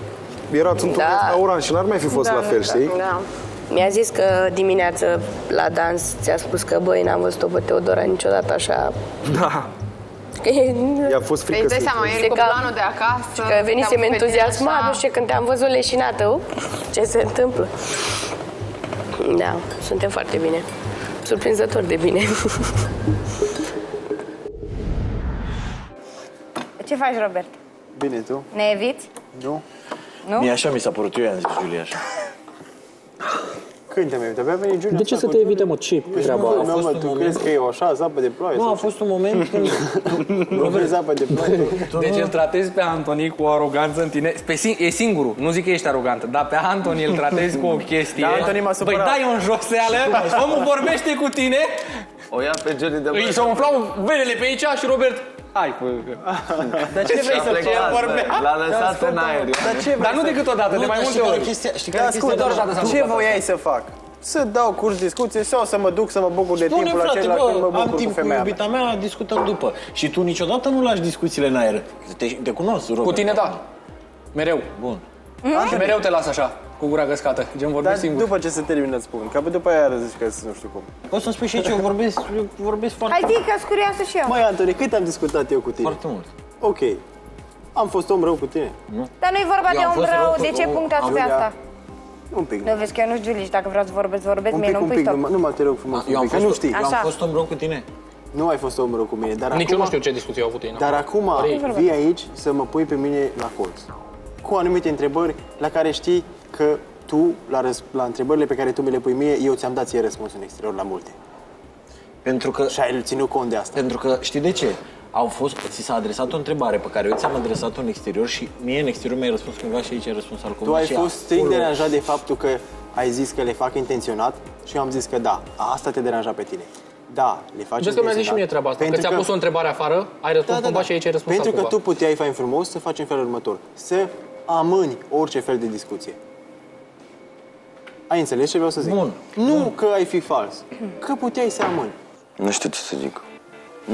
erați într-un restaurant și n-ar mai fi fost la fel, știi? Da. Mi-a zis că dimineață la dans ți-a spus că, băi, n-am văzut-o pe Teodora niciodată așa... Da. I-a fost frică să-i fie. Cu planul de acasă... Că venisem entuziasmat, nu știu, când te-am văzut leșinată, ce se întâmplă. Da, suntem foarte bine. Surprinzător de bine. Ce faci, Robert? Bine, tu? Ne eviți? Nu. Nu? Mie așa mi s-a părut, eu i-am zis Giuly așa. Când te-am evitat? De ce să te evităm, mă? Ce treaba? Tu crezi că eu așa, zapă de ploaie? Nu, a fost un moment când... Nu vrei zapă de ploaie? Deci îl tratezi pe Antoni cu o aroganță în tine. E singurul, nu zic că ești arogantă, dar pe Antoni îl tratezi cu o chestie. Da, Antoni m-a supărat. Băi, dai-o în joseală, omul vorbește cu tine. O ia pe Giuly de... Îi se umflau venele pe aici și Robert... Hai, dar ce vrei să fie vorbeam? L-a lăsat în aer. Dar nu decât odată, de mai multe ori. Știi care chestia doar odată? Ce voiai să fac? Să dau curs discuție sau să mă duc să mă bucur de timpul acela când mă bucur cu femeia mea? Am timp cu iubita mea, discutăm după. Și tu niciodată nu lași discuțiile în aer. Te cunosc, Robert. Cu tine, da. Mereu. Bun. Mereu te las așa, cu gura găscată, gen vorbesc singur. Dar după ce se termină îți spun, că după aia zici că nu știu cum. O să-mi spui și aici, eu vorbesc foarte... Hai zi, că-s curioasă și eu. Măi, Antoni, cât am discutat eu cu tine? Foarte mult. Ok. Am fost om rău cu tine? Nu. Dar nu-i vorba de om rău, de ce punct ați pe asta? Un pic. Nu, vezi că eu nu-s Giuly și dacă vreau să vorbesc, mie nu-mi pui stop. Nu mă te rog frumos, că nu știi. Eu am fost om rău cu tine. Nu ai fost om rău cu mine, dar acum... Nici eu nu știu ce discuții au avut ei. Dar acum vii aici să mă pui pe mine la colț. Cu anumite întrebări la care știi că tu, la întrebările pe care tu mi le pui mie, eu ți-am dat ție răspunsul în exterior la multe. Pentru că... Și ai ținut cont de asta. Pentru că, știi de ce? ți s-a adresat o întrebare pe care eu ți-am adresat-o în exterior și mie în exterior mi-ai răspuns cumva și aici ai răspuns al comunicii. Tu ai fost strict deranjat de faptul că ai zis că le fac intenționat și eu am zis că da, asta te deranja pe tine. Da, le faci intenționat. Vezi că mi-a zis și mie treaba asta, că ți-a pus o întrebare afară, ai răspuns cumva și aici ai răspuns altcumva. Pentru că tu puteai, fain frumos, să faci în felul următor, să amâni orice fel de discuție. Ai înțeles ce vreau să zic? Bun. Nu că ai fi fals, că puteai să amâni. Nu știu ce să zic.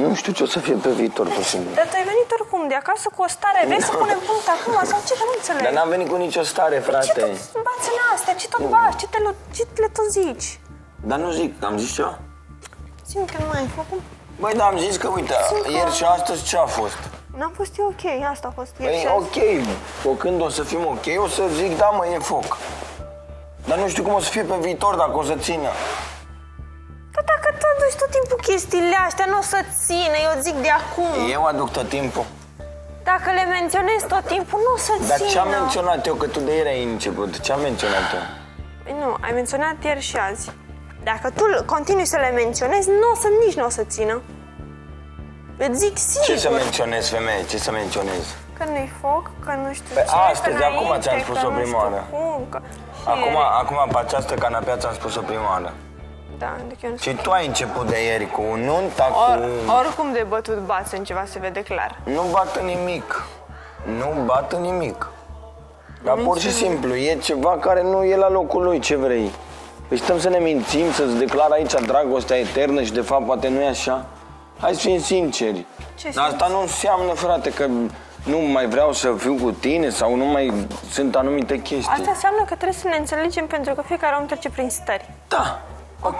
Nu știu ce o să fie pe viitor, posibil. Dar tu ai venit oricum de acasă cu o stare. Vrei să punem punct acum sau ce? Nu înțeleg. Dar n-am venit cu nicio stare, frate. Ce tot bați în astea? Ce tot bați? Ce le tot zici? Dar nu zic. Am zis ceva? Simt că nu mai ai făcut. Băi, dar am zis că, uite, ieri și astăzi ce a fost? N-am fost eu ok. Asta a fost ieri și astăzi. Băi, ok. Când o să fim ok, o să zic, da, mă, e foc. Dar nu știu cum o să fie pe viitor, dacă o să țină. Că dacă tu aduci tot timpul chestiile astea, nu o să țină, eu zic de acum. Eu aduc tot timpul. Dacă le menționez tot timpul, nu o să țină. Dar ce-am menționat eu? Că tu de ieri ai început. Ce-am menționat eu? Nu, ai menționat ieri și azi. Dacă tu continui să le menționezi, nici nu o să țină. Îți zic sigur. Ce să menționezi, femeie? Ce să menționezi? Că nu-i foc, că nu știu ce, astăzi, acum ți-am spus-o prima oară. Acum, pe această canapea ți-am spus-o prima oară. Da, și tu ai început de ieri cu un nunta, oricum de bătut bați în ceva, se vede clar. Nu bat în nimic. Nu bat în nimic. Dar pur și simplu, e ceva care nu e la locul lui, ce vrei. Păi stăm să ne mințim, să-ți declar aici dragostea eternă și de fapt poate nu e așa. Hai să fim sinceri. Dar asta nu înseamnă, frate, că nu mai vreau să fiu cu tine sau nu mai sunt anumite chestii. Asta înseamnă că trebuie să ne înțelegem pentru că fiecare om trece prin stări. Da. Ok.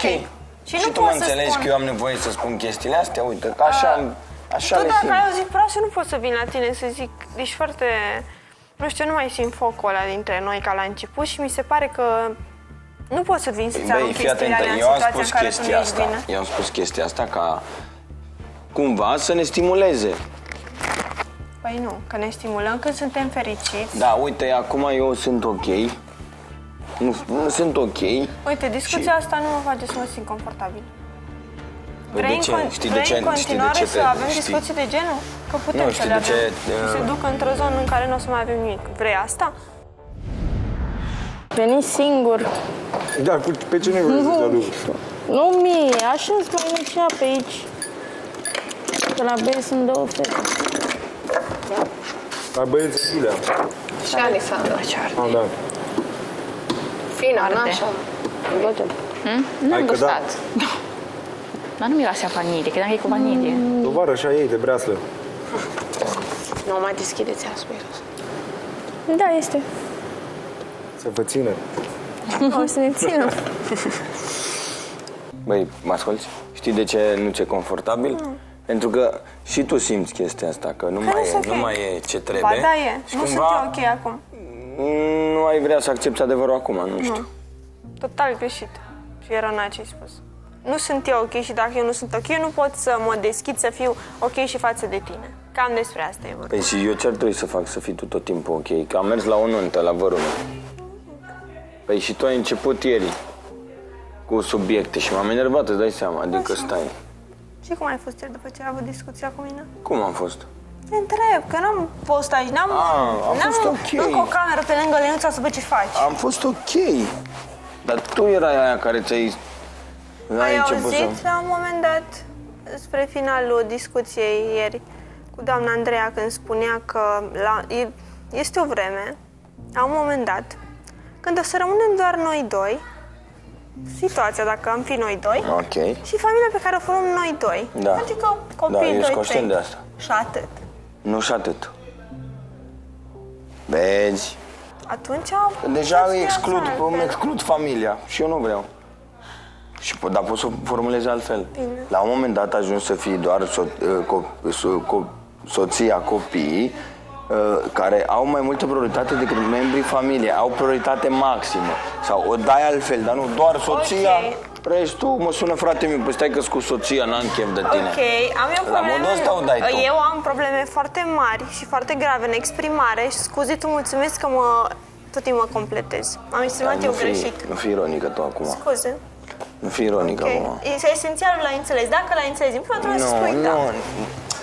Și tu mă înțelegi că eu am nevoie să spun chestiile astea? Uite, că așa le simt. Tu dacă ai auzit proastă, nu pot să vin la tine să zic... Ești foarte... Nu știu, nu mai simt focul ăla dintre noi ca la început și mi se pare că... Nu pot să vin să-ți arăt chestiile alea în situația în care tu nu ești vină. Eu am spus chestia asta ca... Cumva să ne stimuleze. Păi nu, că ne stimulăm când suntem fericiți. Da, uite, acum eu sunt ok. Nu sunt ok. Uite, discuția asta nu mă face să mă simt confortabil. Vrei în continuare să avem discuții de genul? Că putem să le avem. Se duc într-o zonă în care nu o să mai avem nimic. Vrei asta? Veni singur. Da, pe cine vrei să te aduc? Nu mie, așa îți mai muncea pe aici. Că la băieți sunt două fete. La băieți Giuly. Și Alexandra. Da. Fina, așa. N-am gustat. Dar nu miroase a vanilie, credeam că e cu vanilie. Tovarășa ei de breaslă. Nu mai deschideți azi, miros. Da, este. Să vă țină. O să ne țină. Băi, mă asculți? Știi de ce nu ți-e confortabil? Pentru că și tu simți chestia asta, că nu mai e ce trebuie. Ba, da, e. Nu sunt eu ok acum. Nu ai vrea să accepti adevărul acum, nu știu. Total greșit. Și era n-a ce-ai spus. Nu sunt eu ok și dacă eu nu sunt ok, eu nu pot să mă deschid să fiu ok și față de tine. Cam despre asta e vorba. Păi și eu ce ar trebui să fac să fii tu tot timpul ok? Că am mers la o nuntă, la vărul meu. Păi și tu ai început ieri cu subiecte și m-am enervat, îți dai seama, adică stai. Și cum ai fost ieri după ce ai avut discuția cu mine? Cum am fost? Te întreb, că n-am fost aici, n-am o cameră pe lângă Lenuța să văd ce faci. Am fost ok, dar tu erai aia care ți-ai... Ai auzit la un moment dat, spre finalul discuției ieri cu doamna Andreea, când spunea că este o vreme, la un moment dat, când o să rămânem doar noi doi, situația dacă am fi noi doi și familia pe care o formăm noi doi, adică copiii doi, conștient de asta. Și atât. Nu și atât. Vezi? Atunci... Deja îmi exclud familia și eu nu vreau. Dar pot să formulez altfel. Bine. La un moment dat ajungi să fii doar soția copiii care au mai multă prioritate decât membrii familiei. Au prioritate maximă. Sau o dai altfel, dar nu doar soția... Restul, mă sună frate meu, păi stai că-s cu soția, n-am chef de tine. Ok, am eu probleme... La modul ăsta o dai tu. Eu am probleme foarte mari și foarte grave în exprimare și scuze, tu mulțumesc că tot timpul mă completez. Am exprimat eu greșit. Nu fi ironică tu acum. Scuze. Nu fi ironică acum. E esențial la înțeles. Dacă la înțeles, din până trebuie să spui da.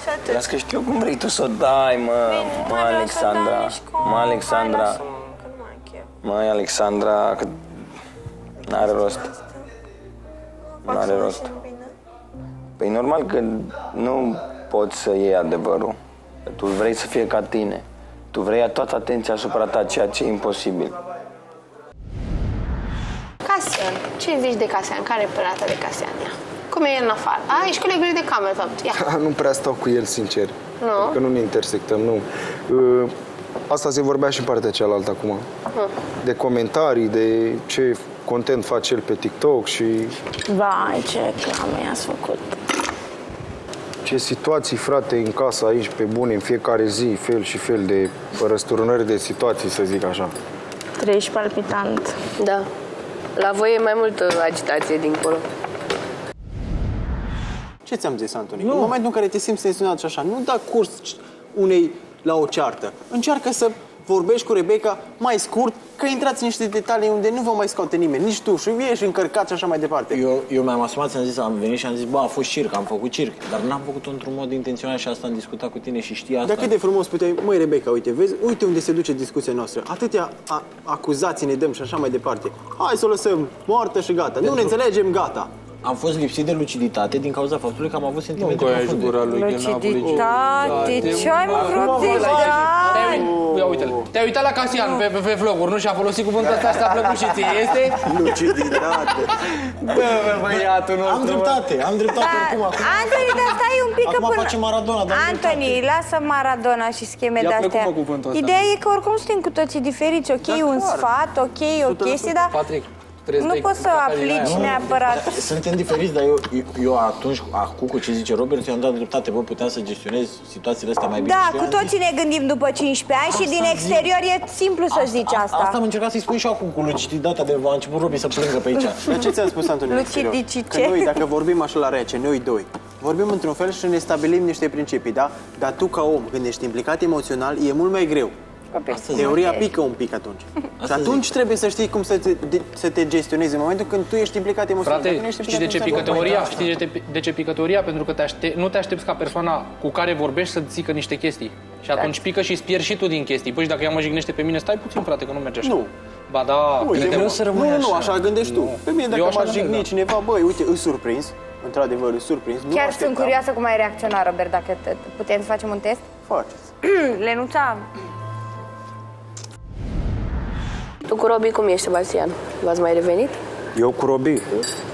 și atât. Las că știu cum vrei tu să o dai, mă. Mă, Alexandra. Mă, Alexandra. Măi, Alexandra, că n-are rost. N-are rost. Păi normal că nu poți să iei adevărul. Că tu vrei să fie ca tine. Tu vrei toată atenția asupra ta, ceea ce e imposibil. Casian. Ce zici de Casian? Care e părerea ta de Casian? Cum e el în afară? A, ești colegul de cameră, fapt. Ia. Nu prea stau cu el, sincer. Nu? Că nu ne intersectăm, nu. Asta se vorbea și în partea cealaltă acum. De comentarii, de ce content face el pe TikTok și... Vai, ce reclame i-ați făcut. Ce situații, frate, în casă aici, pe bune, în fiecare zi, fel și fel de răsturnări de situații, să zic așa. Treci palpitant. Da. La voi e mai multă agitație dincolo. Ce ți-am zis, Antoni? În momentul în care te simți tensionat și așa, nu da curs unei la o ceartă. Încearcă să vorbești cu Rebecca mai scurt, că intrați în niște detalii unde nu vă mai scoate nimeni, nici tu, și ești încărcat și așa mai departe. Eu mi-am asumat, ți-am zis, am venit și am zis, bă, a fost circ, am făcut circ, dar n-am făcut-o într-un mod intenționat și asta am discutat cu tine și știa asta. Dar cât de frumos puteai, măi, Rebecca, uite, vezi, uite unde se duce discuția noastră, atâtea acuzații ne dăm și așa mai departe. Hai să o lăsăm moartă și gata, nu ne înțelegem, gata. Am fost lipsit de luciditate din cauza faptului că am avut sentimente profunde. Luciditate? Ce-ai mă vrut de la... Te-ai uitat la Casian pe vloguri, nu? Și a folosit cuvântul ăsta, asta a plăcut și ție, este? Luciditate. Bă, băiatul nostru. Am dreptate oricum acum. Antoni, dar stai un pic că până... Acum face Maradona, dar Antoni, lasă Maradona și scheme de-astea. Ideea e că oricum suntem cu toții diferiți, ok? Un sfat, ok? O chestie, dar... Patrick. Nu poți să aplici neapărat. Suntem diferiți, dar eu atunci, acum cu ce zice Robert, i-am dat dreptate. Bă, puteam să gestionez situațiile astea mai bine. Da, cu toții ne gândim după 15 ani și din exterior e simplu să zici asta. Asta am încercat să-i spun și acum cu luciditatea de a început Robert să plângă pe aici. Dar ce ți-am spus, Antoni? Lucidicice. Că noi, dacă vorbim așa la rece, noi doi, vorbim într-un fel și ne stabilim niște principii, da? Dar tu ca om, când ești implicat emoțional, e mult mai greu. Teoria pică un pic atunci. Și atunci trebuie să știi cum să te gestionezi în momentul când tu ești implicat emoțional. Frate, știi de ce pică teoria? Știi de ce pică teoria? Pentru că nu te aștepți ca persoana cu care vorbești să-ți zică niște chestii. Și atunci pică și îți pierzi și tu din chestii. Păi și dacă ea mă jignește pe mine, stai puțin, frate, că nu merge așa. Nu. Ba da, nu, așa gândești tu. Pe mine dacă mă jigne cineva, băi, uite, îți surprins. Într-adevăr, îți surprins. Chiar sunt curioasă cum ai reacționat, Robert, dacă putem să facem un test? Faceți. Lenuța. Tu cu Robi cum ești, Sebastian? V-ați mai revenit? Eu cu Robi?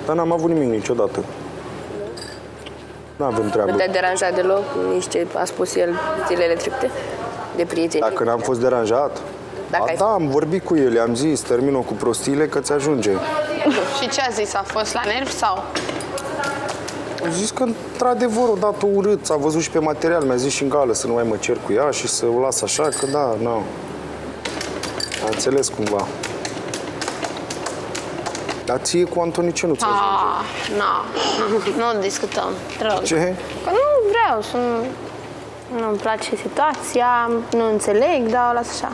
Dar n-am avut nimic niciodată. N-avem treabă. Nu te-ai deranjat deloc? Nici ce a spus el zilele trecute de prieteni? Dacă n-am fost deranjat? Da, am vorbit cu el, am zis, termin-o cu prostiile că ți ajunge. Și ce a zis? A fost la nervi sau? A zis că într-adevăr o dată urât, s-a văzut și pe material, mi-a zis și în gală să nu mai mă cer cu ea și să o las așa, că da, nu. Am înțeles cumva. Dar ție cu Antoni ce nu ți-a zis? Nu discutăm. Ce? Că nu vreau, nu-mi place situația, nu înțeleg, dar o las așa.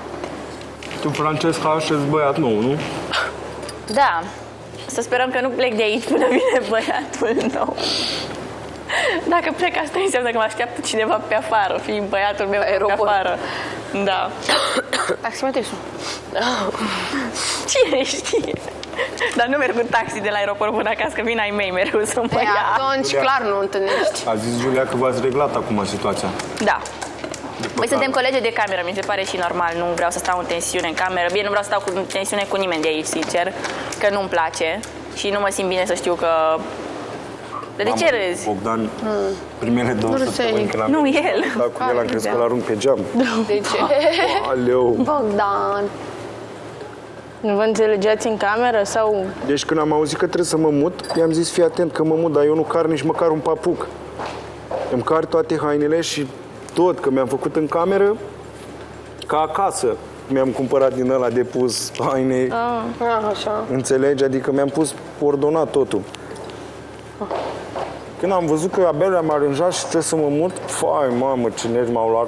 Tu, Francesca, așezi băiat nou, nu? Da. Să sperăm că nu plec de aici până vine băiatul nou. Dacă plec, asta înseamnă că mă așteaptă cineva pe afară, fiind băiatul meu pe afară. Da. Taximetrișul. Cine știe? Dar nu merg cu taxi de la aeroport până acasă, că vin ai mei mereu să mă ia. Atunci, clar, nu întâlnești. A zis Giulia că v-ați reglat acum situația. Da. Noi suntem colegi de cameră, mi se pare și normal. Nu vreau să stau în tensiune în cameră. Bine, nu vreau să stau în tensiune cu nimeni de aici, sincer, că nu-mi place și nu mă simt bine să știu că... Dar de ce râzi? Bogdan, primele două săptămâni când am dat cu el, am crezut că l-arunc pe geam. De ce? Aleu! Bogdan! Nu vă înțelegeați în cameră sau... Deci când am auzit că trebuie să mă mut, i-am zis, fii atent că mă mut, dar eu nu car nici măcar un papuc. Îmi car toate hainele și tot, că mi-am făcut în cameră, ca acasă. Mi-am cumpărat din ăla de pus haine. Așa. Înțelegi? Adică mi-am pus ordonat totul. Când am văzut că abia le-am aranjat și trebuie să mă mut, fai, mamă, ce nervi m-au luat.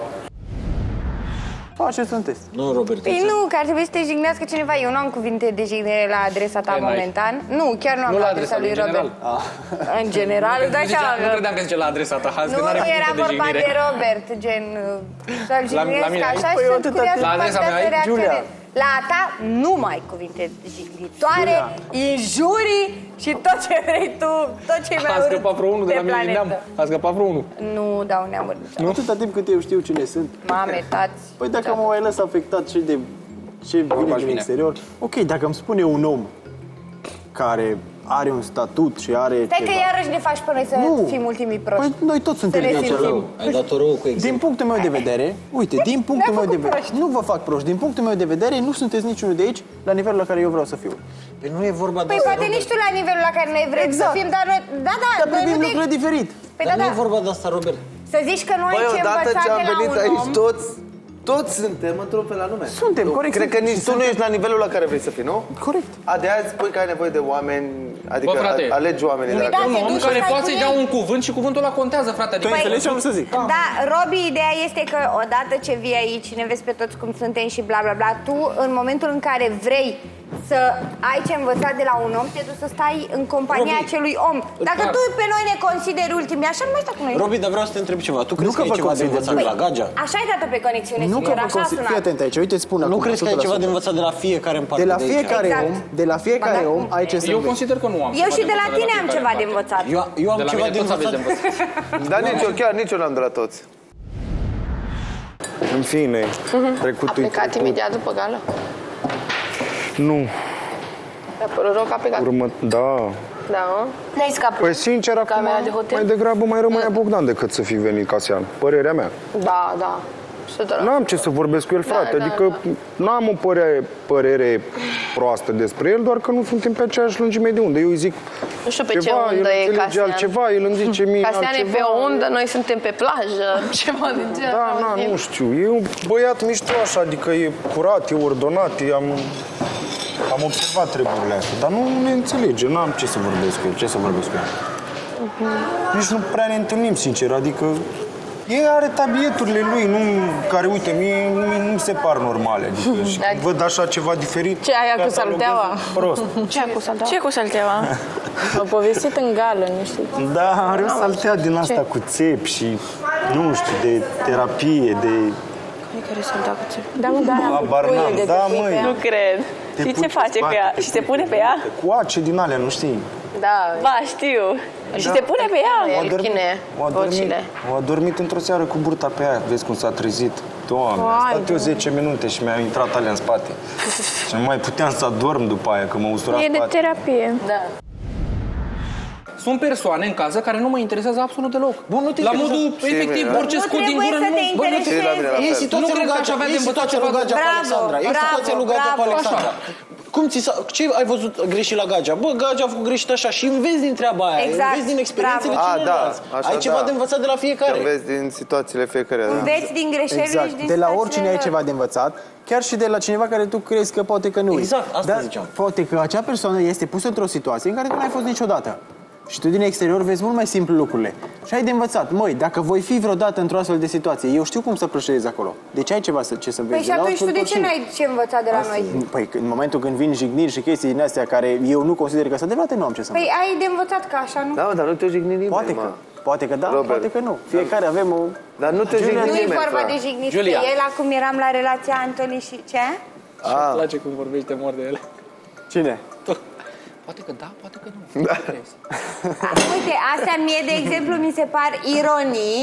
Așa sunteți. Nu, Robert. Păi nu, că ar trebui să te jignească cineva. Eu nu am cuvinte de jignire la adresa ta momentan. Nu, chiar nu am la adresa lui Robert. În general, da, nu credeam că zice la adresa ta. Nu, nu era vorba de Robert, gen... Să-l jignesc așa și sunt curioasă la adresa mea, Giulia. La a ta numai cuvinte jignitoare, injurii și tot ce vrei tu, tot ce mai urât pe planetă. A scăpat vreo unul. Nu, da, un neamăr. Nu atâta timp cât eu știu cine sunt. Mame, tați. Păi dacă mă mai lăs afectat și de ce vine din exterior. Ok, dacă îmi spune un om care are un statut și are ceva... Stai că iarăși ne faci pe noi să fim ultimii proști. Păi noi toți suntem același. Ai dat-o rău cu exemplu. Din punctul meu de vedere, uite, din punctul meu de vedere... Nu vă fac proști. Din punctul meu de vedere, nu sunteți niciunul de aici la nivelul la care eu vreau să fiu. Păi nu e vorba de... Păi poate nici tu la nivelul la care noi vrem să fim, dar noi... Da, da, noi nu te... lucruri diferit. Dar nu e vorba de asta, Robert. Să zici că noi ce învățate la un om... Toți suntem într-o fel anume. Suntem, corect. Cred că nici tu nu ești la nivelul la care vrei să fii, nu? Corect. De aia spui că ai nevoie de oameni, adică alegi oamenii de la un om care poate să-i dea un cuvânt și cuvântul ăla contează, frate. Tu înțelegi ce am să zic? Da, Robi, ideea este că odată ce vii aici, ne vezi pe toți cum suntem și bla bla bla, tu în momentul în care vrei să ai ce învățat de la un om, te duci să stai în compania acelui om. Dacă tu pe noi ne consideri ultimii, așa nu mai stai cu noi. Robi, dar vreau să te întreb ceva. Tu crezi că e ceva de învățat de la Gagea? Așa e dată pe conexiune. Nu că fii atent aici. Uite, spun acum. Nu crezi că e ceva de învățat de la fiecare în parte de aici? De la fiecare om ai ce să înveți. Eu consider că nu am. Eu și de la tine am ceva de învățat. Eu am ceva de învățat. Dar nici eu chiar, nici eu n-am de la toți. În fine, trecutul. A plecat imediat după gală? Nu. Dar părul rău că a plecat. Da. Da, n-ai scapat. Păi sincer, acum mai degrabă mai rămâne Bogdan decât să fi venit Casian. Părerea mea. Da, da. N-am ce să vorbesc cu el, frate. Adică n-am o părere proastă despre el, doar că nu suntem pe aceeași lungime de undă. Eu îi zic ceva, el înțelege altceva, el îmi zice mie altceva. Casian e pe o undă, noi suntem pe plajă, ceva de genul. Da, nu știu. E un băiat mișto așa, adică e curat, e ordonat, e... Am observat treburile astea, dar nu ne înțelege, n-am ce să vorbesc cu el, ce să vorbesc cu el. Nici nu prea ne întâlnim, sincer, adică... El are tabieturile lui, care, uite, mie nu-mi se par normale, adică, și văd așa ceva diferit... Ce, aia cu salteaua? Prost. Ce cu salteaua? Ce cu salteaua? M-a povestit în gală, nu știu. Da, are o saltea din asta cu țep și, nu știu, de terapie, de... Care sunt cu țep? Da, mă, da, măi. Nu cred. Și ce face cu ea? Și se pune pe ea? Cu ace din alea, nu știi? Da. Ba, știu. Și se pune pe ea? El chine vocile. A dormit într-o seară cu burta pe ea. Vezi cum s-a trezit. Doamne, a stat eu 10 minute și mi-a intrat alea în spate. Și nu mai puteam să adorm după aia, că mă usura spate. E de terapie. Da. Sunt persoane în casă care nu mă interesează absolut deloc. Bun, nu te la modul efectiv, orice scot din gură, nu mă interesează. Nu cred că aș avea de învățat ceva de Alexandra. E situația lui Gagea cu Alexandra. Cum ce ai văzut greșit la Gagea? Bă, Gagea a făcut greșit așa și înveți din treaba aia, înveți din experiențele celorlalți. Ai ceva de învățat de la fiecare. Înveți din situațiile fiecare. Înveți din greșelile și din... De la oricine ai ceva de învățat. Chiar și de la cineva care tu crezi că poate că nu. Exact, asta ziceam. Poate că acea persoană este pusă într-o situație în care tu n-ai fost niciodată. Și tu din exterior vezi mult mai simplu lucrurile. Și ai de învățat, măi, dacă voi fi vreodată într-o astfel de situație, eu știu cum să proședezi acolo. Deci ai ceva ce să înveți. Păi și atunci tu de ce n-ai ce învăța de la noi? Păi în momentul când vin jigniri și chestii din astea care eu nu consider că sunt adevărate, nu am ce să învăț. Păi ai de învățat că așa, nu? Da, dar nu te jigni nimeni, mă. Poate că da, poate că nu. Fiecare avem o... Dar nu te jigni nimeni, frate. Nu e vorba de jigniri. El acum eram la relația Antoni și ce? Și-mi place cum vorbești de mor de el. Cine? Poate că da, poate că nu. Da. Uite, astea mie, de exemplu, mi se par ironii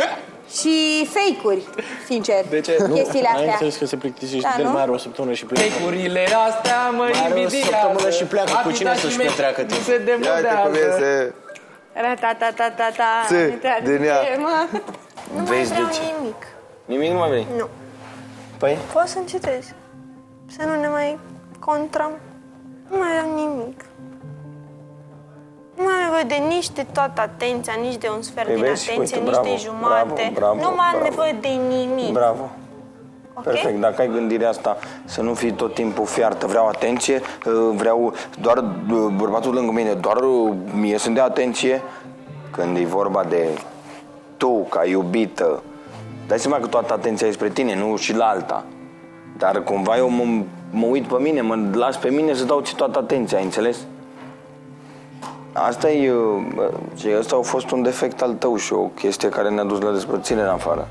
și fake-uri, sincer. De ce? Chestiile astea. Ai înțeles că se plictisește de mai are o săptămână și pleacă. Fake-urile astea mă invidiază. Mai are o săptămână și pleacă. Cu cine să-și petreacă timp? Se demodează. Ra-ta-ta-ta-ta-ta. Nu mai vreau nimic. Nimic nu mai vrei? Nu. Păi? Poți să încetezi. Să nu ne mai contram. Nu mai vreau nimic. Nu am nevoie de nici de toată atenția, nici de un sfert din atenție, nici de jumate. Nu mai am nevoie de nimic. Bravo. Perfect. Dacă ai gândirea asta, să nu fii tot timpul fiartă. Vreau atenție, vreau doar bărbatul lângă mine, doar mie să-mi dea atenție. Când e vorba de tu, ca iubită, dai seama că toată atenția e spre tine, nu și la alta. Dar cumva eu mă uit pe mine, mă las pe mine să dau ție toată atenția, ai înțeles? Asta a fost un defect al tău și o chestie care ne-a dus la despărțire în afară.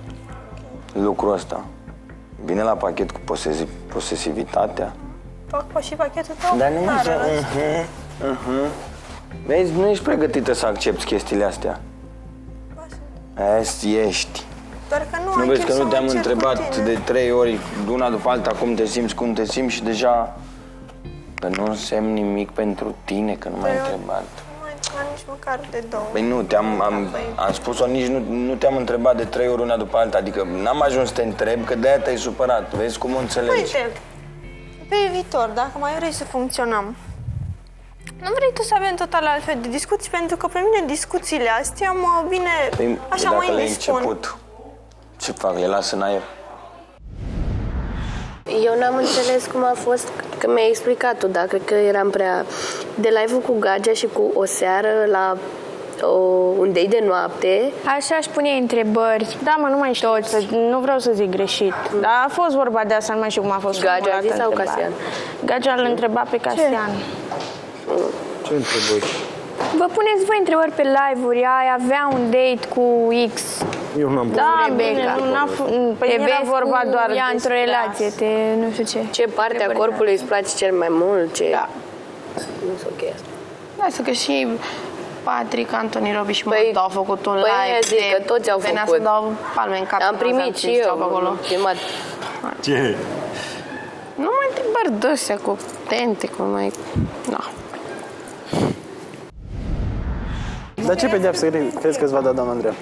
Lucrul ăsta vine la pachet cu posesivitatea. Și pachetul tău? Dar nu ești... Vezi, nu ești pregătită să accepti chestiile astea. Ești. Doar că nu vezi că nu te-am întrebat de 3 ori, una după alta, cum te simți, și deja... Că nu însemn nimic pentru tine, că nu m-ai întrebat. Nu, nici măcar de 2 ori. Păi nu, am spus-o, nici nu te-am întrebat de 3 ori una după alta. Adică n-am ajuns să te întreb, că de-aia te-ai supărat. Vezi cum o înțelegi? Uite, pe viitor, dacă mai vrei să funcționăm, nu vrei tu să avem total altfel de discuții, pentru că pe mine discuțiile astea mă vine... Așa mă indispun. Ce fac? Le las în aer? Eu n-am înțeles cum a fost, că mi-ai explicat tu, dar cred că eram prea... De live-ul cu Gagea și cu o seară la un date de noapte. Așa își puneai întrebări. Da, mă, nu mai știu, nu vreau să zic greșit. Dar a fost vorba de asta, nu mai știu cum a fost formulată întrebarea. Gagea a zis sau Casian? Gagea îl întreba pe Casian. Ce întrebări? Vă puneți voi întrebări pe live-uri, ai avea un date cu X. Eu n-am pus. Da, Rebecca. Păi era vorba doar într-o relație, nu știu ce. Ce parte a corpului îți place cel mai mult? Da. Nu știu ce asta. Da, să că și Patrick, Antoni, Robert și Moldo au făcut un live. Păi zic că toți au făcut. Venea să dau palme în cap. Am primit și eu. Ce? Nu mai întrebări de-astea cu tente, cu mai... Da. Dar ce pedeapsă crezi că îți va da doamna Andreea?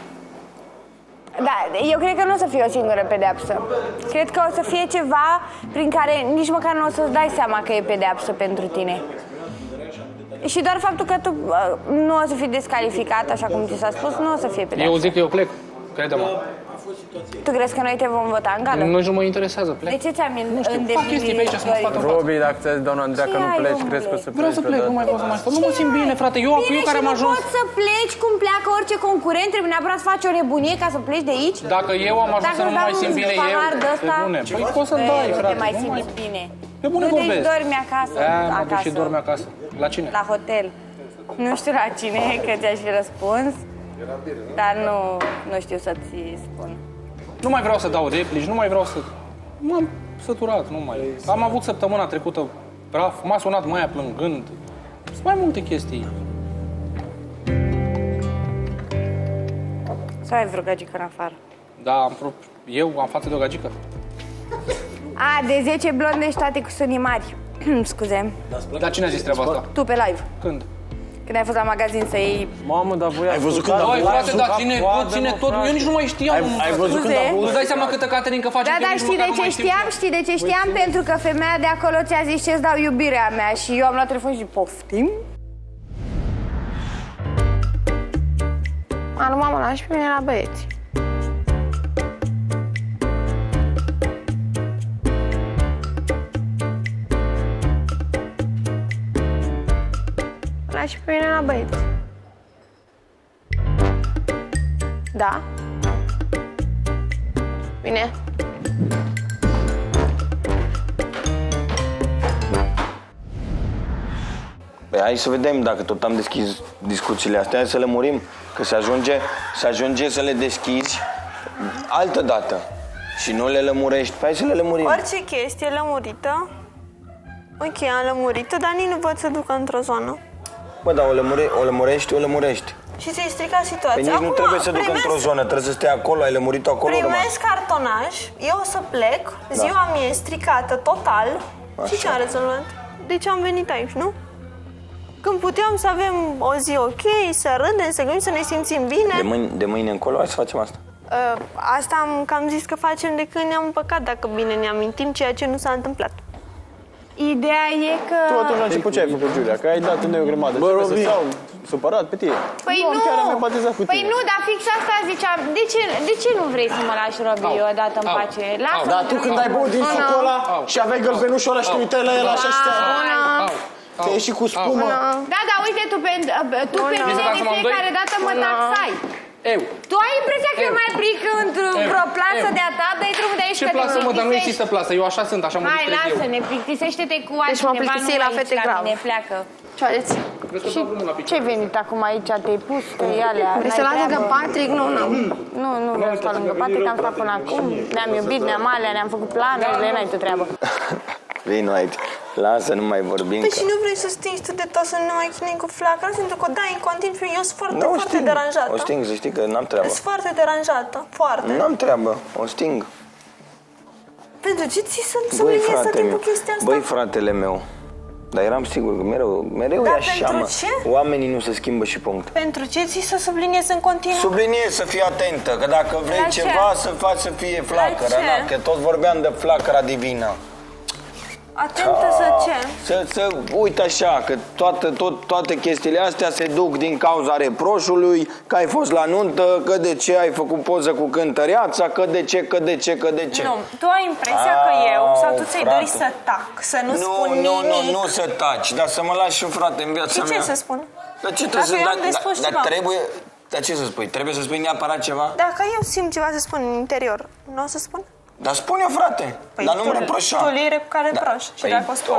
Da, eu cred că nu o să fie o singură pedeapsă. Cred că o să fie ceva prin care nici măcar nu o să-ți dai seama că e pedeapsă pentru tine. Și doar faptul că tu nu o să fii descalificat, așa cum ți s-a spus, nu o să fie pedeapsă. Eu zic că eu plec, crede-mă. Tu crezi că noi te vom vota în gală? Nu mă interesează, plec. De ce ți-am îndeplinit? Robi, dacă ți-a zis doamna Andreea că nu pleci, crezi că o să pleci? Vreau să plec, nu mai pot să mai stau. Nu mă simt bine, frate, eu care am ajuns. Bine, și nu poți să pleci cum pleacă orice concurent, trebuie neapărat să faci o nebunie ca să pleci de aici? Dacă eu am ajuns să nu mai simt bine, păi poți să-mi dai, frate, nu mai simți bine. De bune vorbesc. Dormi acasă. Mă duc și dormi acasă. La cine? La hotel. Nu știu la cine, că ți-aș fi răspuns. Dar nu știu să-ți spun. Nu mai vreau să dau replici, nu mai vreau să... M-am săturat, nu mai... Am avut săptămâna trecută praf, m-a sunat Maia plângând. Sunt mai multe chestii. Sau ai vreo gagică în afară? Da, eu am față de o gagică. A, de 10 blonde și toate cu sunii mari. Scuze. Dar cine a zis treaba asta? Tu, pe live. Când? Când ai fost la magazin să iei... Mamă, dar voi ai văzut când ai frate, dar ține tot... Eu nici nu mai știam. Ai văzut când a... Nu dai seama câtă catering că facem. Da, dar știi de ce știam? Știi de ce știam? Pentru că femeia de acolo ți-a zis ce-ți dau iubirea mea. Și eu am luat telefon și zic, poftim? Alu, mamă, lași pe mine la băieți. Și pe mine la băieți. Da? Bine. Păi hai să vedem, dacă tot am deschis discuțiile astea, hai să le murim, că se ajunge să le deschizi altă dată și nu le lămurești. Păi hai să le lămurim. Orice chestie lămurită, ok, am lămurit-o, dar nici nu pot să ducă într-o zonă. Bă, dar o lămurești. Și ți-ai stricat situația. Păi nici nu trebuie să duc într-o zonă, trebuie să stai acolo, ai lămurit-o acolo. Primesc cartonaj, eu o să plec, ziua mie e stricată total. Și ce am rezolvat? Deci am venit aici, nu? Când puteam să avem o zi ok, să râdem, să gândim, să ne simțim bine. De mâine încolo, hai să facem asta. Asta am cam zis că facem de când ne-am împăcat, dacă bine ne amintim, ceea ce nu s-a întâmplat. Ideea e că... Tu atunci la început ce ai făcut, Giulia? Că ai dat în o grămadă. Bă, Robi! S-au supărat pe tine. Păi nu! Chiar am empatizat cu tine. Păi nu, dar fix asta ziceam. De ce nu vrei să mă lași, Robi, odată în pace? Lasă-mă! Dar tu când ai băut din sucul ăla și aveai gălbenușul ăla și te uitai la el așa și te ieși cu spumă. Da, uite, tu pe mine de fiecare dată mă taxai. Eu. Tu ai impresia că eu mai pric într-o plasă de-a ta, dai drumul de aici. Ce plasă, mă, dar nu există plasă, eu așa sunt, așa mă distrez eu. Hai, lasă-ne, plictisește-te cu altcineva, deci nu aici la fete grav. Ne pleacă. Ce aleți? Ce-ai venit acum aici? Te-ai pus cu ele? Vrei să-l lângă Patrick? Nu, nu. Nu, nu vreau să-l lângă Patrick, am stat până acum. Ne-am iubit, ne-am alea, ne-am făcut planurile, n-ai tu treabă. Vino aici. Lasă, nu mai vorbim. Păi și nu vrei să stingi tu de tot, să nu mai chinui cu flacăra, pentru că dai în continuu, eu sunt foarte, foarte deranjată. O sting, să știi că n-am treabă. Sunt foarte deranjată, foarte. N-am treabă, o sting. Pentru ce ți să mă chestia asta? Băi, fratele meu, dar eram sigur că mereu e așa, mă. Oamenii nu se schimbă și punct. Pentru ce ți să subliniezi în continuu? Subliniezi, să fii atentă, că dacă vrei ceva, să faci să fie flacăra, da? Că tot vorbeam de flacăra divină. Atentă să ce? Să uite așa, că toate chestiile astea se duc din cauza reproșului, că ai fost la nuntă, că de ce ai făcut poză cu cântăreața, că de ce. Nu, tu ai impresia că eu, sau tu ți-ai dorit să tac, să nu spun nimic. Nu să taci, dar să mă lași și frate în viața mea. Și ce să spun? Dar ce trebuie? Dar ce să spui? Trebuie să spui neapărat ceva? Dacă eu simt ceva să spun în interior, nu o să spun? Dar spune-o, frate, păi dar nu-mi reproșa. Tu le-i reproș și dacă o spun.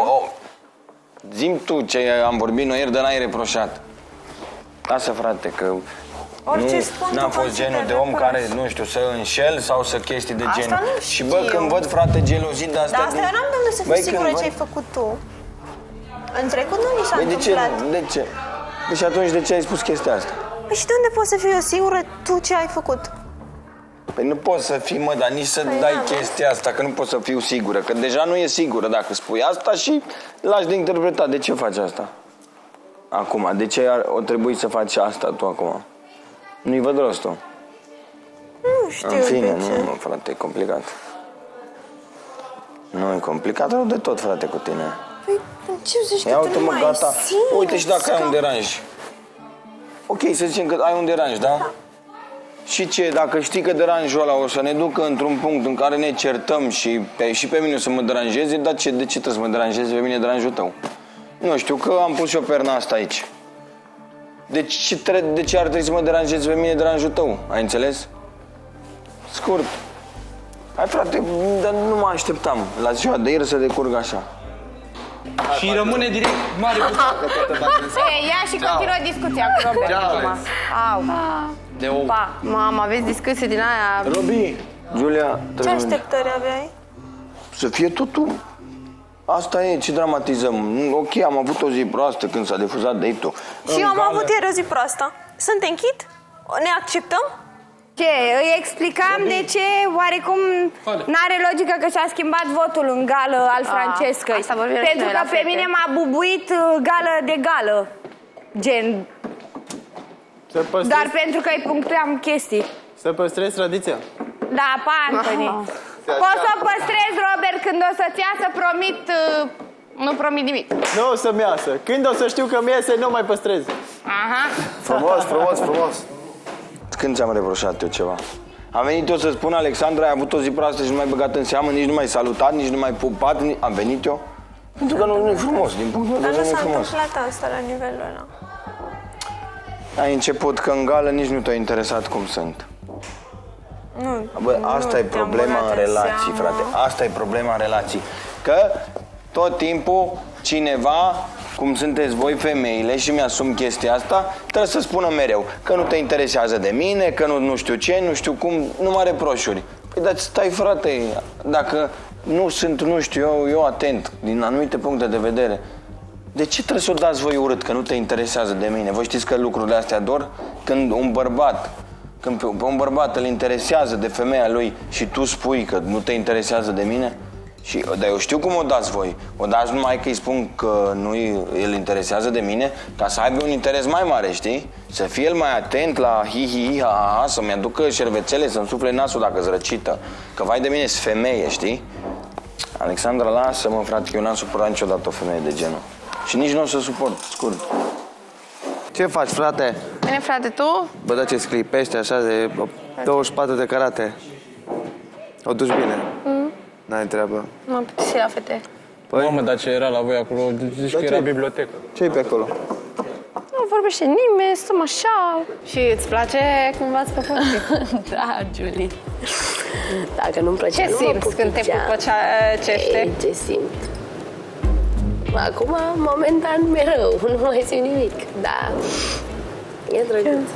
Zi-mi tu ce am vorbit noi ieri, dar n-ai reproșat. Lasă, frate, că n-am fost genul de om care, nu știu, să înșel sau să chestii de genul. Și bă, când văd, frate, gelozii de astea... Dar asta eu n-am de unde să fiu sigură ce ai făcut tu. În trecut nu mi s-a întâmplat. De ce? Deci atunci de ce ai spus chestia asta? Păi și de unde poți să fiu eu sigură tu ce ai făcut? Păi nu poți să fii, mă, dar nici să dai chestia asta, că nu pot să fiu sigură, că deja nu e sigură dacă spui asta și lași de interpretat. De ce faci asta acum? De ce o trebuie să faci asta tu acum? Nu-i văd rostul. Nu știu. În fine, nu, mă, frate, e complicat. Nu, e complicat rău de tot, frate, cu tine. Păi, ce zici că tu nu mai simți? Uite și dacă ai un deranj. Ok, să zicem că ai un deranj, da? Și ce, dacă știi că deranjul ăla o să ne ducă într-un punct în care ne certăm și pe mine o să mă deranjeze, dar de ce trebuie să mă deranjeze pe mine deranjul tău? Nu știu, că am pus și o perna asta aici. De ce ar trebui să mă deranjeze pe mine deranjul tău? Ai înțeles? Scurt. Hai, frate, dar nu mă așteptam la ziua de ieri să decurg așa. Și rămâne direct mare bucată. Ia și continuă discuția cu Robert. Au. Pa. Mama, aveți discuții din aia. Robi, Giulia, ce așteptări aveai? Să fie totul. Asta e, ce dramatizăm. Ok, am avut o zi proastă când s-a difuzat date-ul. Și eu am avut ieri o zi proastă. Sunt închid? Ne acceptăm? Ce? Îi explicam de ce oarecum n-are logică că s-a schimbat votul în gală al Francescăi. Pentru că pe mine m-a bubuit gală de gală. Gen... Dar pentru că îi puncteam chestii. Să păstrezi tradiția? Da, pa, Antoni. Poți să o păstrezi, Robert, când o să-ți iasă, promit... Nu promit nimic. Nu o să-mi iasă. Când o să știu că-mi iese, nu mai păstrez. Aha. Frumos, frumos, frumos. Când ți-am reproșat eu ceva? Am venit eu să spun, Alexandra, ai avut o zi proastă și nu m-ai băgat în seamă, nici nu m-ai salutat, nici nu m-ai pupat, am venit eu? Pentru că nu e frumos, din punctul meu de vedere nu e frumos. Dar nu s-a întâmplat asta la nivelul ăla. Ai început că în gală nici nu te-a interesat cum sunt. Nu. Bă, asta e problema în relații, frate. Asta e problema în relații. Că tot timpul cineva, cum sunteți voi femeile, și mi-asum chestia asta, trebuie să spună mereu că nu te interesează de mine, că nu știu ce, nu știu cum, numai reproșuri. Păi dar stai, frate, dacă nu sunt, nu știu eu atent din anumite puncte de vedere, de ce trebuie să o dați voi urât că nu te interesează de mine? Voi știți că lucrurile astea dor? Când un bărbat îl interesează de femeia lui și tu spui că nu te interesează de mine? Dar eu știu cum o dați voi. O dați numai că îi spun că nu îl interesează de mine, ca să aibă un interes mai mare, știi? Să fie el mai atent la hi-hi-hi-ha-ha, să-mi aducă șervețele, să-mi sufle nasul dacă-s răcită. Că vai de mine, sunt femeie, știi? Alexandra, lasă-mă, frate, că eu n-am supărat niciodată o femeie de genul. Și nici nu o să suport, scurt. Ce faci, frate? Bine, frate, tu? Bă, da, ce sclipești așa de 24 de carate. O duci bine. N-ai treabă. M-am plictisit la fete. Păi... Mamă, dar ce era la voi acolo? Zici că era bibliotecă. Ce-i pe acolo? Nu, vorbește nimeni, stăm așa. Și îți place cum v-ați păpăcit? Da, Giuly. Dacă nu-mi place, nu mă pupicea. Când te pupăcește? Ei, ce simt? Acum, momentan, mereu, nu mai simt nimic, dar e drăguț.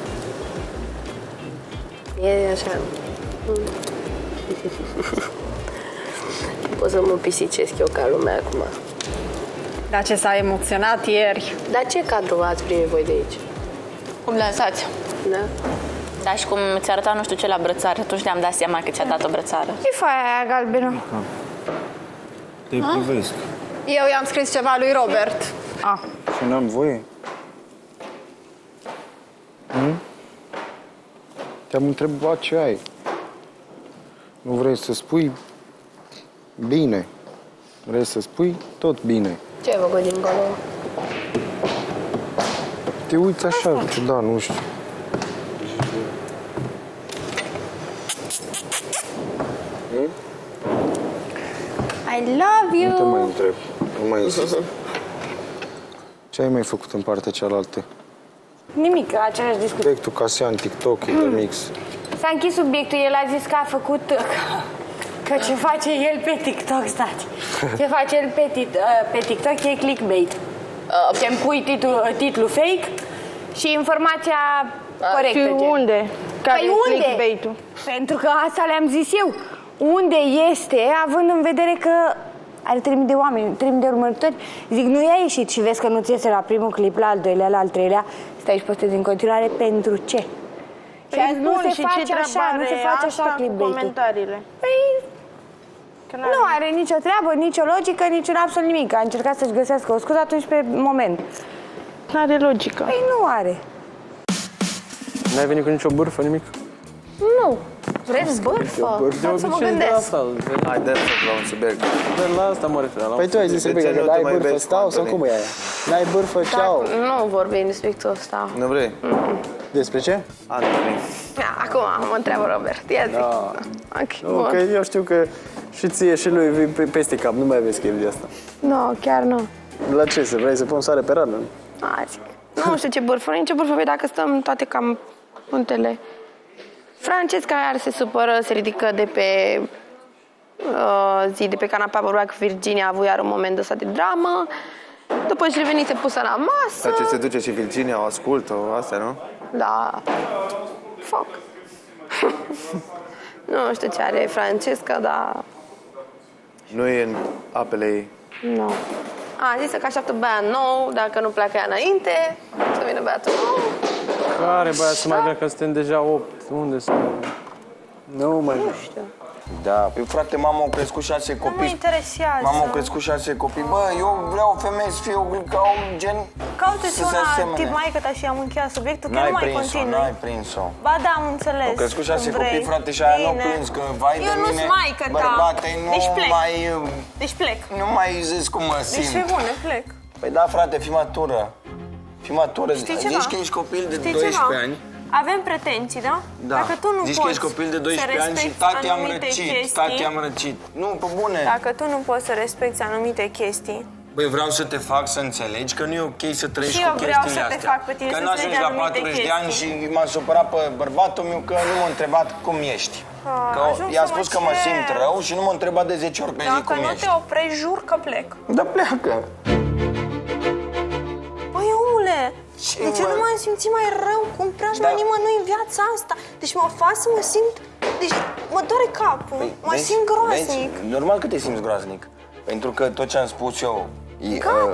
E așa. Pot să mă pisicesc eu ca lumea acum. Dar ce s-a emoționat ieri. Dar ce cadru ați primit voi de aici? Cum dansați? Da. Da, și cum ți-a arătat nu știu ce la brățară, atunci ne-am dat seama că ți-a dat o brățară. Ce faia aia galbenă? Te-i privesc. Eu i-am scris ceva lui Robert. A. Și n-am voie? Te-am întrebat ce ai. Nu vrei să spui? Bine. Vrei să spui? Tot bine. Ce ai făcut dincolo? Te uiți așa, ciudat, nu știu. I love you! Nu te mai întreb, nu mai insist. Ce ai mai făcut în partea cealaltă? Nimic, același discuție. Subiectul Casian, TikTok, de mix. S-a închis subiectul, el a zis că a făcut... Că ce face el pe TikTok, stați. Ce face el pe TikTok e clickbait. Te-mi pui titlul fake și informația corectă. Și unde? Care e clickbait-ul? Pentru că asta le-am zis eu. Unde este, având în vedere că are 3.000 de oameni, 3.000 de urmăritori. Zic, nu i-a ieșit și vezi că nu-ți iese la primul clip, la al doilea, la al treilea. Stai și postezi în continuare. Pentru ce? Păi și nu se face așa, nu se face așa clickbait-ul. Păi... Nu are nicio treabă, nicio logică, niciun absolut nimic. A încercat să-și găsească o scuză atunci pe moment. Nu are logică. Păi nu are. N-ai venit cu nicio bârfă, nimic? Nu. Vreți bârfă? Vreau să mă gândesc. Hai, dă-mi la un subiect. La asta mă refer. Păi tu ai zis subiect, că dai bârfă, stau sau cum e aia? N-ai bârfă, ceau. Nu vorbim despre asta. Nu vrei? Despre ce? Antoni. Acum mă întreabă Robert. Ia zic. Nu, că eu știu că și ție și lui peste cap. Nu mai aveți chef de asta. Nu, chiar nu. La ce? Să vrei să pun soare pe rană? Zic. Nu știu ce bârfă, nici ce bârfă. Vei dacă stăm toate cam puntele. Francesca iar se supără, se ridică de pe zi, de pe canapa, vorbea că Virginia a avut iar un moment ăsta de dramă. După ce reveni, se pusă la masă. Ce se duce și Virginia, o ascultă, astea, nu? Da. Foc. Nu știu ce are Francesca, dar... Nu e în apele ei. Nu. A zis că așteaptă băiat nou, dacă nu pleacă înainte, să vină băiatul nou. Care băiat să mai vrea, că suntem deja 8. Unde sunt? Nu mai știu. Da, păi frate, mama a crescut 6 copii. Nu mă interesează. Mama a crescut 6 copii. Bă, eu vreau o femeie să fie ca un gen... Caută-ți una tip maică-ta și am încheiat subiectul, că nu mai continui. N-ai prins-o, ba da, am înțeles. Au crescut 6 copii, frate, și aia n-au prins, că vai de mine, bărbate, nu mai zis cum mă simt. Deci fii bună, plec. Păi da, frate, fii matură. Fii matură, zici că ești copil de 12 ani. Avem pretenții, da? Da. Dacă tu nu poți ești copil de 12 ani și tati am răcit, tati am răcit. Nu, pe bune. Dacă tu nu poți să respecti anumite chestii. Băi, vreau să te fac să înțelegi că nu e ok să trăiești cu chestiile astea. Și eu vreau să te fac pe tine să înțelegi anumite chestii. Că n-ajungi la 40 de ani și m-am supărat pe bărbatul meu că nu m-a întrebat cum ești. I-a spus că mă simt rău și nu m-a întrebat de 10 ori pe zi cum ești. Dacă nu te oprești, jur că plec. Da, pleacă. Băi, omule! De ce nu m-am simțit mai rău? Cum prea mai nimănui în viața asta? Deci mă fac să mă simt... Deci mă doare capul, mă simt groaznic. Normal că te simți groaznic. Pentru că tot ce am spus eu,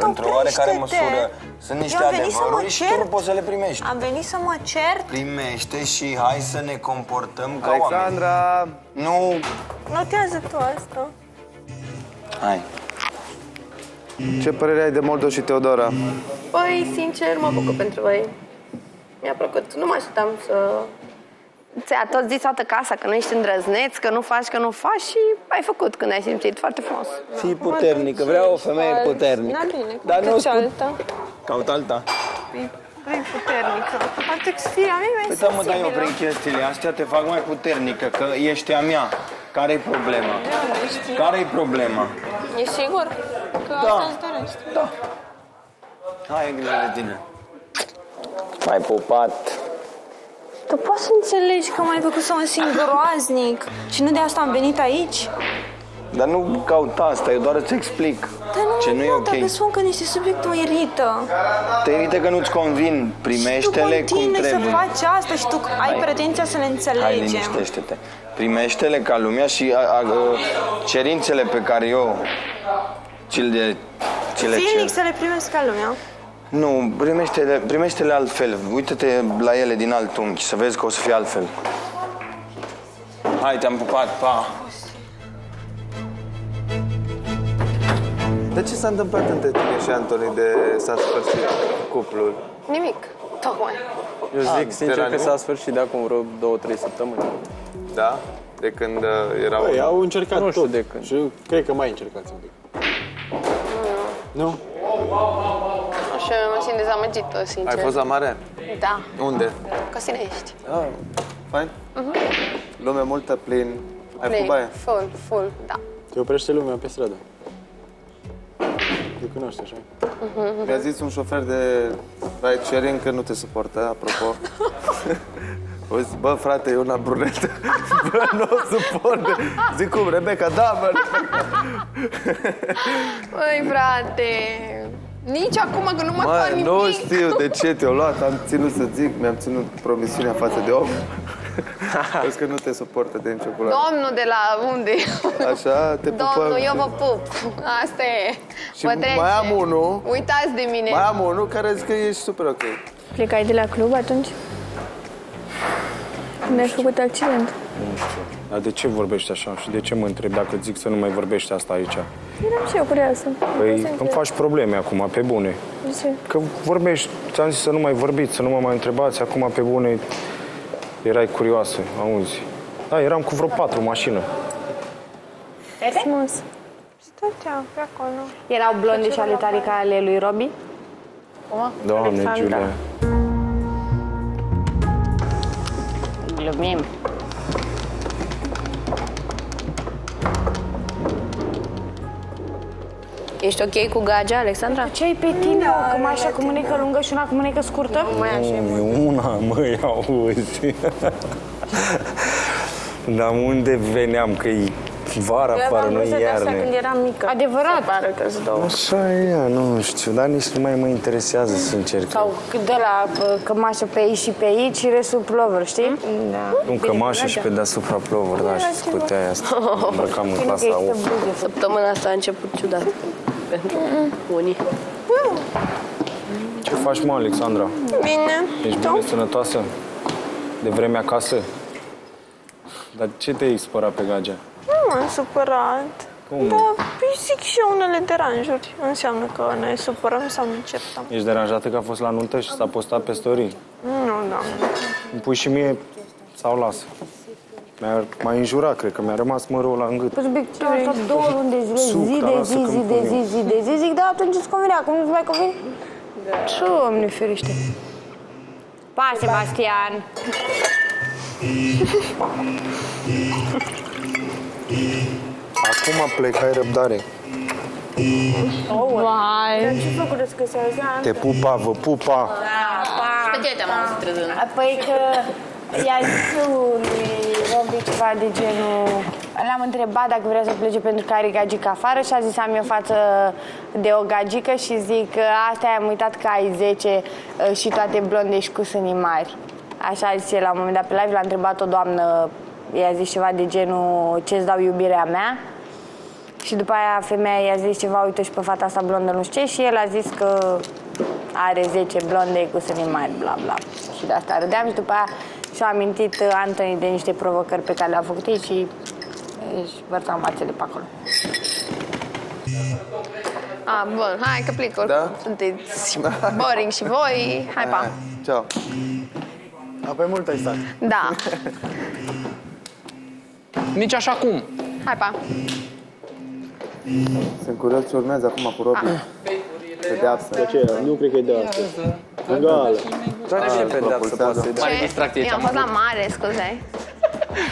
într-o oarecare măsură, sunt niște adevăruri și tu nu poți să le primești. Am venit să mă cert. Primește și hai să ne comportăm ca oameni. Alexandra! Nu... Notează tu asta. Hai. Ce părere ai de Moldo și Teodora? Păi, sincer, mă bucur pentru voi. Mi-a plăcut. Nu mă așteptam să... Ți-a tot zis toată casa că nu ești îndrăzneț, că nu faci, și ai făcut când ai simțit. Foarte frumos. Fii puternică. Vreau o femeie puternică. Da, bine. Dar nu alta. Caut alta? Vrei puternică. Patrick, fii a mea mai sensibilă. Păi, mă, dar eu vrei chestiile astea, te fac mai puternică, că ești a mea. Care-i problema? Care-i problema? Ești sigur? Că asta îți dorești. Da. Hai, grijă de tine. M-ai pupat. Tu poți să înțelegi că m-ai făcut să mă simt groaznic și nu de asta am venit aici? Dar nu caut asta, eu doar îți explic ce nu e ok. Dar nu, spun că niște subiecte mă irită. Te irită că nu-ți convin, primește-le cum trebuie. Și tu continui să faci asta și tu ai pretenția să le înțelegi. Hai, liniștește-te. Primește-le ca lumea și cerințele pe care eu ți le cer. Zilnic să le primesc ca lumea? Nu, primește-le altfel. Uită-te la ele din alt unghi, să vezi că o să fie altfel. Hai, te-am pupat, pa! De ce s-a întâmplat între tine și Antoni de s-a sfârșit cuplul? Nimic, tocmai. Eu zic sincer că s-a sfârșit de acum vreo 2-3 săptămâni. Da? De când erau... Păi, au încercat tot. Nu știu de când. Și cred că mai încercați un pic. Nu? Nu? Și mă simt dezamăgită, sincer. Ai fost la mare? Da. Unde? Casinești. Ah, fain? Lume multă, plin. Ai făcut baie? Full, da. Te oprește lumea pe stradă. Te cunoști, așa? Mi-a zis un șofer de ride-sharing că nu te suportă, apropo. O zis, bă, frate, eu la brunetă. Bă, nu o suport. Zic cum, Rebecca, da, bă. Băi, frate. Nici acum, că nu mă fac nimic. Nu știu de ce te-o luat, am ținut să zic, mi-am ținut promisiunea față de om. Vezi că nu te suportă de nicio culoare. Domnul de la unde? Așa, te pupăm. Domnul, eu vă pup. Asta e. Și mai am unul. Uitați de mine. Mai am unul care zic că ești super ok. Plecai de la club atunci? Când ai făcut accident. Nu știu. Dar de ce vorbești așa? Și de ce mă întrebi dacă zic să nu mai vorbești asta aici? Eram și eu curioasă. Păi îmi faci probleme acum, pe bune. De ce? Că vorbești, ți-am zis să nu mai vorbiți, să nu mă mai întrebați, acum pe bune erai curioasă, auzi. Da, eram cu vreo 4 mașină. Frumos. Stăteam pe acolo. Erau blonde și alitari ca ale lui Robi? Doamne, Giuly. Glumim. Ești ok cu Gagea, Alexandra? Ce ai pe tine? O cămașă cu mânecă lungă și una cu mânecă scurtă? Nu, mai așa e una, măi, auzi. Dar unde veneam? Că-i vara afară, nu-i iarnă. Când eram mică. Adevărat. Se pare că-s două. Așa e, nu știu, dar nici nu mai mă interesează, sincer. Sau de la cămașă pe aici și pe aici și restul plover, știi? Da. Nu, cămașă și pe deasupra plover, da, și se putea asta. Îmbrăcam în clasa 8. Săptămâna asta a început ciudat. Pentru unii. Ce faci, mă, Alexandra? Bine. Ești bine, sănătoasă? De vreme acasă? Dar ce te-ai supărat pe Gagea? Nu m-am supărat. Cum? Dar zic și eu unele deranjuri. Înseamnă că ne supărăm sau ne certăm. Ești deranjată că a fost la nuntă și s-a postat pe story? Nu, da. Îmi pui și mie sau lasă? M-a înjurat, cred că mi-a rămas mărul ăla în gât. Păi, subiectul ăsta 2 luni de zile, zi de zi, zic, da, atunci îți convine, acum nu-ți mai convine? Da. Ce om ne ferește? Pa, Sebastian! Acum plec, ai răbdare. Vai! Dar ce făcureți că se auzea? Te pupa, vă pupa! Pa! Pe tine te-am auzit trăzând. Păi că i-a zis lui... ceva de genul... L-am întrebat dacă vrea să plece pentru că are gagică afară și a zis am eu față de o gagică și zic asta am uitat că ai 10 și toate blonde și cu sânii mari. Așa a zis el la un moment dat pe live, l-a întrebat o doamnă, i-a zis ceva de genul ce-ți dau iubirea mea și după aia femeia i-a zis ceva uite și pe fata asta blondă nu știu ce și el a zis că are 10 blonde cu sânii mari, bla bla. Și de asta râdeam și după aia și-a amintit Antoni de niște provocări pe care le-a făcut ei și își vărtam mațele pe acolo. A, bun, hai că plic, oricum sunteți boring și voi. Hai, pa! Ceau! Apoi mult ai stat. Da. Nici așa cum. Hai, pa! Sunt curios ce urmează acum cu Robert. Pe deapsă. De ce? Nu cred că e deapsă. Egală. Ce pedeapsă poate să-i dea? Mare distracție ce-am făcut. Eu am fost la mare, scuze.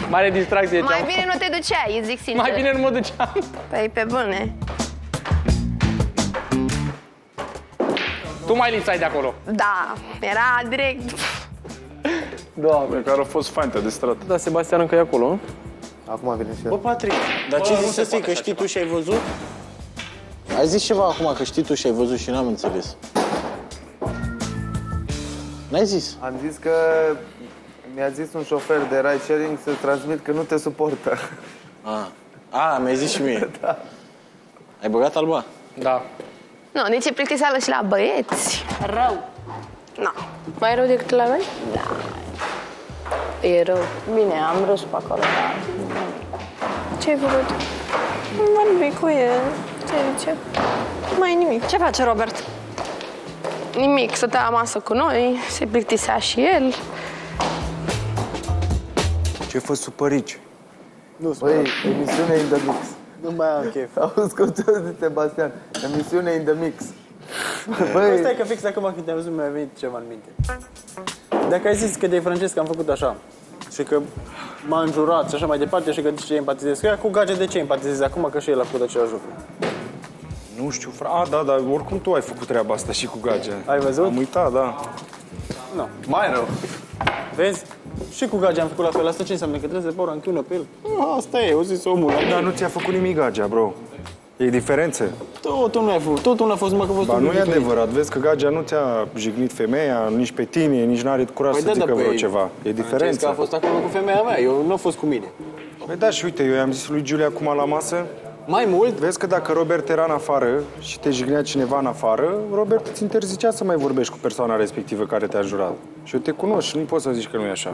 Mare distracție ce-am făcut. Mai bine nu te duceai, îți zic sincer. Mai bine nu mă duceam. Păi, pe bune. Tu mai lipsai de acolo. Da, era direct. Doamne, care a fost faintă de strat. Da, Sebastian încă e acolo. Acum vine și el. Bă, Patrick, dar ce zici să fii, că știi tu și ai văzut? Ai zis ceva acum, că știi tu și ai văzut și n-am înțeles. N-ai zis? Am zis că mi-a zis un șofer de ride sharing să transmit că nu te suportă. A, mi-ai zis și mie. Da. Ai băgat alba? Da. Nu, nici e plictiseală și la băieți. Rău. Nu. Mai rău decât la noi? Da. E rău. Bine, am râs pe acolo, dar... Ce-ai vrut? Nu nimic cu el. Ce zice? Nu mai e nimic. Ce face Robert? Nimic. Stătea la masă cu noi, se plictisea și el. Ce fă supărici? Nu, băi, emisiune in the mix. Nu mai am chef. Auzi cum de Sebastian. Emisiune in the mix. Băi... Stai că fix acum când te-am văzut mi-a venit ceva în minte. Dacă ai zis că de Francesca am făcut așa și că m-a înjurat și așa mai departe și că de ce empatizez cu ea, cu Gagea de ce empatizez acum că și el a făcut același lucru? Nu știu, da, dar oricum tu ai făcut treaba asta și cu Gagea. Ai văzut? Am uitat, da. Nu. Mai rău. Vezi? Și cu Gagea am făcut la fel. Asta ce înseamnă? Că trebuie să bau în pe el? Asta e, o zis omul. Dar nu ți-a făcut nimic Gagea, bro. E diferențe. Totul nu ai făcut. Totul nu a fost numai că a fost un lucru. Ba nu e adevărat. Vezi că Gagea nu ți-a jignit femeia, nici pe tine, nici n-are curaj să zică vreo ceva. E diferență. Că a fost acolo cu femeia mea, eu nu a fost cu mine. Păi da, și uite, eu i-am zis lui Giuly acum la masă. Mai mult? Vezi că dacă Robert era în afară și te jignea cineva în afară, Robert îți interzicea să mai vorbești cu persoana respectivă care te-a jurat. Și eu te cunosc și nu poți să zici că nu e așa.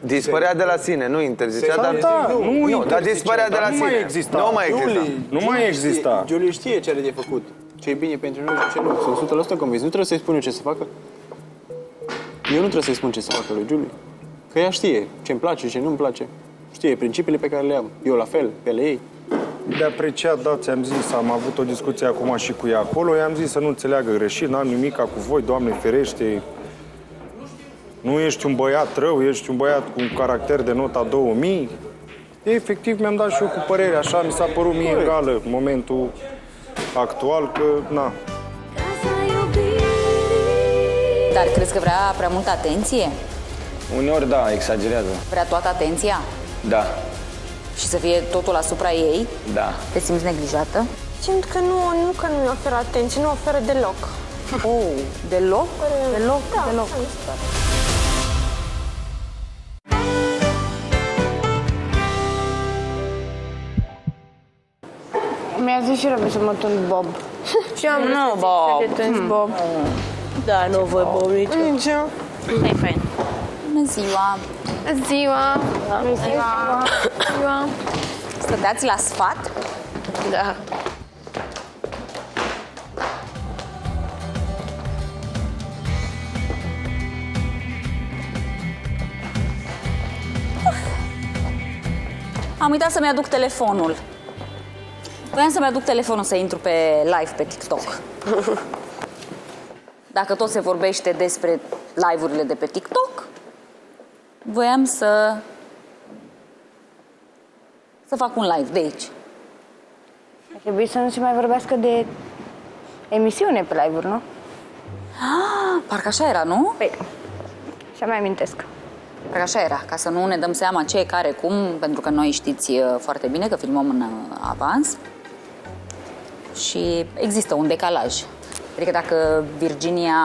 Dispărea de la sine, nu interzicea, dar... Da, nu, dar dispărea de la sine. Nu mai exista. Nu mai exista. Giuly știe ce are de făcut, ce e bine pentru noi și ce nu. Sunt 100% convins. Nu trebuie să-i spun eu ce să facă. Eu nu trebuie să-i spun ce să facă lui Giuly. Că ea știe ce-mi place, ce nu-mi place. Știe principiile pe care le am. Eu la fel, pe ale ei. De apreciat, da, ți-am zis, am avut o discuție acum și cu ea acolo, i-am zis să nu înțeleagă greșit, n-am nimica cu voi, Doamne ferește. Nu ești un băiat rău, ești un băiat cu un caracter de nota 2000. Efectiv, mi-am dat și eu cu părere, așa mi s-a părut mie egală în momentul actual, că, na. Dar crezi că vrea prea multă atenție? Uneori, da, exagerează. Vrea toată atenția? Da. Și să fie totul asupra ei? Da. Te simți neglijată? Simt că nu mi oferă atenție, nu oferă deloc. Oh, deloc? Deloc, da, deloc. Mi-a zis și Robert să mă tund Bob. Și eu am zis să te tunzi Bob. Da, nu voi Bob nici. Nu-i fain. Bună ziua! Bună ziua! Bună ziua! Stăteați la sfat? Da. Am uitat să-mi aduc telefonul. Voiam să-mi aduc telefonul să intru pe live pe TikTok. Dacă tot se vorbește despre live-urile de pe TikTok, voiam să fac un live de aici. Ar trebui să nu se mai vorbească de emisiune pe live-uri, nu? Ah, parcă așa era, nu? Păi, așa mai amintesc. Parcă așa era, ca să nu ne dăm seama ce, care, cum, pentru că noi știți foarte bine că filmăm în avans și există un decalaj. Adică dacă Virginia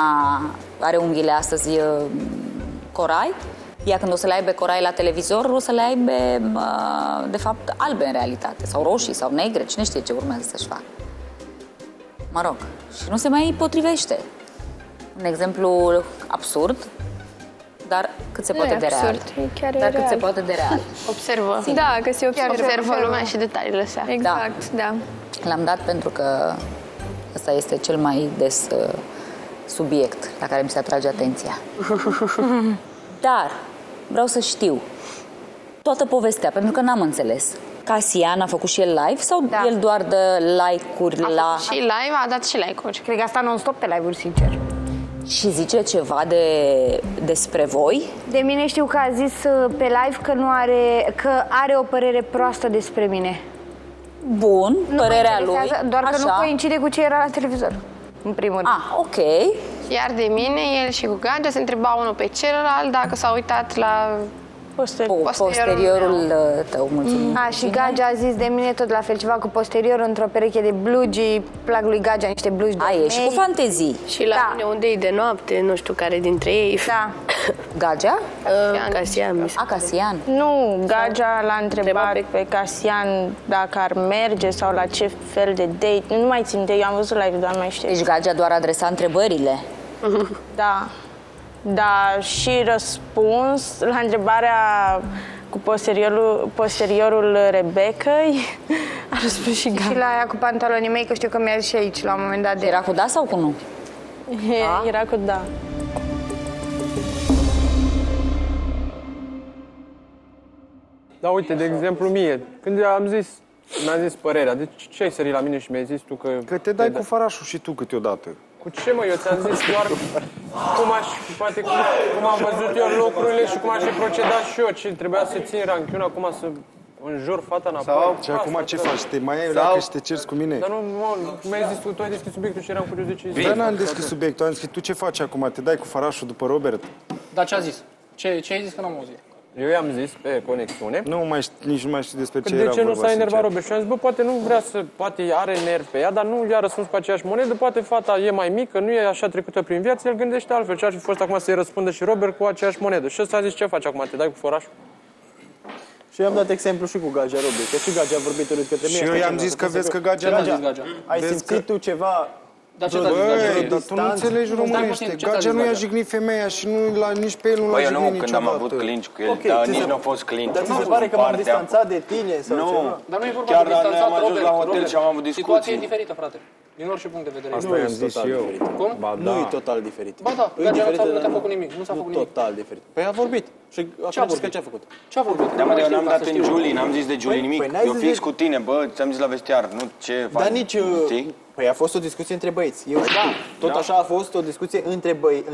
are unghiile astăzi corai, ea când o să le aibă corai la televizor, o să le aibă, de fapt, albe în realitate, sau roșii, sau negre, cine știe ce urmează să-și facă. Mă rog, și nu se mai potrivește. Un exemplu absurd, dar cât se poate de real. Dar cât se poate de real. Observă. Da, că se observă lumea și detaliile astea. Exact, da. L-am dat pentru că ăsta este cel mai des subiect la care mi se atrage atenția. Dar vreau să știu toată povestea, pentru că n-am înțeles. Casian a făcut și el live sau el doar dă like-uri la... și live, a dat și like-uri. Cred că asta non-stop pe live-uri, sincer. Și zice ceva despre voi? De mine știu că a zis pe live că nu are... că are o părere proastă despre mine. Bun, părerea lui. Doar că nu coincide cu ce era la televizor, în primul rând. Ah, ok. Iar de mine, el și cu Gagea se întreba unul pe celălalt dacă s-a uitat la posteriorul tău. Mulțumim. A, și Gagea a zis de mine tot la fel, ceva cu posteriorul într-o pereche de blugi, plac lui Gagea niște blugi de mei. Și cu fantezii. Și la mine unde e de noapte, nu știu care dintre ei. Da. Gagea? Casian. A, Casian. Nu, Gagea l-a întrebat pe Casian dacă ar merge sau la ce fel de date. Nu mai țin de eu, am văzut live, doar mai știu. Deci Gagea doar adresa întrebările. Da. Da, și răspuns la întrebarea cu posteriorul Rebecăi, a răspuns și Gagea. Și la aia cu pantalonii mei, că știu că mi-a zis și aici la un moment dat. Era cu da sau cu nu? Da? Era cu da. Da, uite, de exemplu mie, când am zis, mi-a zis părerea, deci ce ai sărit la mine și mi-ai zis tu că... Că te dai cu farașul și tu câteodată. Cu ce, mă? Eu ți-am zis doar cum am văzut eu lucrurile și cum aș fi procedat și eu. Ce trebuia să țin ranchiuna, acum să înjur fata înapoi. Sau ce acum ce faci? Te mai ai leacă și te ceri cu mine? Dar nu, mi-ai zis, tu ai deschis subiectul și eram curios de ce ai zis. Dar n-am deschis subiectul, am zis, tu ce faci acum? Te dai cu farașul după Robert? Dar ce a zis? Ce ai zis că n-am auzit? Eu i-am zis pe conexiune. Nici nu mai știu despre ce era vorba. De ce nu s-a enervat Robert? Și am zis, bă, poate nu vrea să, poate are nervi pe ea, dar nu i-a răspuns cu aceeași monedă, poate fata e mai mică, nu e așa trecută prin viață, el gândește altfel. Ce ar fi fost acum să-i răspundă și Robert cu aceeași monedă? Și ăsta a zis, ce faci acum, te dai cu farașul? Și eu am dat exemplu și cu Gagea, Robert, că și Gagea a vorbit urât către mine. Și eu i-am zis că vezi că Gagea. Ai simțit tu ceva? Dar tu nu înțelegi românește. Gagea nu i-a jignit femeia și nici pe el nu l-a jignit niciodată. Eu nu, când am avut clinci cu el, dar nici nu a fost clinci. Dar ți se pare că m-am distanțat de tine sau ceva? Dar nu e vorba de distanțat, Robert. Chiar am ajuns la hotel și am avut discuții. Situația e diferită, frate. Din orice punct de vedere. Asta i-am zis eu. Cum? Nu e total diferit. Ba da, Gagea nu te-a făcut nimic. Nu s-a făcut nimic. Total diferit. Păi a vorbit. Și acum zici că ce a făcut? Ce a vorbit? Dar eu n-am dat în Giuly, n-am zis de Giuly nimic. Eu fix cu tine, bă, ți-am zis la vestiar, nu ce faci. Dar nici păi a fost o discuție între băieți. Eu știu. Da. Tot așa a fost o discuție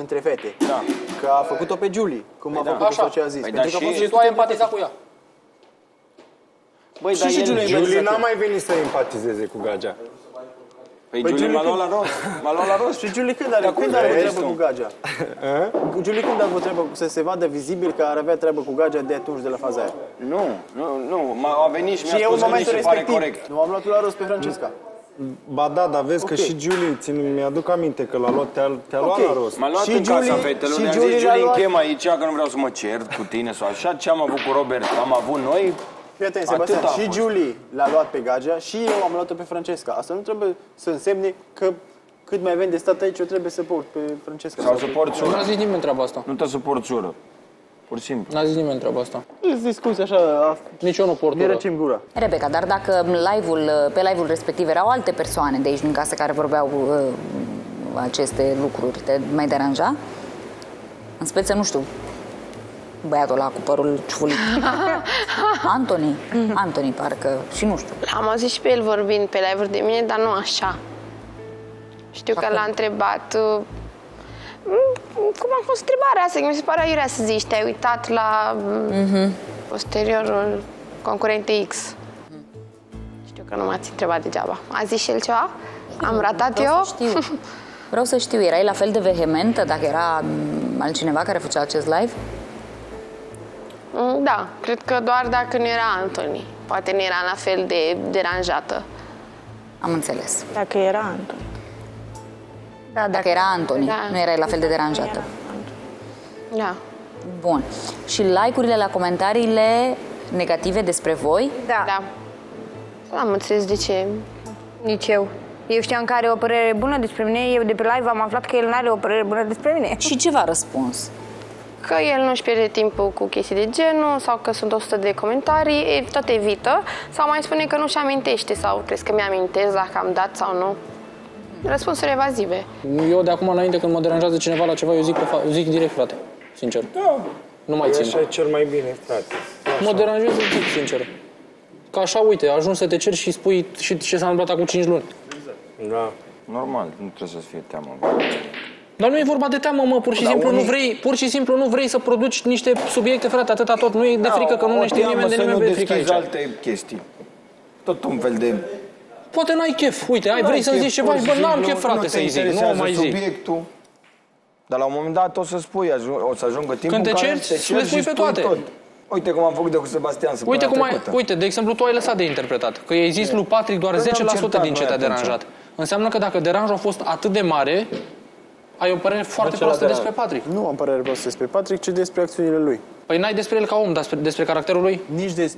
între fete. Da. Că a făcut-o pe Giuly, cum a făcut-o sau ce a zis. Păi pentru că a fost și tu ai empatizat cu ea. Băi, dar Giuly n-a mai venit să empatizeze cu Gagea. Păi Giuly m-a luat la rost. M-a luat la rost. Și Giuly când are avut treabă cu Gagea? Giuly când a avut treabă să se vadă vizibil că ar avea treabă cu Gagea de atunci, de la faza aia? Nu. A venit și mi-a spus că mi se pare corect. Nu am luat la rost pe Francesca. Ba da, dar vezi că și Giuly, mi-aduc aminte că l-a luat, te-a luat la rost. M-a luat în casa fetelor, mi-a zis, Giuly, închem aici, că nu vreau să mă cert cu tine sau așa, ce am avut cu Robert, am avut noi. Fii atent, Sebastian, și Giuly l-a luat pe Gagea și eu am luat-o pe Francesca. Asta nu trebuie să însemne că cât mai avem de stat aici, eu trebuie să port pe Francesca. Sau să porți ură. Nu a zis nimeni treaba asta. Nu te să porți ură. Pur și simplu. N-a zis nimeni treaba asta. Îți discuți așa, nici eu nu port ură. Mi-e gura. Rebecca, dar dacă pe live-ul respectiv erau alte persoane de aici din casă care vorbeau aceste lucruri, te mai deranja? În speță, nu știu, băiatul ăla cu părul ciufulit. Antoni. Antoni, parcă, și nu știu. L-am auzit și pe el vorbind pe live-uri de mine, dar nu așa. Știu că l-a întrebat... Cum a fost întrebarea asta? Mi se pare aiurea să zici, te-ai uitat la posteriorul concurentei X. Știu că nu m-ați întrebat degeaba. A zis și el ceva? Am ratat eu? Vreau să știu, erai la fel de vehementă dacă era altcineva care făcea acest live? Da, cred că doar dacă nu era Antoni. Poate nu era la fel de deranjată. Am înțeles. Dacă era Antoni. Da, dacă era Antoni, nu erai la fel de deranjată. Da. Bun. Și like-urile la comentariile negative despre voi? Da. N-am înțeles de ce. Nici eu. Eu știam că are o părere bună despre mine, eu de pe live am aflat că el nu are o părere bună despre mine. Și ce v-a răspuns? Că el nu-și pierde timpul cu chestii de genul sau că sunt 100 de comentarii, tot evită. Sau mai spune că nu-și amintește sau crezi că mi-amintesc dacă am dat sau nu. Răspunsuri evazive. Eu de acum înainte când mă deranjează cineva la ceva, eu zic direct, frate, sincer. Da. Nu mai țin. Așa e cel mai bine, frate. Mă deranjez, zic sincer. Că așa, uite, ajungi să te ceri și spui și ce s-a întâmplat acum 5 luni. Exact. Da. Normal, nu trebuie să fie teamă. Dar nu e vorba de teamă, mă, pur și simplu nu vrei să produci niște subiecte, frate, atâta tot. Nu e de frică că nu ne știe nimeni de nimeni pe frică aici. Să nu deschizi alte chestii. Tot un fel de... Poate n-ai chef, uite, vrei să-mi zici ceva, bă, n-am chef, frate, să-i zic, nu mai zic. Dar la un moment dat o să spui, o să ajungă timpul când te cerci, le spui pe toate. Tot. Uite cum am făcut eu cu Sebastian săptămâna trecută. Uite, de exemplu, tu ai lăsat de interpretat. Că i-ai zis lui Patrick doar 10% din ce te-a deranjat. Înseamnă că dacă deranjul a fost atât de mare, ai o părere foarte proastă despre Patrick. Nu am părere proastă despre Patrick, ci despre acțiunile lui. Păi n-ai despre el ca om, dar despre caracterul lui?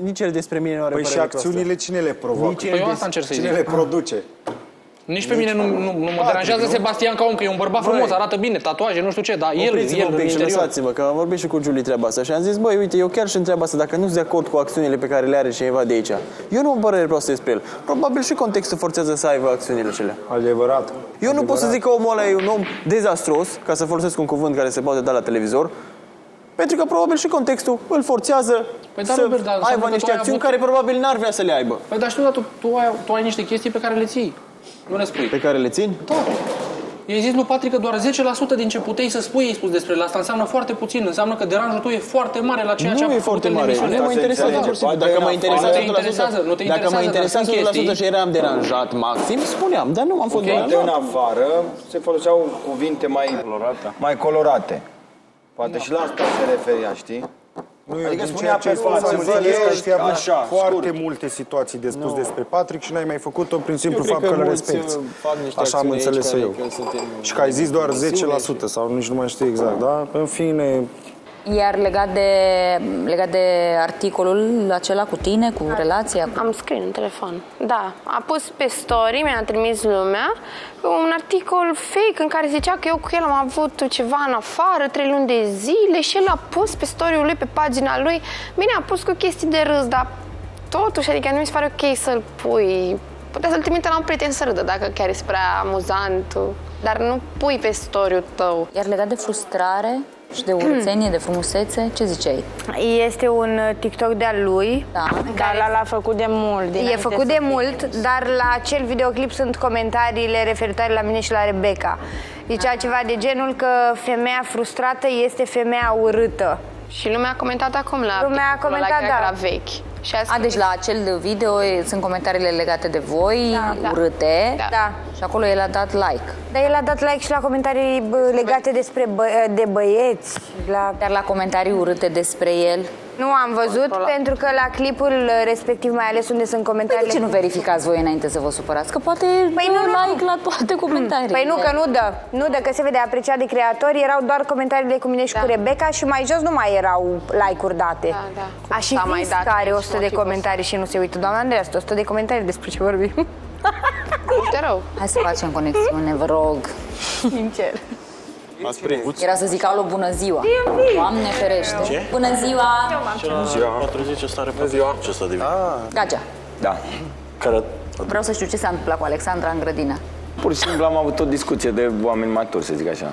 Nici el despre mine nu are părere proastă. Păi și acțiunile cine le provoacă? Păi eu asta încerc să-i zic. Cine le produce? Nici pe mine nu mă deranjează Sebastian ca om, că e un bărbat frumos, arată bine, tatuaje, nu știu ce, dar el în interior... Lăsați-mă, că am vorbit și cu Giuly treaba asta și am zis, băi, uite, eu chiar și întreba asta, dacă nu-s de acord cu acțiunile pe care le are cineva de aici, eu nu am părere proastă despre el. Probabil și contextul forțează să aibă acțiunile cele. Adevărat. Eu nu pot să zic că omul ăla e un om dezastruos, ca să folosesc un cuvânt care se poate da la televizor, pentru că probabil și contextul îl forțează să aibă niște acțiuni care probabil n-ar vrea să le aibă. Păi dar știu, dar tu ai niște chestii pe care le ții. Nu ne spui. Pe care le țin? Da. I-ai zis lui Patrick că doar 10% din ce puteai să spui ai spus despre el. Asta înseamnă foarte puțin. Înseamnă că deranjul tău e foarte mare la ceea ce a făcut în emisiune. Nu mă interesează. Dacă mă interesează 100%, dacă mă interesează 100% și eram deranjat maxim, spuneam. Dar nu am fost deranjat. În afară se foloseau cuvinte mai colorate. Poate și la asta se referia, știi? Adică spunea pe față, înțelegi așa, foarte multe situații de spus despre Patrick și n-ai mai făcut-o prin simplu fapt că îl respecti. Așa am înțeles eu. Și că ai zis doar 10% sau nici nu mai știu exact, da? În fine... Iar legat de articolul acela cu tine, cu relația... Am scris în telefon, da. A pus pe story, mi-a trimis lumea, un articol fake în care zicea că eu cu el am avut ceva în afară, 3 luni de zile și el a pus pe story-ul lui, pe pagina lui. Bine, a pus cu chestii de râs, dar totuși, adică nu mi se pare ok să-l pui... Putea să-l trimite la un prieten să râdă, dacă chiar este prea amuzant, dar nu pui pe story-ul tău. Iar legat de frustrare... și de urățenie, de frumusețe, ce ziceai? Este un TikTok de-a lui, dar l-a făcut de mult. E făcut de mult, dar la acel videoclip sunt comentariile referitoare la mine și la Rebecca. Zicea ceva de genul că femeia frustrată este femeia urâtă. Și lumea a comentat acum la articolul ăla care era vechi. Deci la acel video sunt comentariile legate de voi, urâte, și acolo el a dat like. Dar el a dat like și la comentarii legate de băieți. Dar la comentarii urâte despre el? Nu am văzut, pentru că la clipul respectiv, mai ales unde sunt comentariile... Păi de ce nu verificați voi înainte să vă supărați? Că poate like la toate comentariile. Păi nu, că nu dă, că se vede apreciat de creatori, erau doar comentariile cu mine și cu Rebecca și mai jos nu mai erau like-uri date. A și zis că are 100 de comentarii și nu se uită. Doamna Andreea, 100 de comentarii, despre ce vorbim? Uite rău. Hai să facem conexiune, vă rog. Sincer. Era să zic, alo, bună ziua! Doamne ferește! Bună ziua! Bună ziua! 40 ăsta are 40 ăsta de vin. Gagea. Da. Vreau să știu ce s-a întâmplat cu Alexandra în grădină. Pur și simplu am avut o discuție de oameni maturi, să zic așa.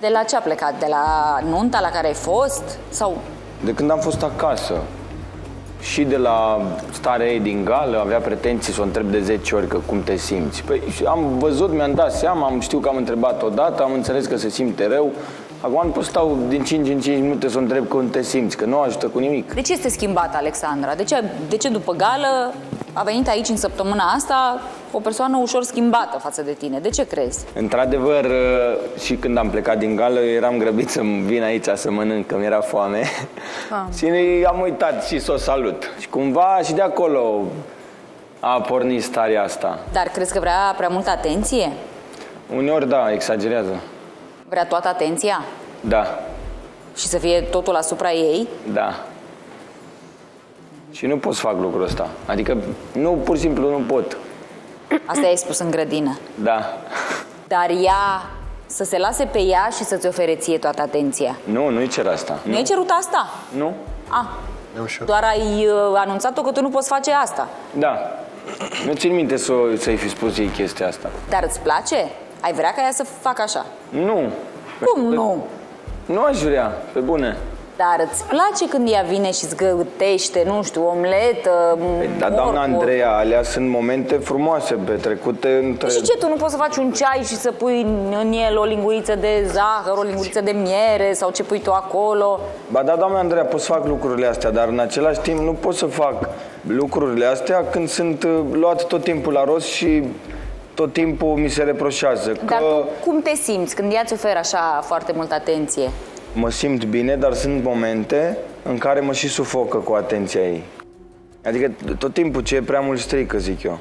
De la ce a plecat? De la nunta la care ai fost? Sau? De când am fost acasă. Și de la starea ei din gală, avea pretenții să o întreb de 10 ori că cum te simți. Păi am văzut, mi-am dat seama, știu că am întrebat odată, am înțeles că se simte rău. Acum nu pot stau din 5 în 5 minute să o întreb cum te simți, că nu ajută cu nimic. De ce este schimbată Alexandra? De ce după gală a venit aici în săptămâna asta o persoană ușor schimbată față de tine? De ce crezi? Într-adevăr, și când am plecat din gală, eram grăbit să vin aici să mănânc, că mi-era foame. Și am uitat și să o salut. Și cumva și de acolo a pornit starea asta. Dar crezi că vrea prea multă atenție? Uneori da, exagerează. Vrea toată atenția? Da. Și să fie totul asupra ei? Da. Și nu pot să fac lucrul ăsta. Adică, pur și simplu nu pot. Asta i-ai spus în grădină? Da. Dar ea, să se lase pe ea și să-ți ofere ție toată atenția? Nu, nu-i cer asta. Nu-i cerut asta? Nu. Doar ai anunțat-o că tu nu poți face asta? Da. Nu țin minte să-i fi spus ei chestia asta. Dar îți place? Ai vrea ca ea să facă așa? Nu. Cum nu? Nu aș vrea, pe bune. Dar îți place când ea vine și îți gătește, nu știu, omletă, dar doamna Andreea, alea sunt momente frumoase, petrecute între... Și ce, tu nu poți să faci un ceai și să pui în el o linguriță de zahăr, o linguriță de miere sau ce pui tu acolo? Ba da, doamna Andreea, pot să fac lucrurile astea, dar în același timp nu pot să fac lucrurile astea când sunt luat tot timpul la rost și... tot timpul mi se reproșează. Dar tu cum te simți când ea îți oferă așa foarte multă atenție? Mă simt bine, dar sunt momente în care mă și sufocă cu atenția ei. Adică tot timpul ce e prea mult strică, zic eu.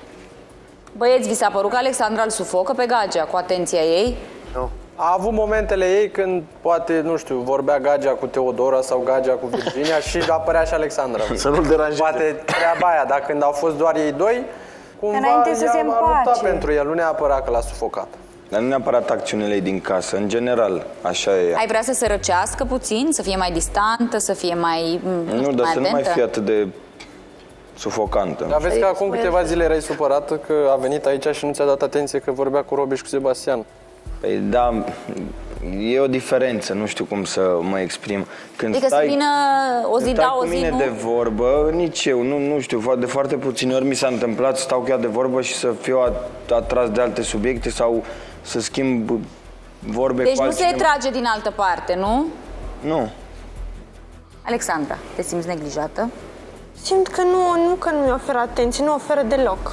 Băieți, vi s-a părut că Alexandra îl sufocă pe Gagea cu atenția ei? Nu. A avut momentele ei când, poate, nu știu, vorbea Gagea cu Teodora sau Gagea cu Virginia și apărea și Alexandra. Să nu-l deranjeze. Poate treaba aia, dar când au fost doar ei doi, cumva i-a luptat pentru el, nu neapărat că l-a sufocat. Dar nu neapărat acțiunile ei din casă, în general, așa e. Ai vrea să se răcească puțin, să fie mai distantă, să fie mai Nu, dar să nu mai fie atât de sufocantă. Dar vezi că acum câteva zile erai supărată că a venit aici și nu ți-a dat atenție că vorbea cu Robi și cu Sebastian. Păi da, e o diferență, nu știu cum să mă exprim. Când adică stai, să vină o zi da, o zi nu? De vorbă, nici eu, nu știu, de foarte puține ori mi s-a întâmplat să stau chiar de vorbă și să fiu atras de alte subiecte sau să schimb vorbe cu altcineva. Deci nu se trage din altă parte, nu? Nu. Alexandra, te simți neglijată? Simt că nu mi oferă atenție, nu oferă deloc.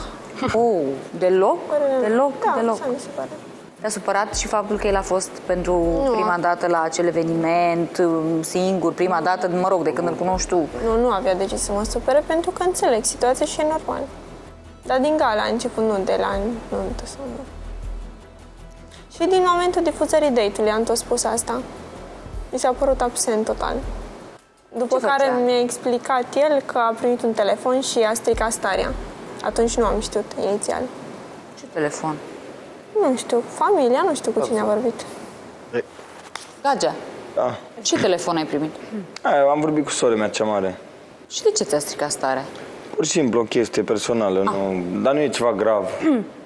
Oh, deloc? Deloc. Da, mi se pare. Te-a supărat și faptul că el a fost pentru prima dată la acel eveniment, singur, prima dată, mă rog, de când îl cunoști tu? Nu avea de ce să mă supere, pentru că înțeleg situația și e normal. Dar din gala a început, nu de la nuntă sau nu. Și din momentul difuzării date-ului am tot spus asta. Mi s-a părut absent total. După care mi-a explicat el că a primit un telefon și a stricat starea. Atunci nu am știut inițial. Ce telefon? Nu știu, familia, nu știu cu cine a vorbit. Gagea, da. Ce telefon ai primit? Am vorbit cu sora mea cea mare. Și de ce ți-a stricat starea? Pur și simplu o chestie personală, dar nu e ceva grav.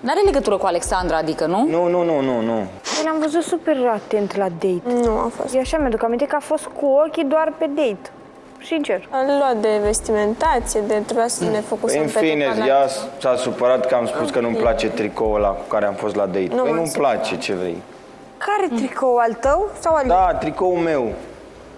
N-are legătură cu Alexandra, adică, nu? Nu. Eu l-am văzut super atent la date. Nu a fost. Eu așa mi-aduc aminte că a fost cu ochii doar pe date. Sincer. Am luat de vestimentație, de trebuia să ne focusăm pe tocana. În fine, ea s-a supărat că am spus că nu-mi place tricoul ăla cu care am fost la date. Păi nu-mi place, ce vrei. Care tricou, al tău sau al lui? Da, tricoul meu.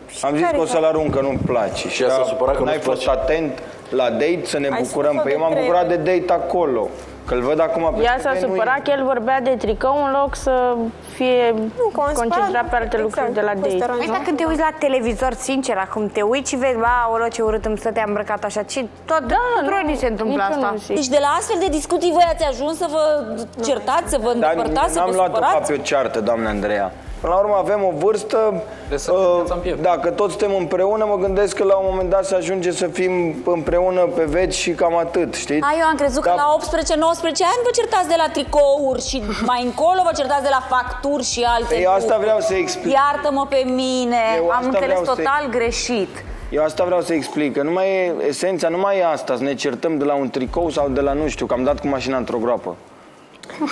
Și am zis că o să-l arunc, că nu-mi place. Și ea s-a supărat că nu-i place. N-ai fost atent la date să ne bucurăm pe ei. M-am bucurat de date acolo. Că-l văd acum pe... Ea s-a supărat că el vorbea de tricou în loc să fie concentrat pe alte lucruri de la date. Păi dacă te uiți la televizor, sincer, acum te uiți și vezi, aoleo, ce urât îmi stătea îmbrăcat așa, și tot nu se întâmplă asta. Deci de la astfel de discuții voi ați ajuns să vă certați, să vă îndepărtați, să vă supărați? N-am luat-o ca pe o ceartă, doamna Andreea. Până la urmă avem o vârstă, dacă toți suntem împreună, mă gândesc că la un moment dat se ajunge să fim împreună pe veci și cam atât, știi? Eu am crezut că la 18-19 ani vă certați de la tricouri și mai încolo vă certați de la facturi și alte lucruri. Eu asta vreau să explic. Iartă-mă pe mine, am înțeles total greșit. Eu asta vreau să explic, că nu mai e esența, nu mai e asta, să ne certăm de la un tricou sau de la nu știu, că am dat cu mașina într-o groapă.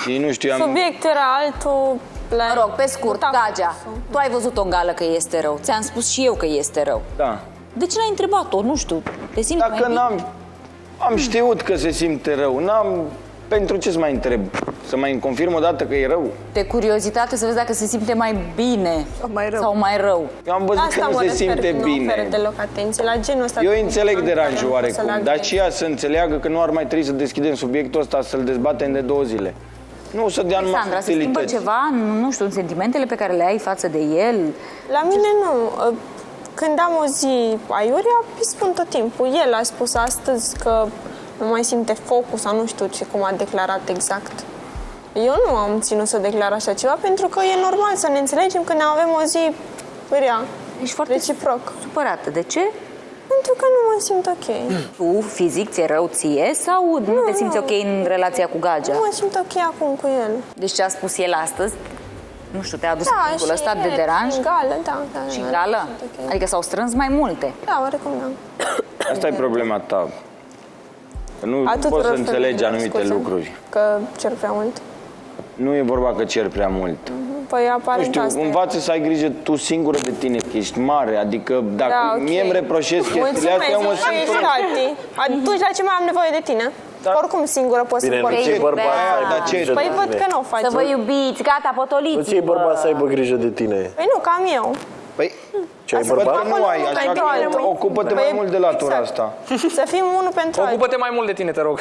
Și nu știam... Subiectul era altul... Mă rog, pe scurt, Gagea, tu ai văzut-o în gală că este rău. Ți-am spus și eu că este rău. Da. De ce n-ai întrebat-o? Nu știu. Te simți mai bine? Dacă am știut că se simte rău, pentru ce să mai întreb? Să mai confirm o dată că e rău? De curiozitate să vezi dacă se simte mai bine sau mai rău. Eu am văzut că nu se simte bine. Nu oferă deloc atenție la genul ăsta. Eu înțeleg deranjul oarecum, dar și ea să înțeleagă că nu ar mai trebui să deschidem subiectul ăsta, să-l dezbatem de 2 zile. Nu o să dea numai Alexandra, se schimbă ceva, nu știu, în sentimentele pe care le ai față de el? La mine nu. Când am o zi aiurea, îi spun tot timpul. El a spus astăzi că nu mai simte focul sau nu știu ce, cum a declarat exact. Eu nu am ținut să declar așa ceva, pentru că e normal să ne înțelegem când avem o zi rea. Ești foarte reciproc. Supărată. De ce? Pentru că nu mă simt ok. Tu, fizic, ți-e rău ție sau nu te simți ok în relația cu Gagea? Nu mă simt ok acum cu el. Deci ce a spus el astăzi, nu știu, te-a adus punctul ăsta de deranj? Și gală, da. Și gală? Adică s-au strâns mai multe. Da, oricum da. Asta e problema ta. Nu poți să înțelegi anumite lucruri. Că cer prea mult? Nu e vorba că cer prea mult. Păi aparent asta. Nu știu, învață să ai grijă tu singură de tine, că ești mare. Adică dacă mie îmi reproșesc chestiile astea, eu mă simt rău. Atunci la ce mai am nevoie de tine? Oricum singură poți să pornești. Păi văd că nu o faci. Să vă iubiți, gata, potoliți-vă. Nu ți-e bărbat să aibă grijă de tine. Păi nu, cam eu. Păi... Ce ai bărbat? Nu ai, așa că ocupă-te mai mult de latura asta. Să fim unul pentru altul. Ocupă-te mai mult de tine, te rog.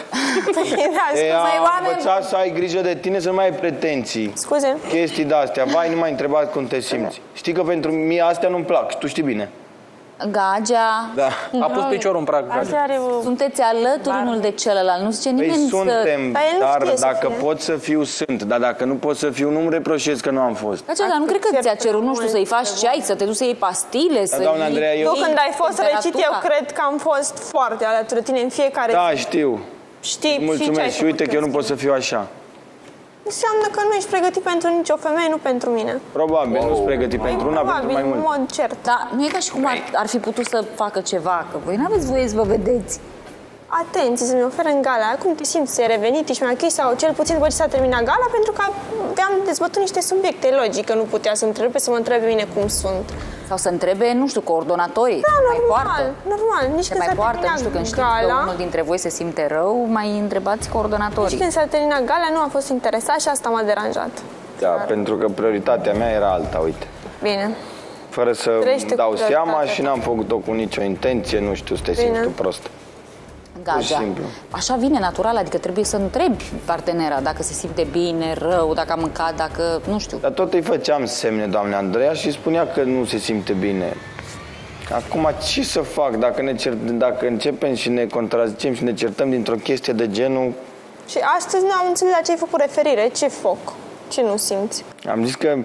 Învăța să ai grijă de tine, să nu mai ai pretenții. Scuze. Chestii de-astea. Vai, nu mai întrebați cum te simți. Știi că pentru mine astea nu-mi plac și tu știi bine. Gagea. Da. A pus piciorul în prag. Sunteți alături unul de celălalt. Nu zice nimeni să... suntem, dar dacă pot să fiu, sunt. Dar dacă nu pot să fiu, nu-mi reproșez că nu am fost. Dar nu cred că ți-a cerut, nu știu, să-i faci ceai, să te duci să iei pastile, să... Doamna Andreea, eu... Tu când ai fost răcit, eu cred că am fost foarte alături de tine în fiecare... Da, știu. Știi. Mulțumesc. Și uite că eu nu pot să fiu așa. Înseamnă că nu ești pregătit pentru nicio femeie, nu pentru mine. Probabil, nu ești pregătit pentru una, pentru mai mult. Probabil, în mod cert. Dar nu e ca și cum ar fi putut să facă ceva, că voi n-aveți voie să vă vedeți. Atenție, să-mi oferă în gala. Acum te simți, să-i revenit, ești mai ok, sau cel puțin după ce s-a terminat gala, pentru că am dezbătut niște subiecte, logic, că nu putea să întrebe, să mă întrebe mine cum sunt. Sau să întrebe, nu știu, coordonatorii. Da, normal, nici când s-a terminat, nu știu, când știți că unul dintre voi se simte rău, mai întrebați coordonatorii. Nici când s-a terminat gala, nu a fost interesat și asta m-a deranjat. Da, pentru că prioritatea mea era alta, uite. Bine. Fără să dau seama și n-am făcut-o cu nicio intenție, nu știu, să te simți tu prost. Gagea. Așa vine natural, adică trebuie să întrebi partenera dacă se simte bine, rău, dacă a mâncat, dacă... nu știu. Dar tot îi făceam semne, doamna Andreea, și spunea că nu se simte bine. Acum ce să fac dacă, dacă începem și ne contrazicem și ne certăm dintr-o chestie de genul... Și astăzi nu am înțeles la ce ai făcut referire, ce foc, ce nu simți. Am zis că...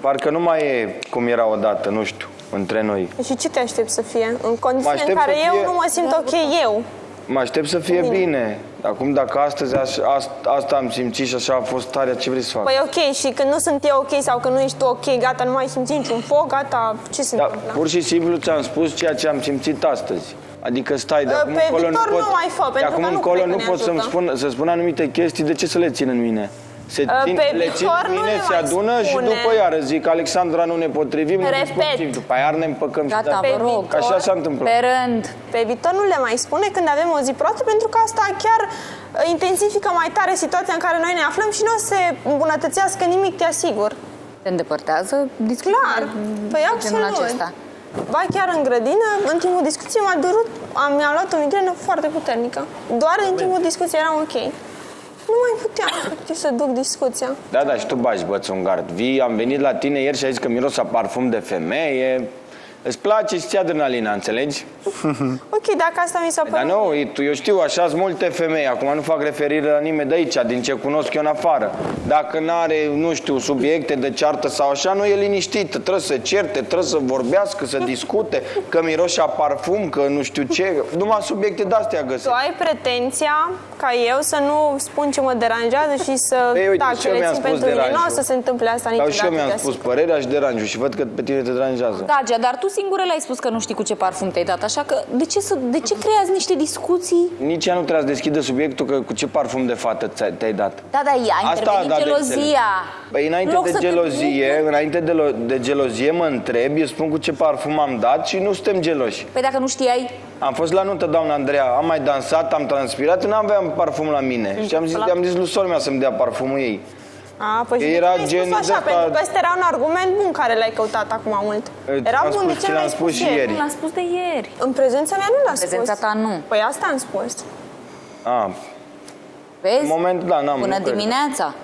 parcă nu mai e cum era odată, nu știu. Între noi. Și ce te aștept să fie? În condiții în care eu nu mă simt ok eu. Mă aștept să fie bine. Acum dacă astăzi asta am simțit și așa a fost tare, ce vrei să fac? Păi ok, și când nu sunt eu ok sau când nu ești tu ok, gata, nu mai simți niciun foc, gata, ce se întâmplă? Pur și simplu ți-am spus ceea ce am simțit astăzi. Adică stai, de acum încolo nu pot... De acum încolo nu pot să spun anumite chestii, de ce să le țin în mine? Le țin bine, se adună și după iară zic Alexandra, nu ne potrivim, nu ne potrivim. După iară ne împăcăm și așa s-a întâmplat. Pe rând. Pe viitor nu le mai spune când avem o zi proastă, pentru că asta chiar intensifică mai tare situația în care noi ne aflăm și nu se îmbunătățească nimic, te asigur. Se îndepărtează discuția. Clar, păi absolut. Ba chiar în grădină, în timpul discuției m-a durut, mi-a luat o migrenă foarte puternică. Doar în timpul discuției era ok. Nu mai puteam să duc discuția. Da, da, și tu bagi bățul în gard. Vii, am venit la tine ieri și ai zis că miros a parfum de femeie. Îți place și ți adrenalina, înțelegi? Ok, dacă asta mi s-a părut... Dar nu, eu știu, așa sunt multe femei. Acum nu fac referire la nimeni de aici, din ce cunosc eu în afară. Dacă n-are, nu știu, subiecte de ceartă sau așa, nu e liniștită. Trebuie să certe, trebuie să vorbească, să discute, că miroșa parfum, că nu știu ce. Numai subiecte de-astea găsesc. Tu ai pretenția ca eu să nu spun ce mă deranjează și să... Ei, uite, și eu mi-am spus deranjul. Nu o să se întâmple asta niciodată. Dar și eu mi-am spus părerea și deranjul și văd că pe tine te deranjează. Gagea, dar tu singură le-ai spus că nu știi cu ce parfum te-ai dat, așa că de ce creați niște discuții? Nici ea nu trebuie să deschidă subiectul că cu ce parfum de fată te-ai dat. Da, da, ea intervine gelozia. Păi înainte de gelozie mă întreb, eu spun cu ce parfum am dat și nu suntem geloși. Păi dacă nu știai? Am fost la nuntă, doamna Andreea, am mai dansat, am transpirat, nu aveam parfum la mine. Și am zis lui sora mea să-mi dea parfumul ei. A, păi era genul așa, pentru că ăsta era un argument bun care l-ai căutat acum mult. Era bun, de ce l-am spus și ieri? Nu l-am spus de ieri. În prezența mea nu l-am spus. În prezența ta nu. Păi asta am spus. A, vezi? În moment, da, n-am. Până dimineața.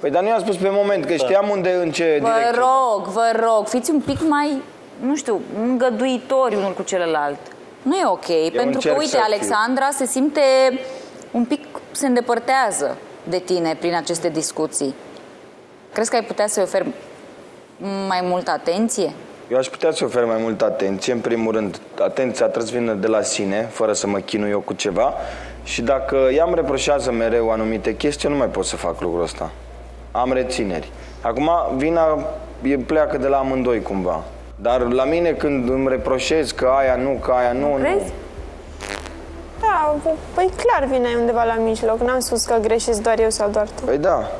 Păi dar nu i-am spus pe moment, că știam unde, în ce direcție. Vă rog, fiți un pic mai, nu știu, îngăduitori unul cu celălalt. Nu e ok, pentru că, uite, Alexandra se simte un pic, se îndepărtează de tine prin aceste discuții. Crezi că ai putea să-i oferi mai multă atenție? Eu aș putea să-i ofer mai multă atenție. În primul rând, atenția trebuie să vină de la sine, fără să mă chinu eu cu ceva. Și dacă ea îmi reproșează mereu anumite chestii, nu mai pot să fac lucrul ăsta. Am rețineri. Acum vina pleacă de la amândoi cumva. Dar la mine când îmi reproșez că aia nu, că aia nu... Crezi? Da, păi clar vine undeva la mijloc. N-am spus că greșesc doar eu sau doar tu. Păi da.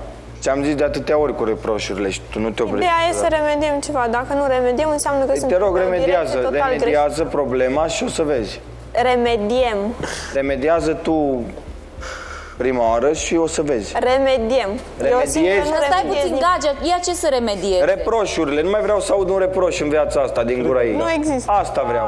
Ți-am zis de atâtea ori cu reproșurile și tu nu te oprești. Ideea e să remediem ceva. Dacă nu remediem, înseamnă că sunt... Te rog, remediază problema și o să vezi. Remediem. Remediază tu prima oară și o să vezi. Remediem. Remediezi. Stai puțin, Gagea, ia ce să remediezi? Reproșurile, nu mai vreau să aud un reproș în viața asta din gura ei. Nu există. Asta vreau.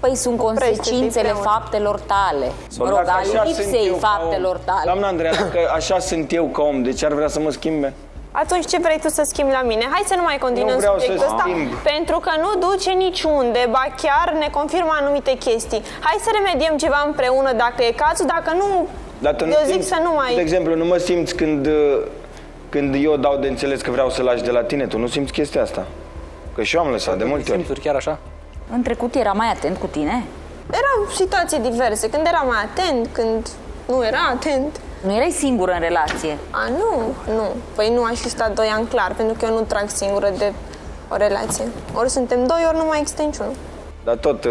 Păi sunt consecințele faptelor tale. Mă rog, ale lipsei faptelor tale. Doamna Andreea, că așa sunt eu ca om, de ce ar vrea să mă schimbe? Atunci ce vrei tu să schimbi la mine? Hai să nu mai continuăm subiectul ăsta, pentru că nu duce niciunde, ba chiar ne confirmă anumite chestii. Hai să remediem ceva împreună dacă e cazul, dacă nu, eu zic să nu mai... De exemplu, nu mă simți când eu dau de înțeles că vreau să lași de la tine, tu nu simți chestia asta? Că și eu am lăsat de multe ori. Chiar așa? În trecut era mai atent cu tine? Erau situații diverse, când era mai atent, când nu era atent. Nu erai singură în relație? A, nu, nu. Păi nu aș fi stat 2 ani clar, pentru că eu nu trag singură de o relație. Ori suntem 2, ori nu mai există niciunul. Dar tot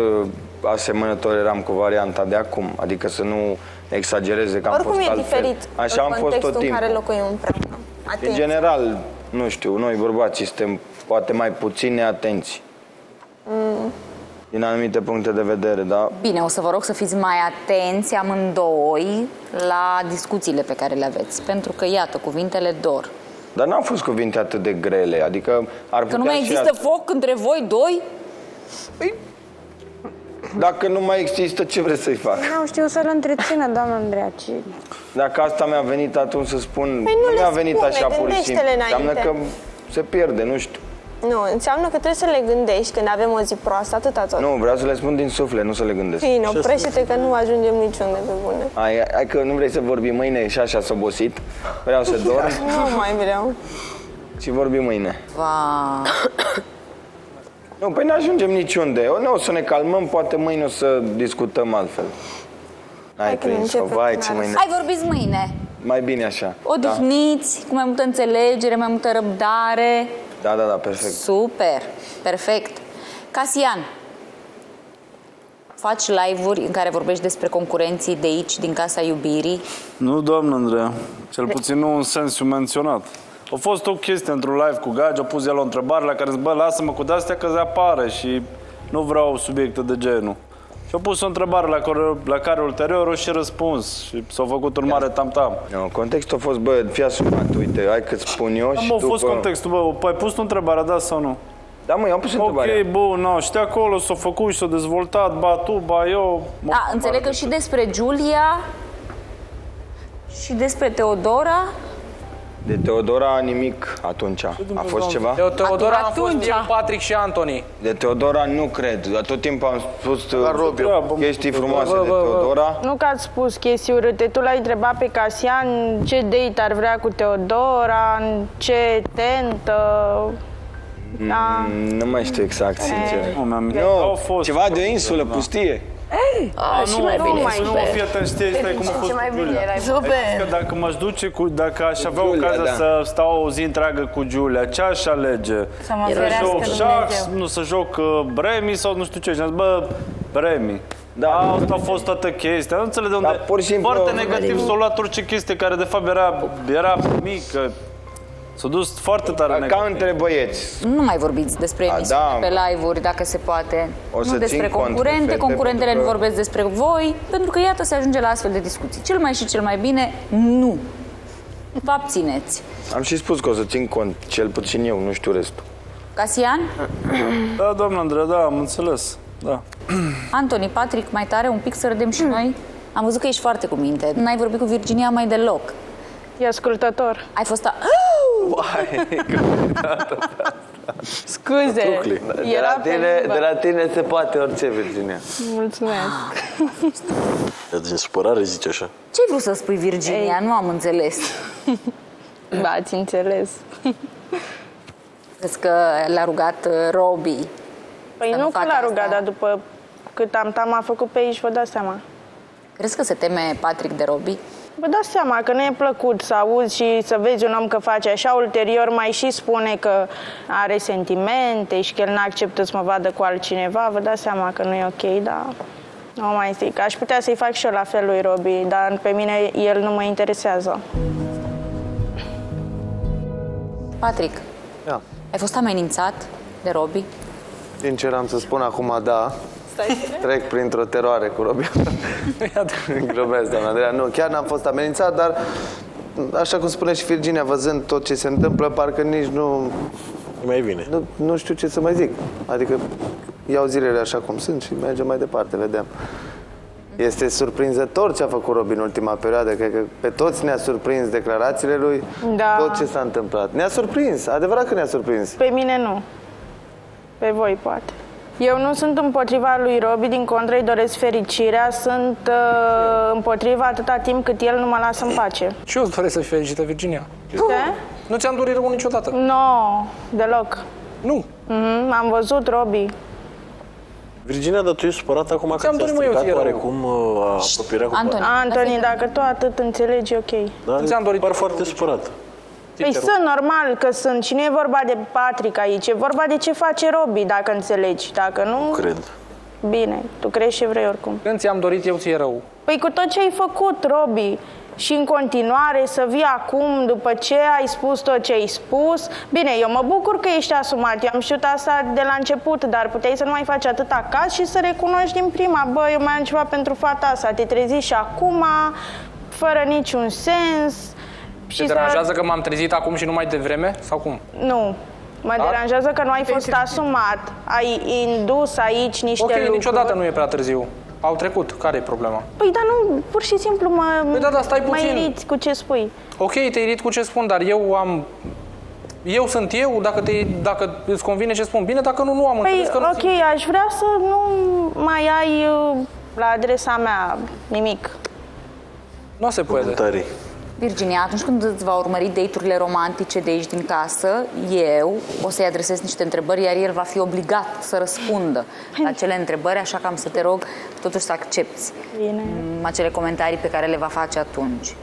asemănător eram cu varianta de acum, adică să nu exagereze că am fost altfel. Oricum e diferit așa am fost tot timpul în care locuim împreună. Atenție. În general, nu știu, noi bărbații suntem poate mai puține atenți. Din anumite puncte de vedere, da? Bine, o să vă rog să fiți mai atenți amândoi la discuțiile pe care le aveți. Pentru că, iată, cuvintele dor. Dar n-au fost cuvinte atât de grele, adică ar putea. Că nu mai există foc între voi doi? Păi... Dacă nu mai există, ce vreți să-i fac? Nu știu să-l întrețină, doamna Andreea, ci... Dacă asta mi-a venit atunci să spun... Păi nu mi-a venit așa pur și simplu. Înseamnă că se pierde, nu știu. Nu, înseamnă că trebuie să le gândești când avem o zi proastă, atâta tot. Nu, vreau să le spun din suflet, nu să le gândesc. Bine, oprește-te că nu ajungem niciunde pe bune. Hai că nu vrei să vorbim mâine și așa s-a obosit. Vreau să dorm. Nu mai vreau. Și vorbim mâine. Va. Nu, păi nu ajungem niciunde. Nu, o să ne calmăm, poate mâine o să discutăm altfel. Hai prins-o, vai ce mâine. Hai, vorbiți mâine. Mai bine așa. Odihniți, da? Cu mai multă înțelegere, mai multă răbdare. Da, da, da, perfect. Super, perfect. Casian, faci live-uri în care vorbești despre concurenții de aici, din Casa Iubirii? Nu, doamnă Andreea, cel puțin nu în sensul menționat. A fost o chestie într-un live cu Gagea, a pus el o întrebare la care zic, bă, lasă-mă cu de-astea că se apare și nu vreau subiecte de genul. Și-a pus o întrebare la care ulterior o și răspuns și s-a făcut un mare tam-tam. Contextul a fost, bă, fii asumat, uite, hai că-ți spun eu și după... A fost contextul, bă, păi ai pus tu întrebarea, da sau nu? Da, mă, eu am pus întrebarea. Ok, bun, no, și de acolo s-a făcut și s-a dezvoltat, ba tu, ba eu... Da, înțeleg că și despre Giulia și despre Teodora... De Teodora nimic atunci. A fost ceva? De Teodora am fost eu, Patrick și Antoni. De Teodora nu cred. Dar tot timpul am spus chestii frumoase de Teodora. Nu că ați spus chestii urâte. Tu l-ai întrebat pe Casian ce date ar vrea cu Teodora, ce tentă... Nu mai știu exact, sincer. Nu, ceva de o insulă, pustie. Ei, și mai bine, super! Dacă m-aș duce cu, dacă aș avea ocazia să stau o zi întreagă cu Giulia, ce aș alege? Să joc bremi sau nu știu ce, și am zis, bă, bremi. Da, asta a fost toată chestia, nu înțeleg de unde, foarte negativ s-a luat orice chestie care de fapt era mică. S-a dus foarte tare negativ. Ca între băieți. Nu mai vorbiți despre emisiune pe live-uri, dacă se poate. Nu despre concurente, concurentele nu vorbesc despre voi, pentru că iată se ajunge la astfel de discuții. Cel mai și cel mai bine, nu. Vă abțineți. Am și spus că o să țin cont, cel puțin eu, nu știu restul. Casian? Da, doamna Andreea, da, am înțeles. Da. Antoni, Patrick, mai tare, un pic să râdem și noi. Am văzut că ești foarte cu minte. N-ai vorbit cu Virginia mai deloc. E ascultător. Ai fost... Scuze, de la tine se poate orice, Virginia. Mulțumesc. Din supărare zice așa. Ce-ai vrut să spui, Virginia? Nu am înțeles. Ba, ați înțeles. Crezi că l-a rugat Robi? Păi nu că l-a rugat, dar după cât am a făcut pe aici, vă dați seama. Crezi că se teme Patrick de Robi? Vă dați seama că nu e plăcut să auzi și să vezi un om că face așa, ulterior mai și spune că are sentimente și că el nu acceptă să mă vadă cu altcineva. Vă dați seama că nu e ok, dar nu mai zic. Aș putea să-i fac și eu la fel lui Robi, dar pe mine el nu mă interesează. Patrick, ai fost amenințat de Robi? Sincer am să spun acum, da. Trec printr-o teroare cu Robert. Glumesc, doamna Andreea. Nu, chiar n-am fost amenințat, dar așa cum spune și Virginia, văzând tot ce se întâmplă, parcă nici nu... Mai bine. Nu știu ce să mai zic. Adică iau zilele așa cum sunt și mergem mai departe, vedem. Este surprinzător ce a făcut Robin în ultima perioadă. Cred că pe toți ne-a surprins declarațiile lui, tot ce s-a întâmplat. Ne-a surprins, adevărat că ne-a surprins. Pe mine nu. Pe voi poate. Eu nu sunt împotriva lui Robi, din contră îi doresc fericirea. Sunt împotriva atâta timp cât el nu mă lasă în pace. Și eu îți doresc să fii fericită, Virginia. Ce? Nu ți-am dorit rău niciodată. No, deloc. Nu? Am văzut Robi. Virginia, dar tu ești supărat acum că ți-a stricat oarecum apropierea cu Antoni. Antoni, dacă tu atât înțelegi, ok. Da, ți-am dorit. Par foarte supărat. Păi sunt, normal că sunt. Și nu e vorba de Patrick aici, e vorba de ce face Robi, dacă înțelegi. Dacă nu... Nu cred. Bine, tu crezi ce vrei oricum. Când ți-am dorit eu, ți-e rău. Păi cu tot ce ai făcut, Robi, și în continuare să vii acum, după ce ai spus tot ce ai spus. Bine, eu mă bucur că ești asumat, eu am știut asta de la început, dar puteai să nu mai faci atâta caz și să recunoști din prima. Bă, eu mai am ceva pentru fata asta, te trezi și acum, fără niciun sens. Te deranjează că m-am trezit acum și nu mai devreme? Sau cum? Nu. Mă deranjează că nu ai fost asumat. Ai indus aici niște lucruri. Ok, niciodată nu e prea târziu. Au trecut. Care e problema? Păi, dar nu, pur și simplu mă irit cu ce spui. Ok, te irit cu ce spun, dar eu am... Eu sunt eu, dacă îți convine ce spun bine, dacă nu, nu am înțeles că nu... Păi, ok, aș vrea să nu mai ai la adresa mea nimic. Nu se poate. Virginia, atunci când îți va urmări date-urile romantice de aici din casă, eu o să-i adresez niște întrebări, iar el va fi obligat să răspundă la acele întrebări, așa că am să te rog totuși să accepti acele comentarii pe care le va face atunci.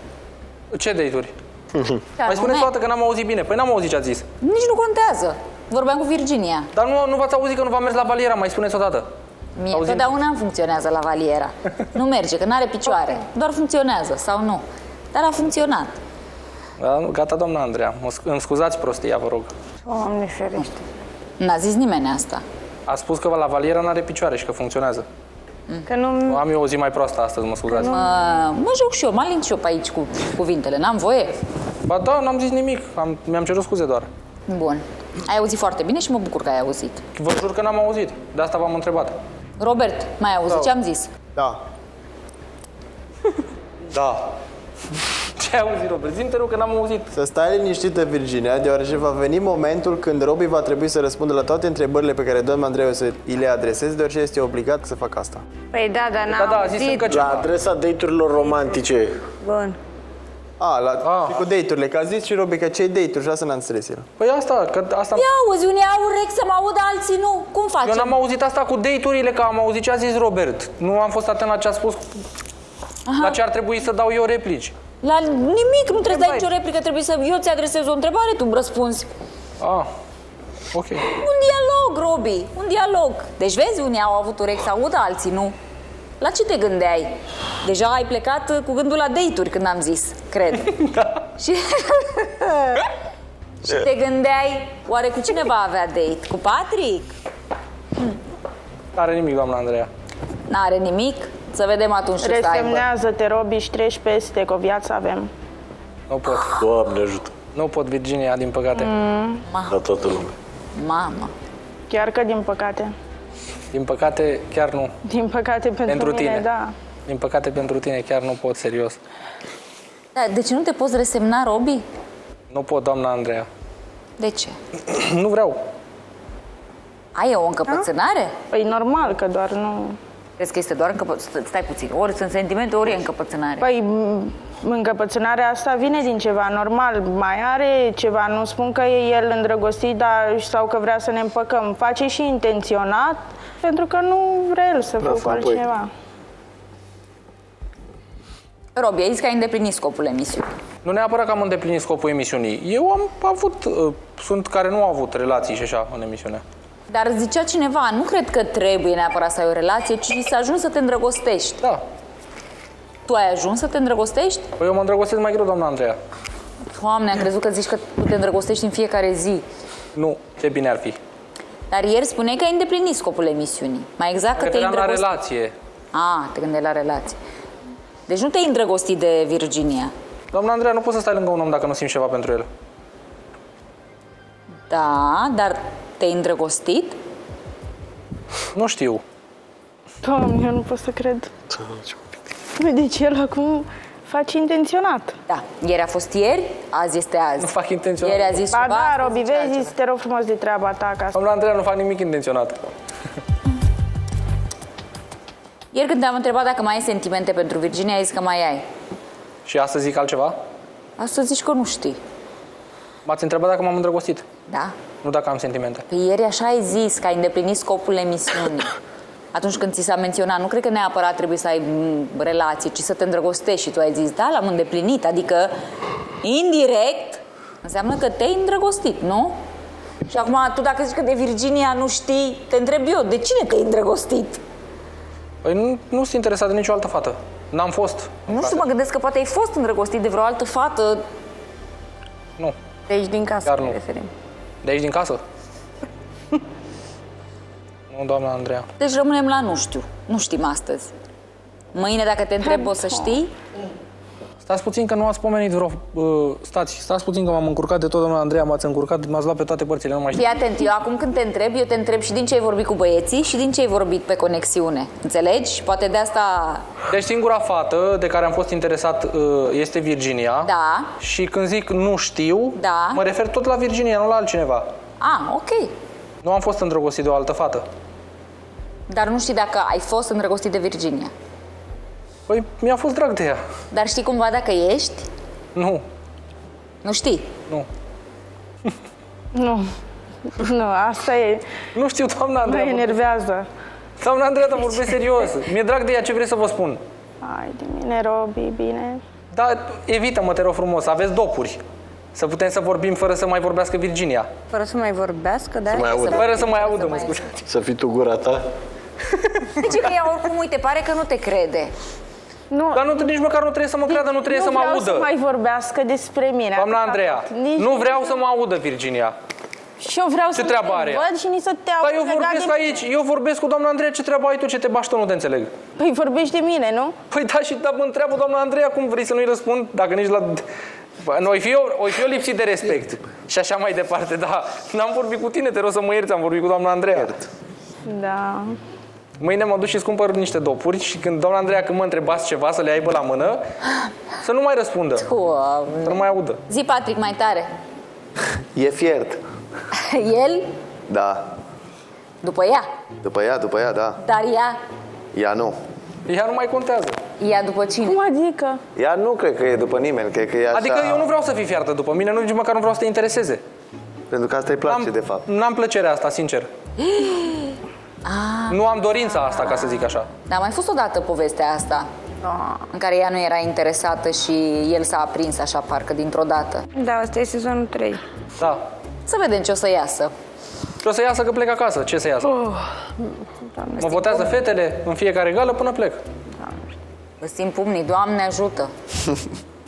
Ce date-uri? Mai spuneți toată că n-am auzit bine. Păi n-am auzit ce a zis. Nici nu contează. Vorbeam cu Virginia. Dar nu v-ați auzit că nu v-am mers la valiera, mai spuneți odată. Mie totdeauna îmi funcționează la valiera. Nu merge, că n-are picioare. Doar funcționează sau nu. Dar a funcționat. Gata, doamna Andreea. Îmi scuzați prostia, vă rog. Doamne ferește. N-a zis nimeni asta. A spus că la valiera n-are picioare și că funcționează. Că nu... Am eu o zi mai proastă astăzi, mă scuzați. Mă joc și eu, mă alinc și eu pe aici cu cuvintele. N-am voie? Ba da, n-am zis nimic. Mi-am cerut scuze doar. Bun. Ai auzit foarte bine și mă bucur că ai auzit. Vă jur că n-am auzit. De asta v-am întrebat. Robert, mai ai auzit ce am zis? Da. Da. Ce ai auzit, Robert? Zi-mi, te rog, că n-am auzit. Să stai liniștită, Virginia, deoarece va veni momentul când Robi va trebui să răspundă la toate întrebările pe care doamna Andreea o să le adreseze, deoarece este obligat să facă asta. Păi da, dar n-am auzit. La adresa date-urilor romantice. Bun. Și cu date-urile, că a zis și Robi că ce-i date-uri și asta n-am înțeles el. Păi asta, că asta... Ia auzi, unii au urechi să mă audă, alții nu. Cum facem? Eu n-am auzit asta cu date-urile, că am auzit ce a zis Robert. Nu am fost atent la ce a spus. La ce ar trebui să dau eu replici? La nimic, nu trebuie să dai nicio replică, trebuie să eu ți adresez o întrebare, tu îmi răspunzi. Ok. Un dialog, Robi, un dialog. Deci vezi, unii au avut urechi să audă, alții nu. La ce te gândeai? Deja ai plecat cu gândul la date-uri când am zis, cred. Și te gândeai, oare cu cine va avea date? Cu Patrick? N-are nimic, doamna Andreea. N-are nimic? Să vedem atunci ce stai. Resemnează-te, Robi, și treci peste, că o viață avem. Nu pot. Doamne ajută. Nu pot, Virginia, din păcate. Dar toată lumea. Mamă. Chiar că din păcate. Din păcate, chiar nu. Din păcate pentru tine, da. Din păcate pentru tine, chiar nu pot, serios. Deci nu te poți resemna, Robi? Nu pot, doamna Andreea. De ce? Nu vreau. Ai o încăpățânare? Păi normal, că doar nu... Crezi că este doar încăpățânare? Stai puțin, ori sunt sentimente, ori e încăpățânare. Păi, încăpățânarea asta vine din ceva normal, mai are ceva, nu spun că e el îndrăgostit sau că vrea să ne împăcăm. Face și intenționat, pentru că nu vrea el să facă altcineva. Robi, ai zis că ai îndeplinit scopul emisiunii. Nu neapărat că am îndeplinit scopul emisiunii. Eu am avut, sunt care nu au avut relații și așa în emisiunea. Dar zicea cineva, nu cred că trebuie neapărat să ai o relație, ci să ajungi să te îndrăgostești. Da. Tu ai ajuns să te îndrăgostești? Păi eu mă îndrăgostesc mai greu, doamna Andreea. Doamne, am crezut că zici că te îndrăgostești în fiecare zi. Nu, ce bine ar fi. Dar ieri spuneai că ai îndeplinit scopul emisiunii. Mai exact că te-ai îndrăgostit. La relație. Ah, te gândeai la relație. Deci nu te-ai îndrăgostit de Virginia. Doamna Andreea, nu poți să stai lângă un om dacă nu simți ceva pentru el. Da, dar te-ai îndrăgostit? Nu știu. Doamne, eu nu pot să cred. Deci el acum face intenționat. Da, ieri a fost ieri, azi este azi. Nu fac intenționat. Ieri a zis ceva, da, Robi, vezi, te rog frumos de treaba ta. Doamna Andreea, nu fac nimic intenționat. Ieri când te-am întrebat dacă mai ai sentimente pentru Virginia, ai zis că mai ai. Și astăzi zic altceva? Astăzi zici că nu știi. M-ați întrebat dacă m-am îndrăgostit. Da. Nu dacă am sentimente. Pe ieri așa ai zis că ai îndeplinit scopul emisiunii. Atunci când ți s-a menționat, nu cred că neapărat trebuie să ai relații, ci să te îndrăgostești. Și tu ai zis, da, l-am îndeplinit. Adică, indirect, înseamnă că te-ai îndrăgostit, nu? Și acum, tu dacă zici că de Virginia nu știi, te întreb eu, de cine te-ai îndrăgostit? Păi nu sunt interesat de nicio altă fată. N-am fost. Nu știu, mă gândesc că poate ai fost îndrăgostit de vreo altă fată. Nu. De aici din casă ne referim. De aici din casă? Nu, doamna Andreea. Deci rămânem la nu știu. Nu știm astăzi. Mâine, dacă te întreb, o să știi? Stați puțin că nu ați pomenit vreo... Stați puțin că m-am încurcat de tot, doamna Andreea, m-ați încurcat, m-ați luat pe toate părțile, nu mai știu. Fii atent, eu acum când te întreb, eu te întreb și din ce ai vorbit cu băieții și din ce ai vorbit pe conexiune. Înțelegi? Poate de asta... Deci singura fată de care am fost interesat este Virginia. Da. Și când zic nu știu, da, mă refer tot la Virginia, nu la altcineva. Ah, ok. Nu am fost îndrăgostit de o altă fată. Dar nu știi dacă ai fost îndrăgostit de Virginia. Păi, mi-a fost drag de ea. Dar știi cumva dacă ești? Nu. Nu știi? Nu. Nu. Nu, asta e... Nu știu, doamna Andreea. Mă enervează. Doamna Andreea, dar vorbesc serios. Mi-e drag de ea, ce vrei să vă spun? Hai de mine, Robi, bine. Dar evită-mă, te rog frumos, aveți dopuri. Să putem să vorbim fără să mai vorbească Virginia. Fără să mai vorbească, da? Fără să mai audă, mă scuzați. Să fii tu gura ta. Zice că ea oricum, uite, pare că nu te crede. Nu, dar nu, nici măcar nu trebuie să mă creadă, nu trebuie să mă audă. Nu vreau să mai vorbească despre mine. Doamna Andreea, nu vreau să mă audă Virginia. Și eu vreau să te văd și nici să te aud. Dar eu vorbesc aici, eu vorbesc cu doamna Andreea, ce treabă ai tu, ce te bași, nu te înțeleg. Păi vorbești de mine, nu? Păi da, și mă întreabă doamna Andreea, cum vrei să nu-i răspund, dacă nici la... Oi fi eu lipsit de respect. Și așa mai departe, da. N-am vorbit cu tine, te rog să mă ierți, am vorbit cu doamna Andreea. Da. Mâine mă duc și îți cumpăr niște dopuri și când doamna Andreea, când mă întrebați ceva, să le aibă la mână, să nu mai răspundă, Doamne, să nu mai audă. Zi, Patrick, mai tare. E fiert. El? Da. După ea? După ea, după ea, da. Dar ea? Ea nu. Ea nu mai contează. Ea după cine? Cum adică? Ea nu cred că e după nimeni, cred că e așa... Adică eu nu vreau să fii fiartă după mine, nici măcar nu vreau să te intereseze. Pentru că asta îi place, de fapt. N-am plăcerea asta, sincer. Nu am dorința asta, ca să zic așa. Dar mai fost odată povestea asta în care ea nu era interesată și el s-a aprins așa, parcă, dintr-o dată. Da, asta e sezonul 3. Da. Să vedem ce o să iasă. Ce o să iasă, că plec acasă. Ce să iasă? Mă votează fetele în fiecare gală până plec. Vă simt pumnii, Doamne ajută!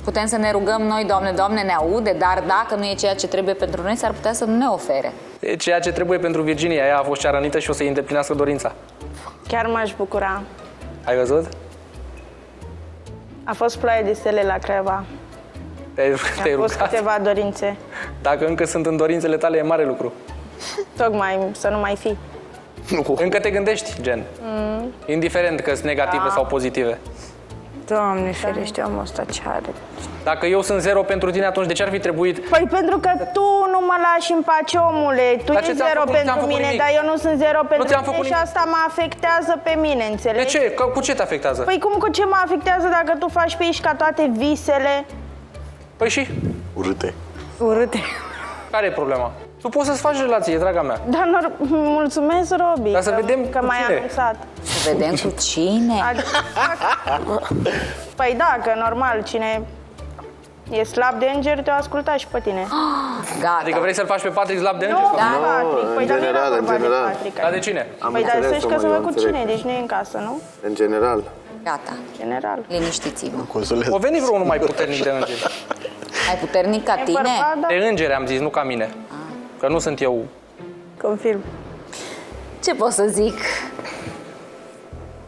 Putem să ne rugăm noi, Doamne, Doamne, ne aude, dar dacă nu e ceea ce trebuie pentru noi, s-ar putea să nu ne ofere. E ceea ce trebuie pentru Virginia, ea a fost cea rănită și o să-i îndeplinească dorința. Chiar m-aș bucura. Ai văzut? A fost ploaie de stele la Craiova. Te-ai rugat? Au fost câteva dorințe. Dacă încă sunt în dorințele tale, e mare lucru. Tocmai să nu mai fi. Încă te gândești, gen. Indiferent că sunt negative sau pozitive. Doamne, ferește, omul ăsta ce are. Dacă eu sunt zero pentru tine, atunci de ce ar fi trebuit? Păi pentru că tu nu mă lași în pace, omule. Tu ești zero pentru mine, dar eu nu sunt zero pentru tine și asta mă afectează pe mine, înțelegi? De ce? Cu ce te afectează? Păi cum, cu ce mă afectează dacă tu faci pe aici ca toate visele? Păi și? Urâte. Urâte. Care e problema? Tu poți să-ți faci relație, draga mea. Dar mulțumesc, Robi, dar să vedem că m-ai anunțat. Să vedem cu cine? Păi da, că normal, cine e slab de înger, te-o asculta și pe tine. Gata. Adică vrei să-l faci pe Patrick slab de înger? Nu, da, Patrick. Păi dar nu era vorba de Patrick. Dar de cine? Păi dar să știi că să văd cu cine, deci nu e în casă, nu? În general. Gata. General. Liniștiți-vă. O veni vreunul mai puternic de îngeri. Mai puternic ca tine? De îngeri am zis, nu ca mine. Că nu sunt eu... Confirm. Ce pot să zic?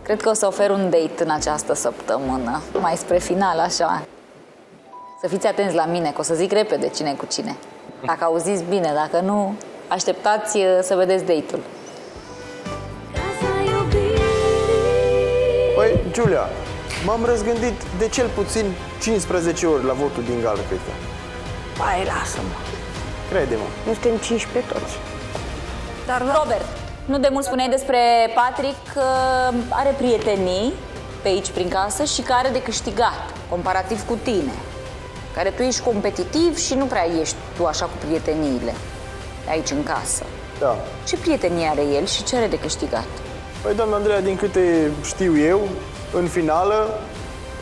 Cred că o să ofer un date în această săptămână, mai spre final, așa. Să fiți atenți la mine, că o să zic repede cine cu cine. Dacă auziți bine, dacă nu, așteptați să vedeți date-ul. Păi, Giulia, m-am răzgândit de cel puțin 15 ori la votul din gală, cred că. Păi, lasă-mă. Crede-mă. Nu suntem 15 toți. Dar, Robert, nu de mult spuneai despre Patrick că are prietenii pe aici prin casă și că are de câștigat, comparativ cu tine. Care tu ești competitiv și nu prea ești tu așa cu prieteniile aici în casă. Da. Ce prietenie are el și ce are de câștigat? Păi, doamna Andreea, din câte știu eu, în finală,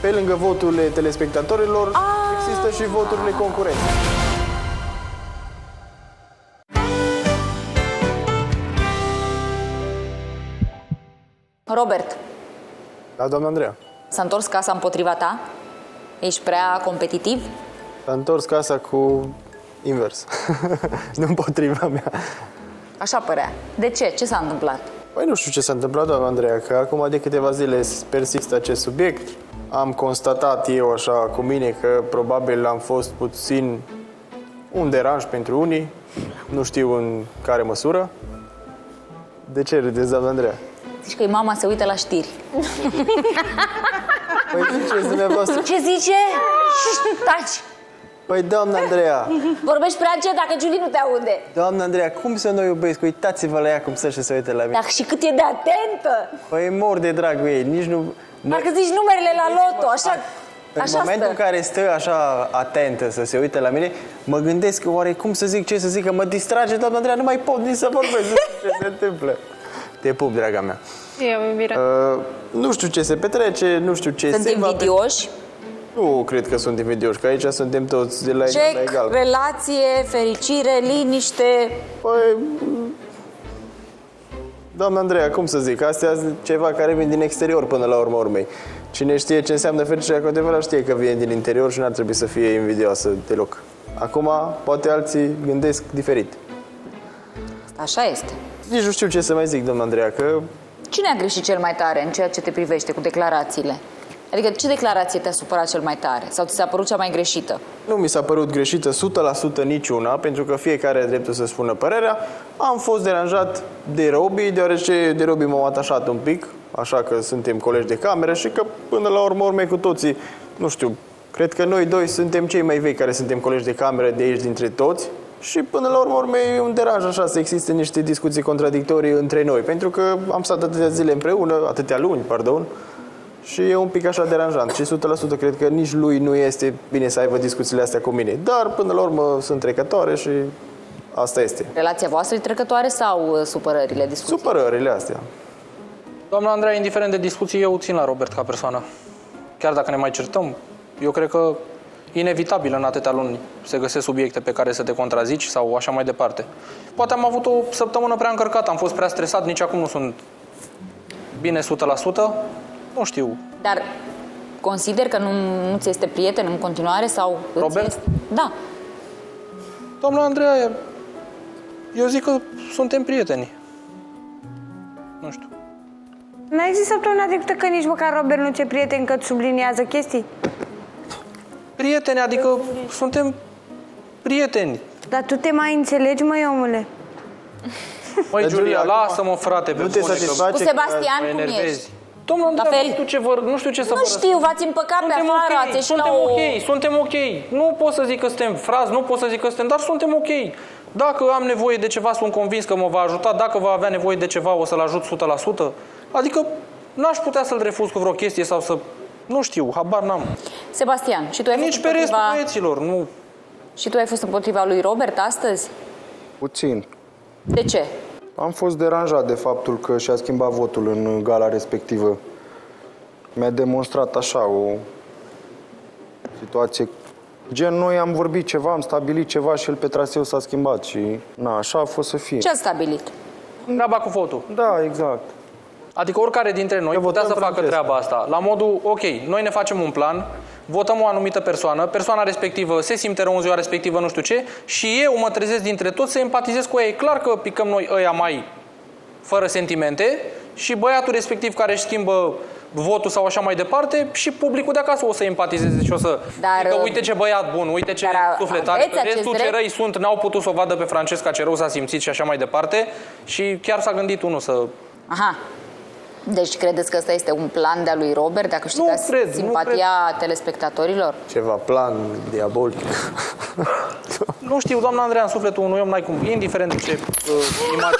pe lângă voturile telespectatorilor, există și voturile concurenței. Robert. Da, doamna Andreea. S-a întors casa împotriva ta? Ești prea competitiv? S-a întors casa cu invers. Nu împotriva mea. Așa părea. De ce? Ce s-a întâmplat? Păi nu știu ce s-a întâmplat, doamna Andreea, că acum de câteva zile persistă acest subiect. Am constatat eu așa cu mine că probabil am fost puțin un deranj pentru unii. Nu știu în care măsură. De ce râdeți, doamna Andreea? Zici că mama se uită la știri. Păi ziceți dumneavoastră. Ce zice? Taci! Păi, doamna Andreea... Vorbești prea ce dacă Giuly nu te aude. Doamna Andreea, cum să nu o iubesc? Uitați-vă la ea cum stă și se uită la mine. Dar și cât e de atentă! Păi mor de dragul ei, nici nu... Parcă zici numerele la loto, așa... În momentul în care stă așa atentă să se uite la mine, mă gândesc oare cum să zic, ce să zic, că mă distrage, doamna Andreea, nu mai pot nici să vorbesc. Nu știu ce se întâmplă. Te pup, draga mea. Nu știu ce se petrece, nu știu ce se... Sunt invidioși? Nu cred că sunt invidioși, că aici suntem toți de la egal. Relație, fericire, liniște... Păi... Doamna Andreea, cum să zic, astea sunt ceva care vin din exterior până la urma urmei. Cine știe ce înseamnă fericirea cu adevărat știe că vine din interior și nu ar trebui să fie invidioasă deloc. Acum, poate alții gândesc diferit. Așa este. Nici nu știu ce să mai zic, doamna Andreea, că... Cine a greșit cel mai tare în ceea ce te privește cu declarațiile? Adică ce declarație te-a supărat cel mai tare? Sau ți s-a părut cea mai greșită? Nu mi s-a părut greșită 100% niciuna, pentru că fiecare are dreptul să spună părerea. Am fost deranjat de Robi, deoarece de Robi m-au atașat un pic, așa că suntem colegi de cameră și că până la urmă urmei cu toții, nu știu, cred că noi doi suntem cei mai vechi care suntem colegi de cameră de aici dintre toți. Și până la urmă e un deranj așa să existe niște discuții contradictorii între noi, pentru că am stat atâtea zile împreună, atâtea luni, pardon, și e un pic așa deranjant. Și 100% cred că nici lui nu este bine să aibă discuțiile astea cu mine, dar până la urmă sunt trecătoare și asta este. Relația voastră e trecătoare sau supărările, discuții? Supărările astea. Doamna Andreea, indiferent de discuții, eu țin la Robert ca persoană. Chiar dacă ne mai certăm, eu cred că inevitabil în atâtea luni se găsesc subiecte pe care să te contrazici sau așa mai departe. Poate am avut o săptămână prea încărcată, am fost prea stresat, nici acum nu sunt bine 100%, nu știu. Dar consider că nu ți este prieten în continuare sau... Robert? Este... Da. Doamna Andreea, eu zic că suntem prieteni. Nu știu. N-ai zis săptămâna trecută că nici măcar Robert nu ți-e prieten, că îți subliniază chestii? Prieteni, adică suntem prieteni. Dar tu te mai înțelegi, măi, omule? Măi, Giulia, lasă-mă, frate, pe bune, că... Cu Sebastian, cum ești? Domnul Andreea, nu știu ce să vă răspund. Nu știu, v-ați împăcat pe afară, ați suntem ok, suntem ok. Nu pot să zic că suntem frați, nu pot să zic că suntem, dar suntem ok. Dacă am nevoie de ceva, sunt convins că mă va ajuta. Dacă va avea nevoie de ceva, o să-l ajut 100%. Adică n-aș putea să-l refuz cu vreo chestie sau să... Nu știu, habar n-am. Sebastian, și tu ai fost nici pe restul băieților, nu. Și tu ai fost împotriva lui Robert astăzi? Puțin. De ce? Am fost deranjat de faptul că și-a schimbat votul în gala respectivă. Mi-a demonstrat așa o situație. Gen, noi am vorbit ceva, am stabilit ceva și el pe traseu s-a schimbat și na, așa a fost să fie. Ce a stabilit? Treaba cu votul. Da, exact. Adică oricare dintre noi putea să facă treaba asta. La modul, ok, noi ne facem un plan, votăm o anumită persoană, persoana respectivă se simte rău în ziua respectivă, nu știu ce, și eu mă trezesc dintre toți să empatizez cu ei. E clar că picăm noi ăia mai fără sentimente și băiatul respectiv care își schimbă votul sau așa mai departe și publicul de acasă o să empatizeze și o să zică, uite ce băiat bun, uite ce sufletare, restul ce răi sunt, n-au putut să o vadă pe Francesca, ce rău s-a simțit și așa mai departe și chiar s-a gândit unul să... Aha. Deci credeți că ăsta este un plan de-a lui Robert de a câștiga simpatia telespectatorilor? Ceva plan diabolic. Nu știu, doamna Andreea, în sufletul unui om n-ai cum, indiferent de ce imagine.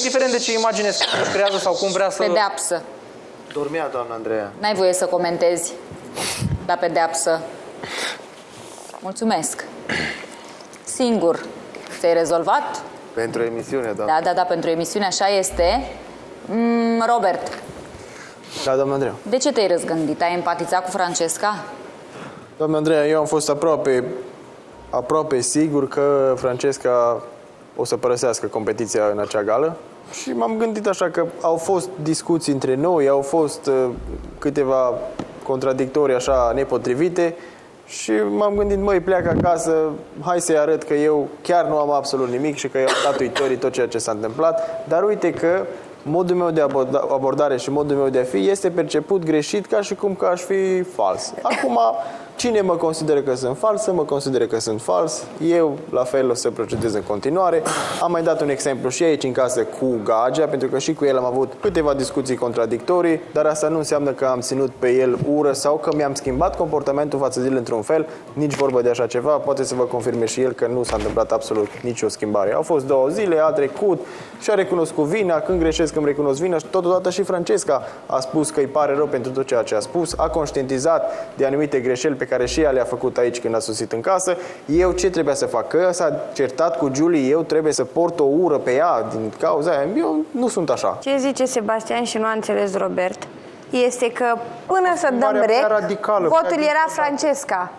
Indiferent de ce imagine se creează sau cum vrea să... Pedeapsă. Dormea doamna Andreea. N-ai voie să comentezi la pedeapsă. Mulțumesc. Singur. Ți-ai rezolvat? Pentru emisiune, doamna. Da, da, da, pentru emisiune, așa este. Robert. Da, doamna Andreea. De ce te-ai răzgândit? Ai empatizat cu Francesca? Doamna Andreea, eu am fost aproape sigur că Francesca o să părăsească competiția în acea gală și m-am gândit așa că au fost discuții între noi, au fost câteva contradictorii așa nepotrivite și m-am gândit, măi, pleacă acasă, hai să-i arăt că eu chiar nu am absolut nimic și că eu am dat uitării tot ceea ce s-a întâmplat, dar uite că modul meu de abordare și modul meu de a fi este perceput greșit ca și cum că aș fi fals. Acum, cine mă consideră că sunt fals, mă consideră că sunt fals. Eu, la fel, o să procedez în continuare. Am mai dat un exemplu și aici în casă cu Gagea, pentru că și cu el am avut câteva discuții contradictorii, dar asta nu înseamnă că am ținut pe el ură sau că mi-am schimbat comportamentul față de el într-un fel. Nici vorbă de așa ceva. Poate să vă confirme și el că nu s-a întâmplat absolut nicio schimbare. Au fost 2 zile, a trecut și a recunoscut vina. Când greșesc, îmi recunosc vina. Totodată și Francesca a spus că îi pare rău pentru tot ceea ce a spus. A conștientizat de anumite greșeli pe care și ea le-a făcut aici când a sosit în casă. Eu ce trebuia să fac? Că s-a certat cu Giuly, eu trebuie să port o ură pe ea din cauza aia. Eu nu sunt așa. Ce zice Sebastian și nu a înțeles Robert este că până să dăm rec, votul era Francesca.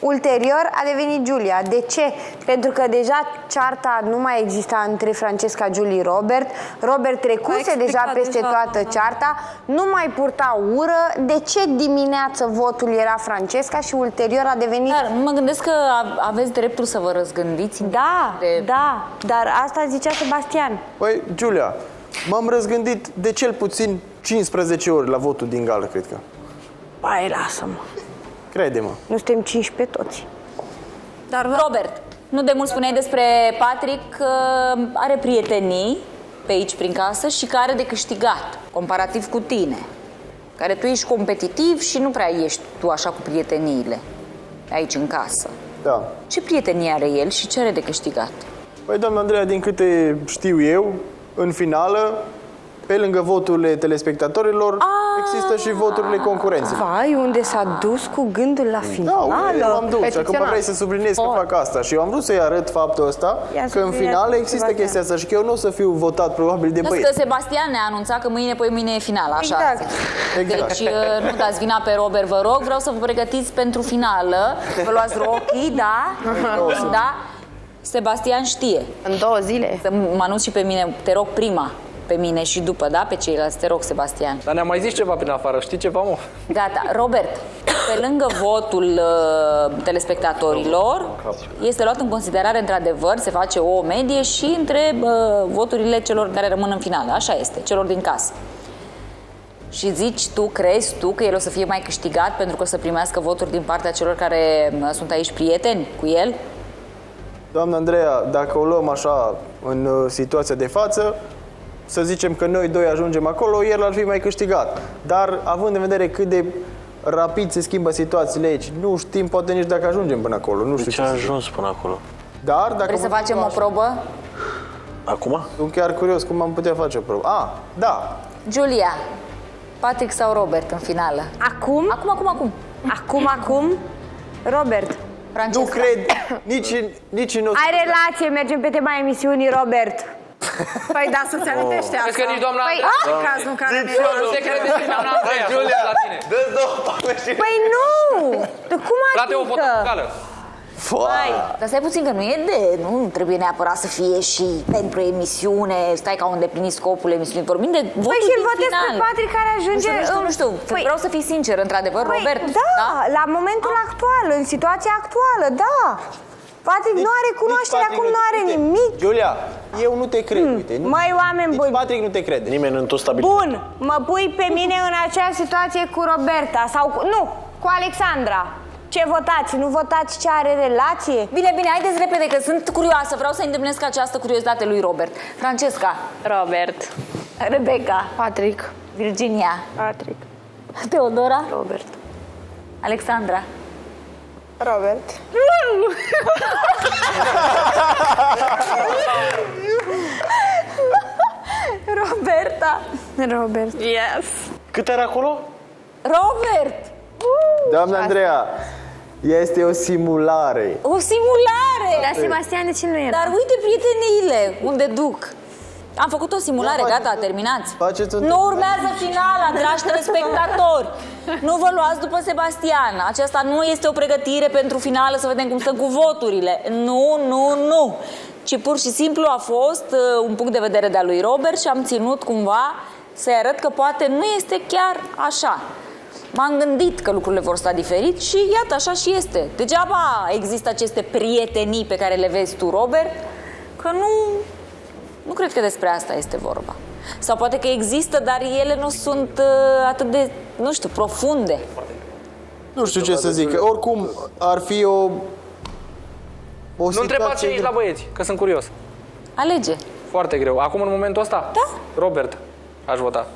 Ulterior a devenit Giulia. De ce? Pentru că deja cearta nu mai exista între Francesca, Giuly, Robert. Robert trecuse deja peste toată cearta, nu mai purta ură. De ce dimineață votul era Francesca și ulterior a devenit... Dar mă gândesc că aveți dreptul să vă răzgândiți. Da, da, dar asta zicea Sebastian. Păi, Giulia, m-am răzgândit de cel puțin 15 ori la votul din gală, cred că. Păi, lasă-mă. Crede-mă. Nu suntem 15 toți. Dar Robert, nu de mult spuneai despre Patrick că are prietenii pe aici prin casă și că are de câștigat, comparativ cu tine, care tu ești competitiv și nu prea ești tu așa cu prieteniile aici în casă. Da. Ce prietenie are el și ce are de câștigat? Păi, doamna Andreea, din câte știu eu, în finală, pe lângă voturile telespectatorilor, există și voturile concurenței. Vai, unde s-a dus cu gândul la finală? Da, eu am dus. Și acum vrei să subliniez că fac asta. Și eu am vrut să-i arăt faptul ăsta, că în finală există chestia asta și că eu nu o să fiu votat probabil de băieți. Că Sebastian ne-a anunțat că mâine, poi mâine e finală, așa. Exact. Deci nu dați vina pe Robert, vă rog. Vreau să vă pregătiți pentru finală. Vă luați rochii, da? Da? Sebastian știe. În 2 zile. Să mă anunț și pe mine, te rog, prima. Pe mine și după, da? Pe ceilalți, te rog, Sebastian. Dar ne-a mai zis ceva prin afară, știi ceva, mă? Gata. Robert, pe lângă votul telespectatorilor, este luat în considerare, într-adevăr, se face o medie și între voturile celor care rămân în finală. Așa este, celor din casă. Și zici tu, crezi tu că el o să fie mai câștigat pentru că o să primească voturi din partea celor care sunt aici prieteni cu el? Doamna Andreea, dacă o luăm așa în situația de față, să zicem că noi doi ajungem acolo, el ar fi mai câștigat. Dar, având în vedere cât de rapid se schimbă situațiile aici, nu știm poate nici dacă ajungem până acolo. Nu știu ce a ajuns până acolo. Dar, dacă vrei să facem o probă? Acum? Sunt chiar curios cum am putea face o probă. A, da. Giulia, Patrick sau Robert în finală? Acum? Acum, acum, acum. Acum, acum, Robert. Francesca. Nu cred, nici în... Ai relație, mergem pe tema emisiunii, Robert. Păi da, să-ți amintește asta. Crezi că nici doamna Andreea. Păi nu! Cum adică? Dar stai puțin că nu e de... Nu trebuie neapărat să fie și pentru emisiune. Stai ca un deplinit scopul emisiunii. Vorbim de votul din final. Păi și-l votez pe Patrick care ajunge... Nu știu, vreau să fii sincer, într-adevăr, Robert. Da, la momentul actual, în situația actuală, da. Patrick nu are cunoaștere acum, nu are nimic. Giulia, eu nu te cred, uite. Mai oameni buni. Patrick nu te crede. Nimeni nu stabilit. Bun, mă pui pe mine în acea situație cu Roberta sau cu, nu, cu Alexandra. Ce votați? Nu votați ce are relație? Bine, bine, haideți repede că sunt curioasă. Vreau să îndemnesc această curiozitate lui Robert. Francesca. Robert. Rebecca. Patrick. Virginia. Patrick. Teodora. Robert. Alexandra. Robert. Nu! Roberta. Robert. Yes. Cât era acolo? Robert. Doamna Andreea, este o simulare. O simulare! Dar Sebastian de ce nu era? Dar uite prieteniile unde duc. Am făcut o simulare, gata, terminați. Nu urmează finala, dragi telespectatori. Nu vă luați după Sebastian. Aceasta nu este o pregătire pentru finală, să vedem cum stăm cu voturile. Nu, nu, nu. Ci pur și simplu a fost un punct de vedere de-a lui Robert și am ținut cumva să-i arăt că poate nu este chiar așa. M-am gândit că lucrurile vor sta diferit și iată, așa și este. Degeaba există aceste prietenii pe care le vezi tu, Robert, că nu... Nu cred că despre asta este vorba. Sau poate că există, dar ele nu sunt atât de, nu știu, profunde. Nu știu ce să zic. Oricum, ar fi o... Nu întrebați aici la băieți, că sunt curios. Alege. Foarte greu. Acum, în momentul ăsta, da? Robert, aș vota.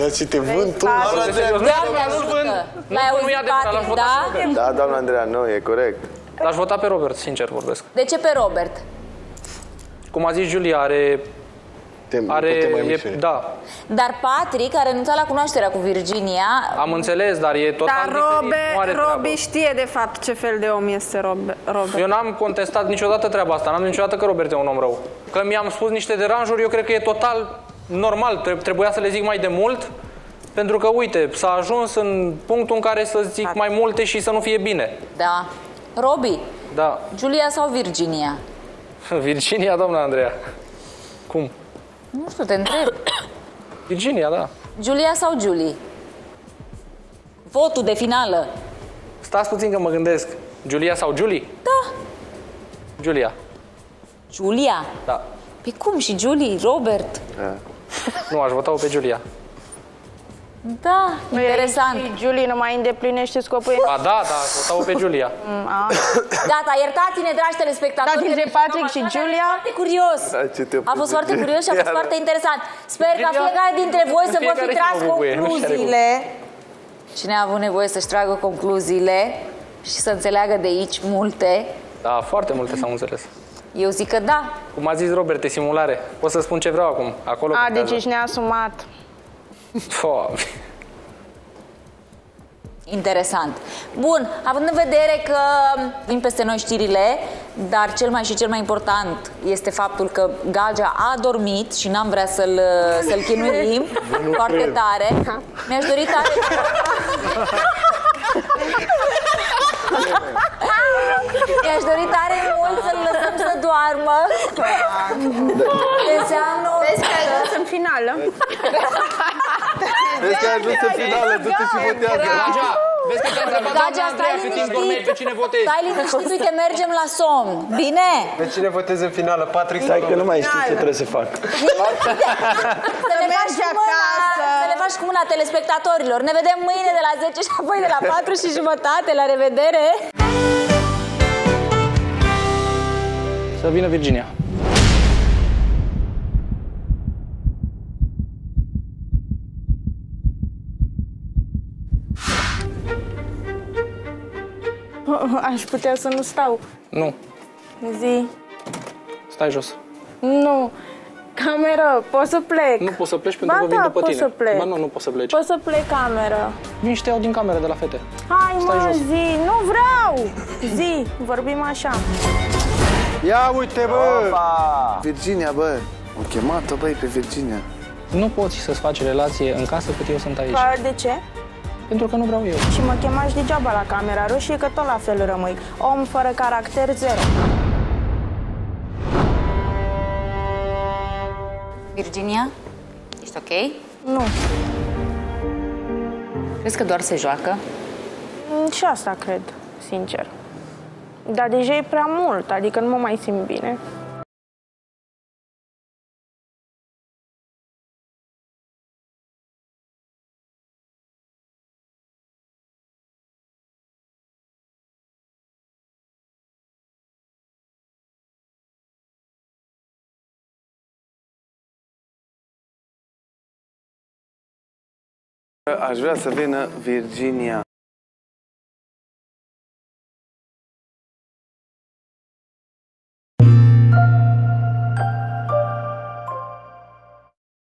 Dar ce te vând tu? Nu e adevărat, da? Da, doamna Andreea, nu, e corect. L-aș vota pe Robert, sincer vorbesc. De ce pe Robert? Cum a zis Giulia, are... Da. Dar Patrick a renunțat la cunoașterea cu Virginia. Am înțeles, dar e total diferit. Dar Robi știe de fapt ce fel de om este Robert. Eu n-am contestat niciodată treaba asta. N-am niciodată că Robert e un om rău. Că mi-am spus niște deranjuri, eu cred că e total normal. Trebuia să le zic mai de mult. Pentru că, uite, s-a ajuns în punctul în care să zic mai multe și să nu fie bine. Da. Robi? Da. Giulia sau Virginia? Virginia, doamna Andreea. Cum? Nu știu, te întreb. Virginia, da. Giulia sau Giuly? Votul de finală. Stați puțin că mă gândesc. Giulia sau Giuly? Da. Giulia. Giulia? Da. Pe cum și Giuly, Robert? Da. Nu, aș vota-o pe Giulia. Da, interesant. Giuly nu mai îndeplinește scopul. Ba da, da, votau pe Giulia. Gata, iertați-ne, dragi telespectatori. Da, dintre Patrick și Giulia. Foarte curios. A fost foarte curios și a fost foarte interesant. Sper ca fiecare dintre voi să vă fi tras concluziile. Cine a avut nevoie să-și tragă concluziile și să înțeleagă de aici multe. Da, foarte multe s-au înțeles. Eu zic că da. Cum a zis Robert, e simulare. Pot să spun ce vreau acum. A, deci ești neasumat. Interesant. Bun, având în vedere că vin peste noi știrile, dar cel mai important este faptul că Gagea a dormit și n-am vrea să-l chinuim foarte tare. Mi-aș dori tare... Mi-aș dori tare mult să-l lăsăm să doarmă. Înseamnă o... Vezi că ai ajuns în finală. Vezi că ai ajuns în finală, du-te și votează. Vezi că te-ai întrebat, doamna Andreea, cât timp dormeai, pe cine votezi? Stai liniștit, uite, mergem la somn. Bine? Pe cine votezi în finală, Patrick? Stai că nu mai știu ce trebuie să fac. Să le faci cu mâna telespectatorilor. Ne vedem mâine de la 10 și apoi de la 4:30. La revedere! Să vină Virginia. Aș putea să nu stau. Nu. Zi. Stai jos. Nu. Cameră, poți să plec. Nu poți să pleci pentru că vin după tine. Să plec. Ba nu, nu poți să pleci. Poți să plec cameră. Vin și te iau din cameră de la fete. Hai, mă, zi. Nu vreau. Zi, vorbim așa. Ia uite, bă! Opa! Virginia, bă! Am chemat-o, băi, pe Virginia. Nu poți să-ți faci relație în casă cât eu sunt aici. De ce? Pentru că nu vreau eu. Și mă chemași degeaba la camera roșie, că tot la fel rămâi. Om fără caracter, zero. Virginia, ești ok? Nu. Crezi că doar se joacă? Și asta cred, sincer. Dar deja e prea mult, adică nu mă mai simt bine. Aș vrea să vină Virginia